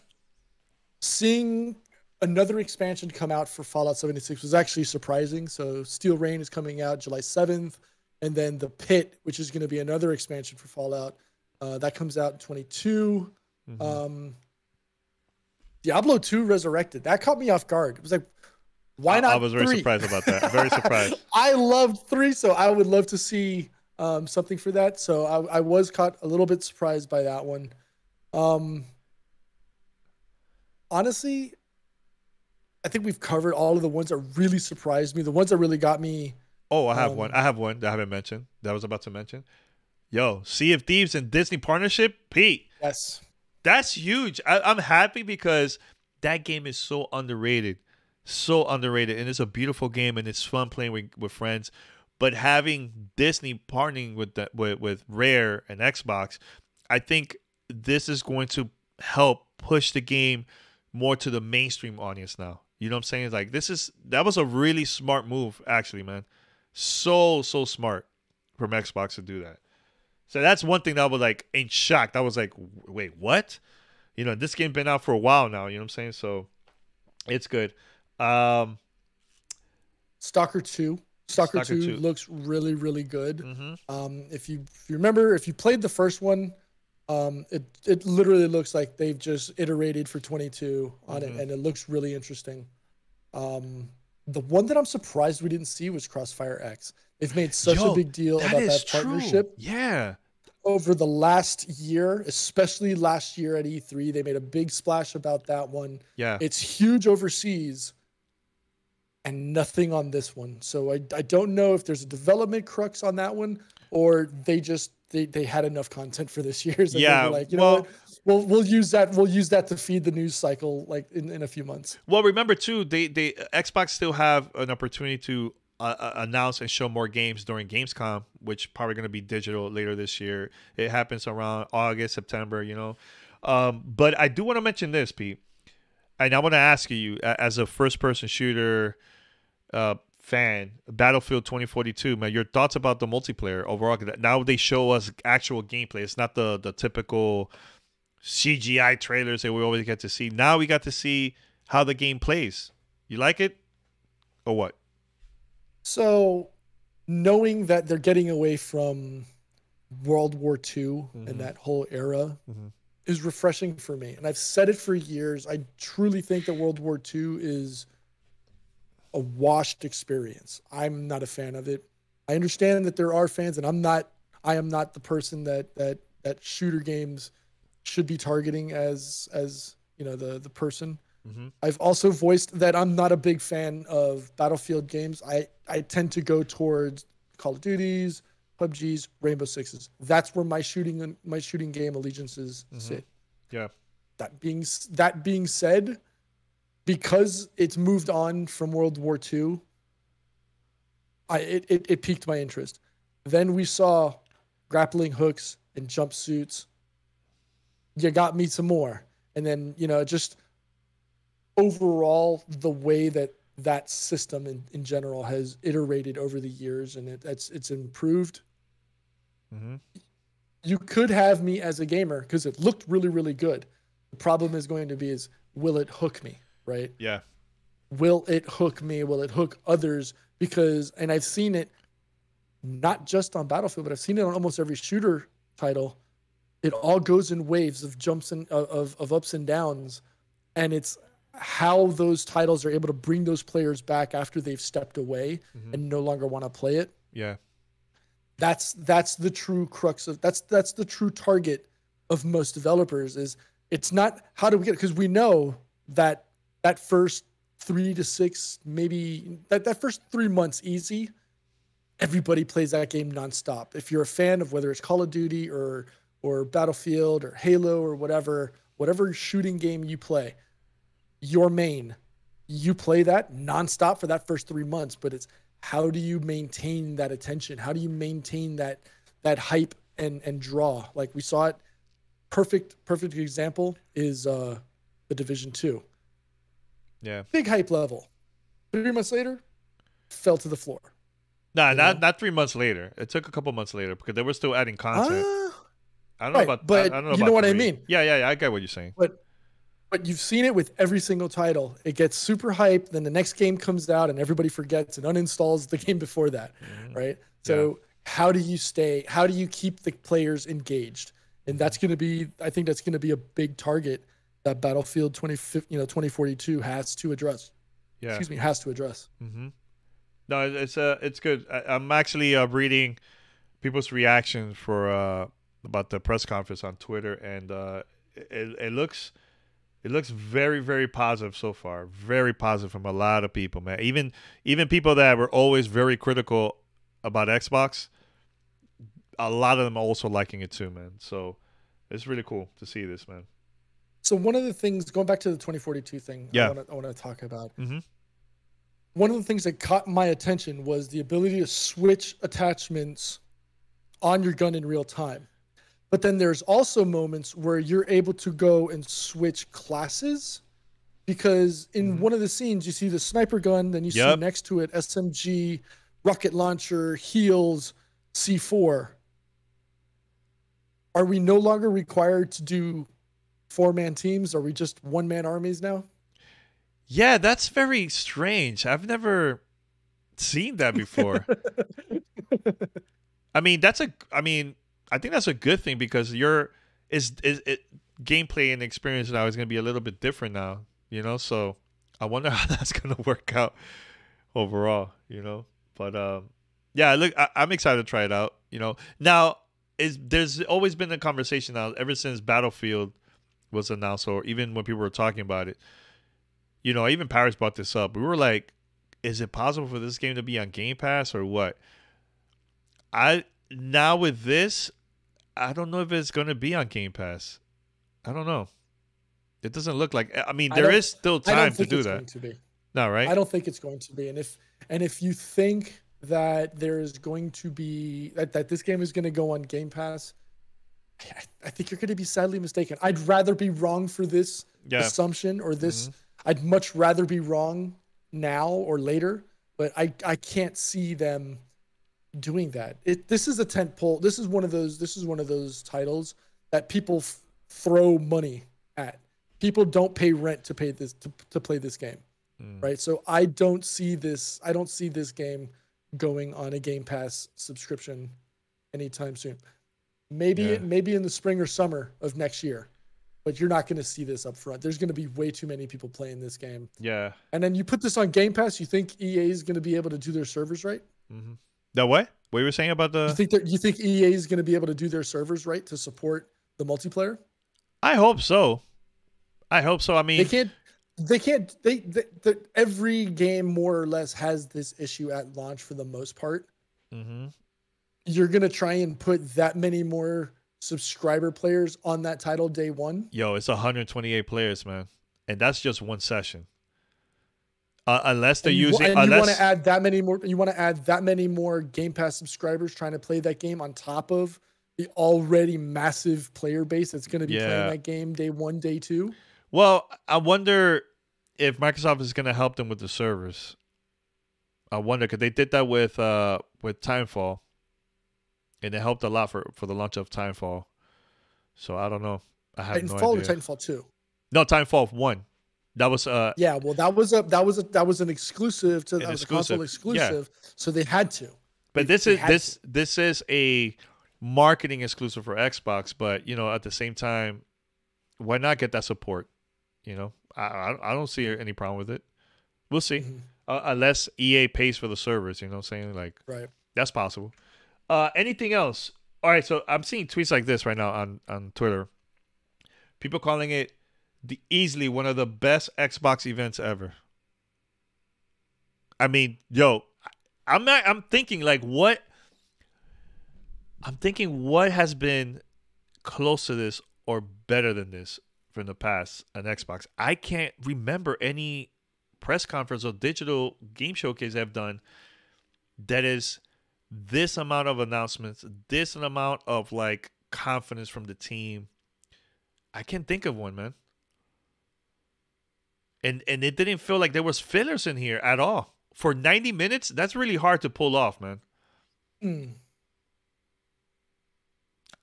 Seeing another expansion come out for Fallout 76 was actually surprising. So Steel Rain is coming out July 7th. And then The Pit, which is going to be another expansion for Fallout. That comes out in 22. Diablo II Resurrected. That caught me off guard. It was like, why not? I was very surprised about that. Very surprised. I loved 3, so I would love to see something for that. So I was caught a little bit surprised by that one. Honestly, I think we've covered all of the ones that really surprised me. The ones that really got me. Oh, I have one. I have one that I haven't mentioned that I was about to mention. Yo, Sea of Thieves and Disney partnership, Pete. Yes. That's huge. I'm happy because that game is so underrated. So underrated. And it's a beautiful game and it's fun playing with friends. But having Disney partnering with Rare and Xbox, I think this is going to help push the game more to the mainstream audience now. You know what I'm saying? It's like that was a really smart move, actually, man. So smart from Xbox to do that. So that's one thing that I was like in shock. I was like, wait, what? You know, this game been out for a while now. You know what I'm saying? So it's good. Stalker 2 looks really, really good. If you remember, if you played the first one, it literally looks like they've just iterated for 22 on it, and it looks really interesting. The one that I'm surprised we didn't see was Crossfire X. They've made such a big deal about that partnership. Yeah. Over the last year, especially last year at E3, they made a big splash about that one. Yeah. It's huge overseas and nothing on this one. So I don't know if there's a development crux on that one or they had enough content for this year. So yeah. They were like, you know what? We'll use that. We'll use that to feed the news cycle, like in a few months. Well, remember too, they Xbox still have an opportunity to announce and show more games during Gamescom, which probably going to be digital later this year. It happens around August, September, you know. But I do want to mention this, Pete, and I want to ask you as a first-person shooter fan, Battlefield 2042, man, your thoughts about the multiplayer overall? Now they show us actual gameplay. It's not the typical CGI trailers that we always get to see. Now we got to see how the game plays. You like it or what? So knowing that they're getting away from World War II and that whole era is refreshing for me. And I've said it for years. I truly think that World War II is a washed experience. I'm not a fan of it. I understand that there are fans, and I am not the person that shooter games should be targeting as you know, the person. I've also voiced that I'm not a big fan of Battlefield games. I tend to go towards Call of Duties, PUBGs, Rainbow Sixes. That's where my shooting game allegiances sit. Yeah. That being said, because it's moved on from World War II, it piqued my interest. Then we saw grappling hooks and jumpsuits. You got me some more. And then, you know, just overall, the way that system in general has iterated over the years, and it's improved. You could have me as a gamer because it looked really, really good. The problem is going to be is, will it hook me, right? Yeah. Will it hook me? Will it hook others? Because, and I've seen it not just on Battlefield, but I've seen it on almost every shooter title. It all goes in waves of jumps and of ups and downs, and it's how those titles are able to bring those players back after they've stepped away and no longer want to play it. Yeah, that's the true crux of that's the true target of most developers. Is it's not how do we get, because we know that first 3 to 6, maybe that first 3 months easy, everybody plays that game nonstop. If you're a fan of whether it's Call of Duty or Battlefield or Halo or whatever shooting game you play, your main, you play that nonstop for that first 3 months. But it's how do you maintain that attention? How do you maintain that hype and draw? Like we saw it, perfect example is The Division 2. Yeah. Big hype level. 3 months later, fell to the floor. Nah, not 3 months later. It took a couple months later because they were still adding content. I don't know about that, but you know what I mean. Yeah, I get what you're saying. But you've seen it with every single title. It gets super hype, then the next game comes out and everybody forgets and uninstalls the game before that, right? So how do you keep the players engaged? And that's going to be, I think that's going to be a big target that Battlefield 2042 has to address. Yeah. Excuse me, has to address. Mm-hmm. No, it's good. I'm actually reading people's reactions for about the press conference on Twitter, and it looks very, very positive so far. Very positive from a lot of people, man. Even people that were always very critical about Xbox, a lot of them are also liking it too, man. So it's really cool to see this, man. So one of the things, going back to the 2042 thing, I want to talk about. Mm-hmm. One of the things that caught my attention was the ability to switch attachments on your gun in real time. But then there's also moments where you're able to go and switch classes, because in one of the scenes you see the sniper gun, then you see next to it SMG, rocket launcher, heels, C4. Are we no longer required to do 4-man teams? Are we just 1-man armies now? Yeah, that's very strange. I've never seen that before. I think that's a good thing, because gameplay and experience now is going to be a little bit different now, you know. So I wonder how that's going to work out overall, you know. But yeah, look, I'm excited to try it out, you know. Now, there's always been a conversation now ever since Battlefield was announced, or even when people were talking about it. You know, even Paris brought this up. We were like, "Is it possible for this game to be on Game Pass or what?" Now with this, I don't know if it's going to be on Game Pass. I don't know. It doesn't look like. I mean, there is still time to do that. No, right? I don't think it's going to be. And if you think that there is going to be that this game is going to go on Game Pass, I think you're going to be sadly mistaken. I'd rather be wrong for this assumption or this. I'd much rather be wrong now or later, but I can't see them doing that. This is a tentpole. This is one of those titles that people throw money at. People don't pay rent to pay this to play this game, right? So I don't see this game going on a Game Pass subscription anytime soon. Maybe in the spring or summer of next year. But you're not going to see this up front. There's going to be way too many people playing this game. Yeah. And then you put this on Game Pass, you think EA is going to be able to do their servers right? Now what? What you were saying about the... You think EA is going to be able to do their servers right to support the multiplayer? I hope so. I mean... Every game more or less has this issue at launch for the most part. You're going to try and put that many more subscriber players on that title day one. Yo, it's 128 players, man, and that's just one session. Unless they're using, you want to add that many more. You want to add that many more Game Pass subscribers trying to play that game on top of the already massive player base that's going to be playing that game day one, day two. Well, I wonder if Microsoft is going to help them with the servers. I wonder, because they did that with Titanfall. And it helped a lot for the launch of Titanfall. So I don't know. I have no idea. Titanfall 2? No, Titanfall 1. That was that was an exclusive to the console exclusive. Yeah. So they had to. But this is a marketing exclusive for Xbox, but you know, at the same time, why not get that support? You know, I don't see any problem with it. We'll see. Unless EA pays for the servers, you know what I'm saying? Like, right. That's possible. Anything else? All right, so I'm seeing tweets like this right now on Twitter. People calling it easily one of the best Xbox events ever. I mean, yo, I'm thinking what has been close to this or better than this from the past on Xbox. I can't remember any press conference or digital game showcase I've done that is this amount of announcements, this amount of like confidence from the team. I can't think of one, man. And it didn't feel like there was fillers in here at all. For 90 minutes, that's really hard to pull off, man.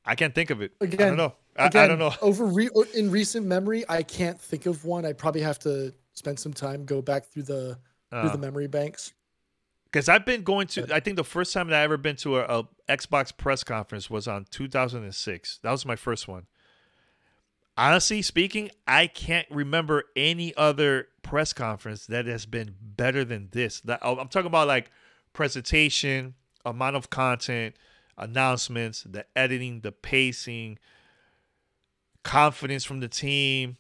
I can't think of it. Again, I don't know. I don't know. In recent memory, I can't think of one. I probably have to spend some time, go back through the memory banks. Because I've been going to, I think the first time that I ever been to a Xbox press conference was on 2006. That was my first one. Honestly speaking, I can't remember any other press conference that has been better than this. I'm talking about like presentation, amount of content, announcements, the editing, the pacing, confidence from the team.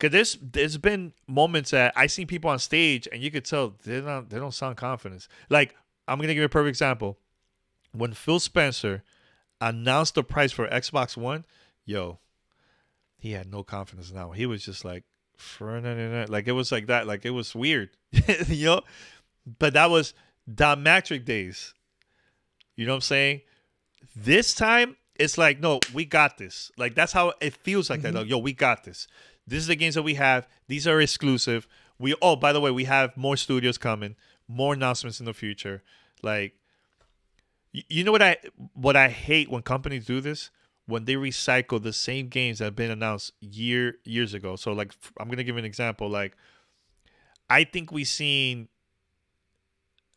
Because there's been moments that I seen people on stage and you could tell they don't sound confident. Like, I'm going to give you a perfect example. When Phil Spencer announced the price for Xbox One, yo, he had no confidence now. He was just like, like, it was like that. Like, it was weird, you know? But that was Don Matrick days. You know what I'm saying? This time, it's like, no, we got this. Like, that's how it feels like that. Like, yo, we got this. This is the games that we have. These are exclusive. We, oh, by the way, we have more studios coming, more announcements in the future. Like, you know what I hate when companies do this? When they recycle the same games that have been announced years ago. So, like, I'm going to give an example. Like, I think we seen,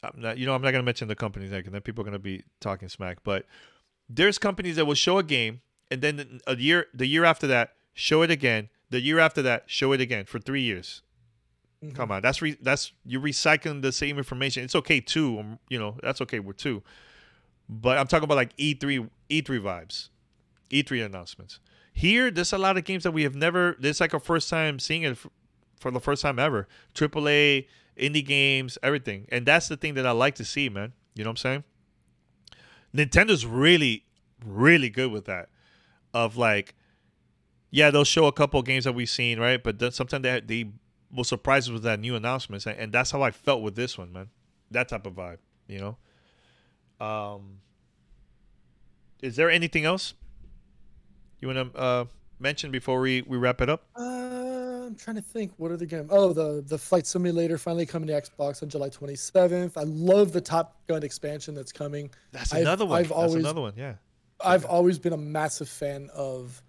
I'm not going to mention the companies, like, and then people are going to be talking smack. But there's companies that will show a game, and then the year after that, show it again. The year after that, show it again for 3 years. Mm-hmm. Come on. That's you're recycling the same information. It's okay, too. You know, that's okay. We're two. But I'm talking about, like, E3 vibes. E3 announcements. Here, there's a lot of games that we have never... There's like a first time seeing it for the first time ever. AAA, indie games, everything. And that's the thing that I like to see, man. You know what I'm saying? Nintendo's really, really good with that. Of like... Yeah, they'll show a couple of games that we've seen, right? But then sometimes they will surprise us with that new announcements. And that's how I felt with this one, man. That type of vibe, you know? Is there anything else you want to mention before we wrap it up? I'm trying to think. What other game? Oh, the Flight Simulator finally coming to Xbox on July 27th. I love the Top Gun expansion that's coming. That's another one. I've always been a massive fan of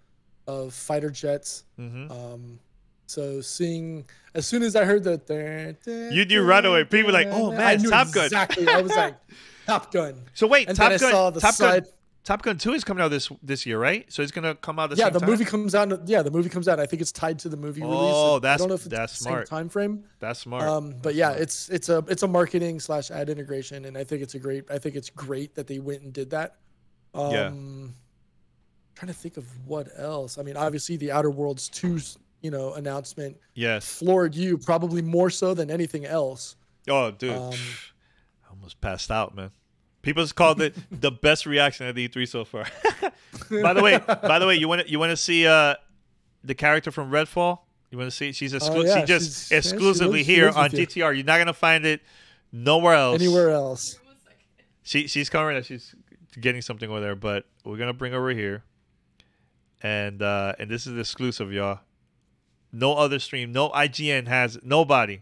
fighter jets. Mm-hmm. So seeing, as soon as I heard that, you knew right away. People were like, oh man, it's Top Gun. Exactly. I was like, Top Gun. So wait, and Top Gun. I saw the side. Top Gun 2 is coming out this year, right? So it's gonna come out the same time? Yeah, the movie comes out. I think it's tied to the movie release. Oh, that's, I don't know if it's that's the smart. Same time frame. That's smart. But yeah, it's a marketing / ad integration, and I think it's great that they went and did that. Trying to think of what else. I mean, obviously the Outer Worlds 2, announcement. Yes. Floored you probably more so than anything else. Oh, dude, I almost passed out, man. People just called it the best reaction at E3 so far. By the way, you want to see the character from Redfall? You want to see? She's exclusively here on GTR. You're not gonna find it nowhere else. Anywhere else. She's coming right now. She's getting something over there, but we're gonna bring her over here. And this is exclusive, y'all. No other stream. No IGN has nobody.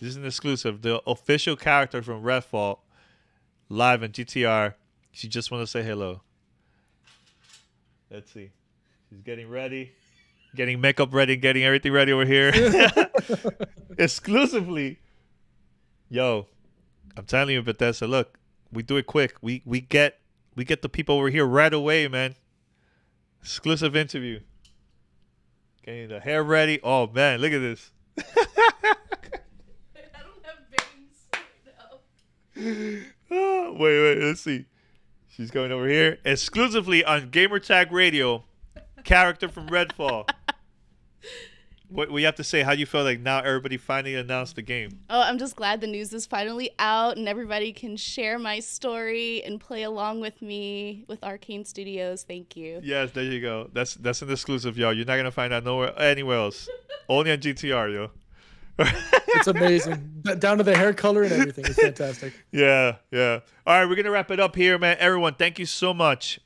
This is an exclusive. The official character from Redfall. Live in GTR. She just wanted to say hello. Let's see. She's getting ready. Getting makeup ready. Getting everything ready over here. Exclusively. Yo, I'm telling you, Bethesda, look, we do it quick. We get the people over here right away, man. Exclusive interview. Getting the hair ready. Oh, man, look at this. I don't have bangs right now. Oh, wait, let's see. She's going over here. Exclusively on Gamertag Radio, character from Redfall. What we have to say, how do you feel like now everybody finally announced the game? Oh, I'm just glad the news is finally out and everybody can share my story and play along with me with Arcane Studios. Thank you. Yes, there you go. That's an exclusive, y'all. You're not gonna find that nowhere anywhere else. Only on GTR, yo. It's amazing. Down to the hair color and everything. It's fantastic. Yeah, yeah. All right, we're gonna wrap it up here, man. Everyone, thank you so much.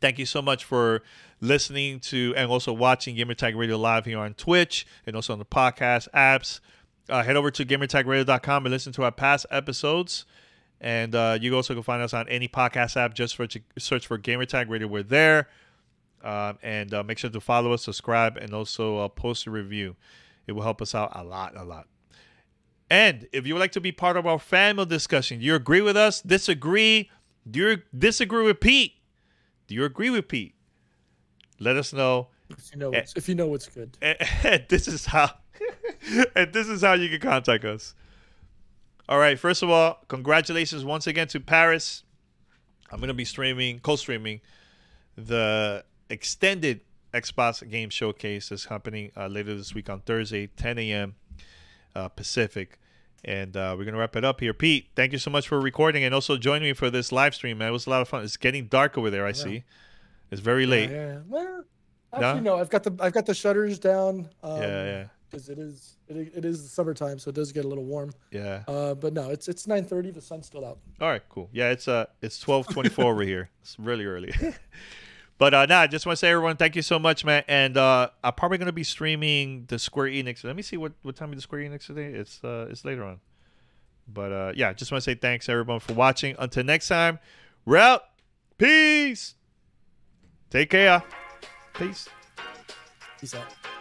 Thank you so much for listening to and also watching Gamertag Radio live here on Twitch and also on the podcast apps. Head over to gamertagradio.com and listen to our past episodes. And you also can find us on any podcast app. Just search for Gamertag Radio. We're there. And make sure to follow us, subscribe, and also post a review. It will help us out a lot, And if you would like to be part of our family discussion, do you agree with us? Disagree? Do you disagree with Pete? Do you agree with Pete? Let us know. If you know what's good. And this is how you can contact us. All right. First of all, congratulations once again to Paris. I'm going to be co-streaming the extended Xbox game showcase that's happening later this week on Thursday, 10 a.m. Pacific. And we're going to wrap it up here. Pete, thank you so much for recording and also joining me for this live stream, man. It was a lot of fun. It's getting dark over there, I see. It's very late. Yeah. Well, actually, no, I've got the shutters down. Because it is the summertime, so it does get a little warm. Yeah. But no, it's 9:30. The sun's still out. All right, cool. Yeah, it's 12:24 over here. It's really early. But no, I just want to say, everyone, thank you so much, man. And I'm probably gonna be streaming the Square Enix. Let me see what time is the Square Enix today. It's later on. But yeah, just want to say thanks everyone for watching. Until next time, we're out. Peace. Take care. Peace. Peace out.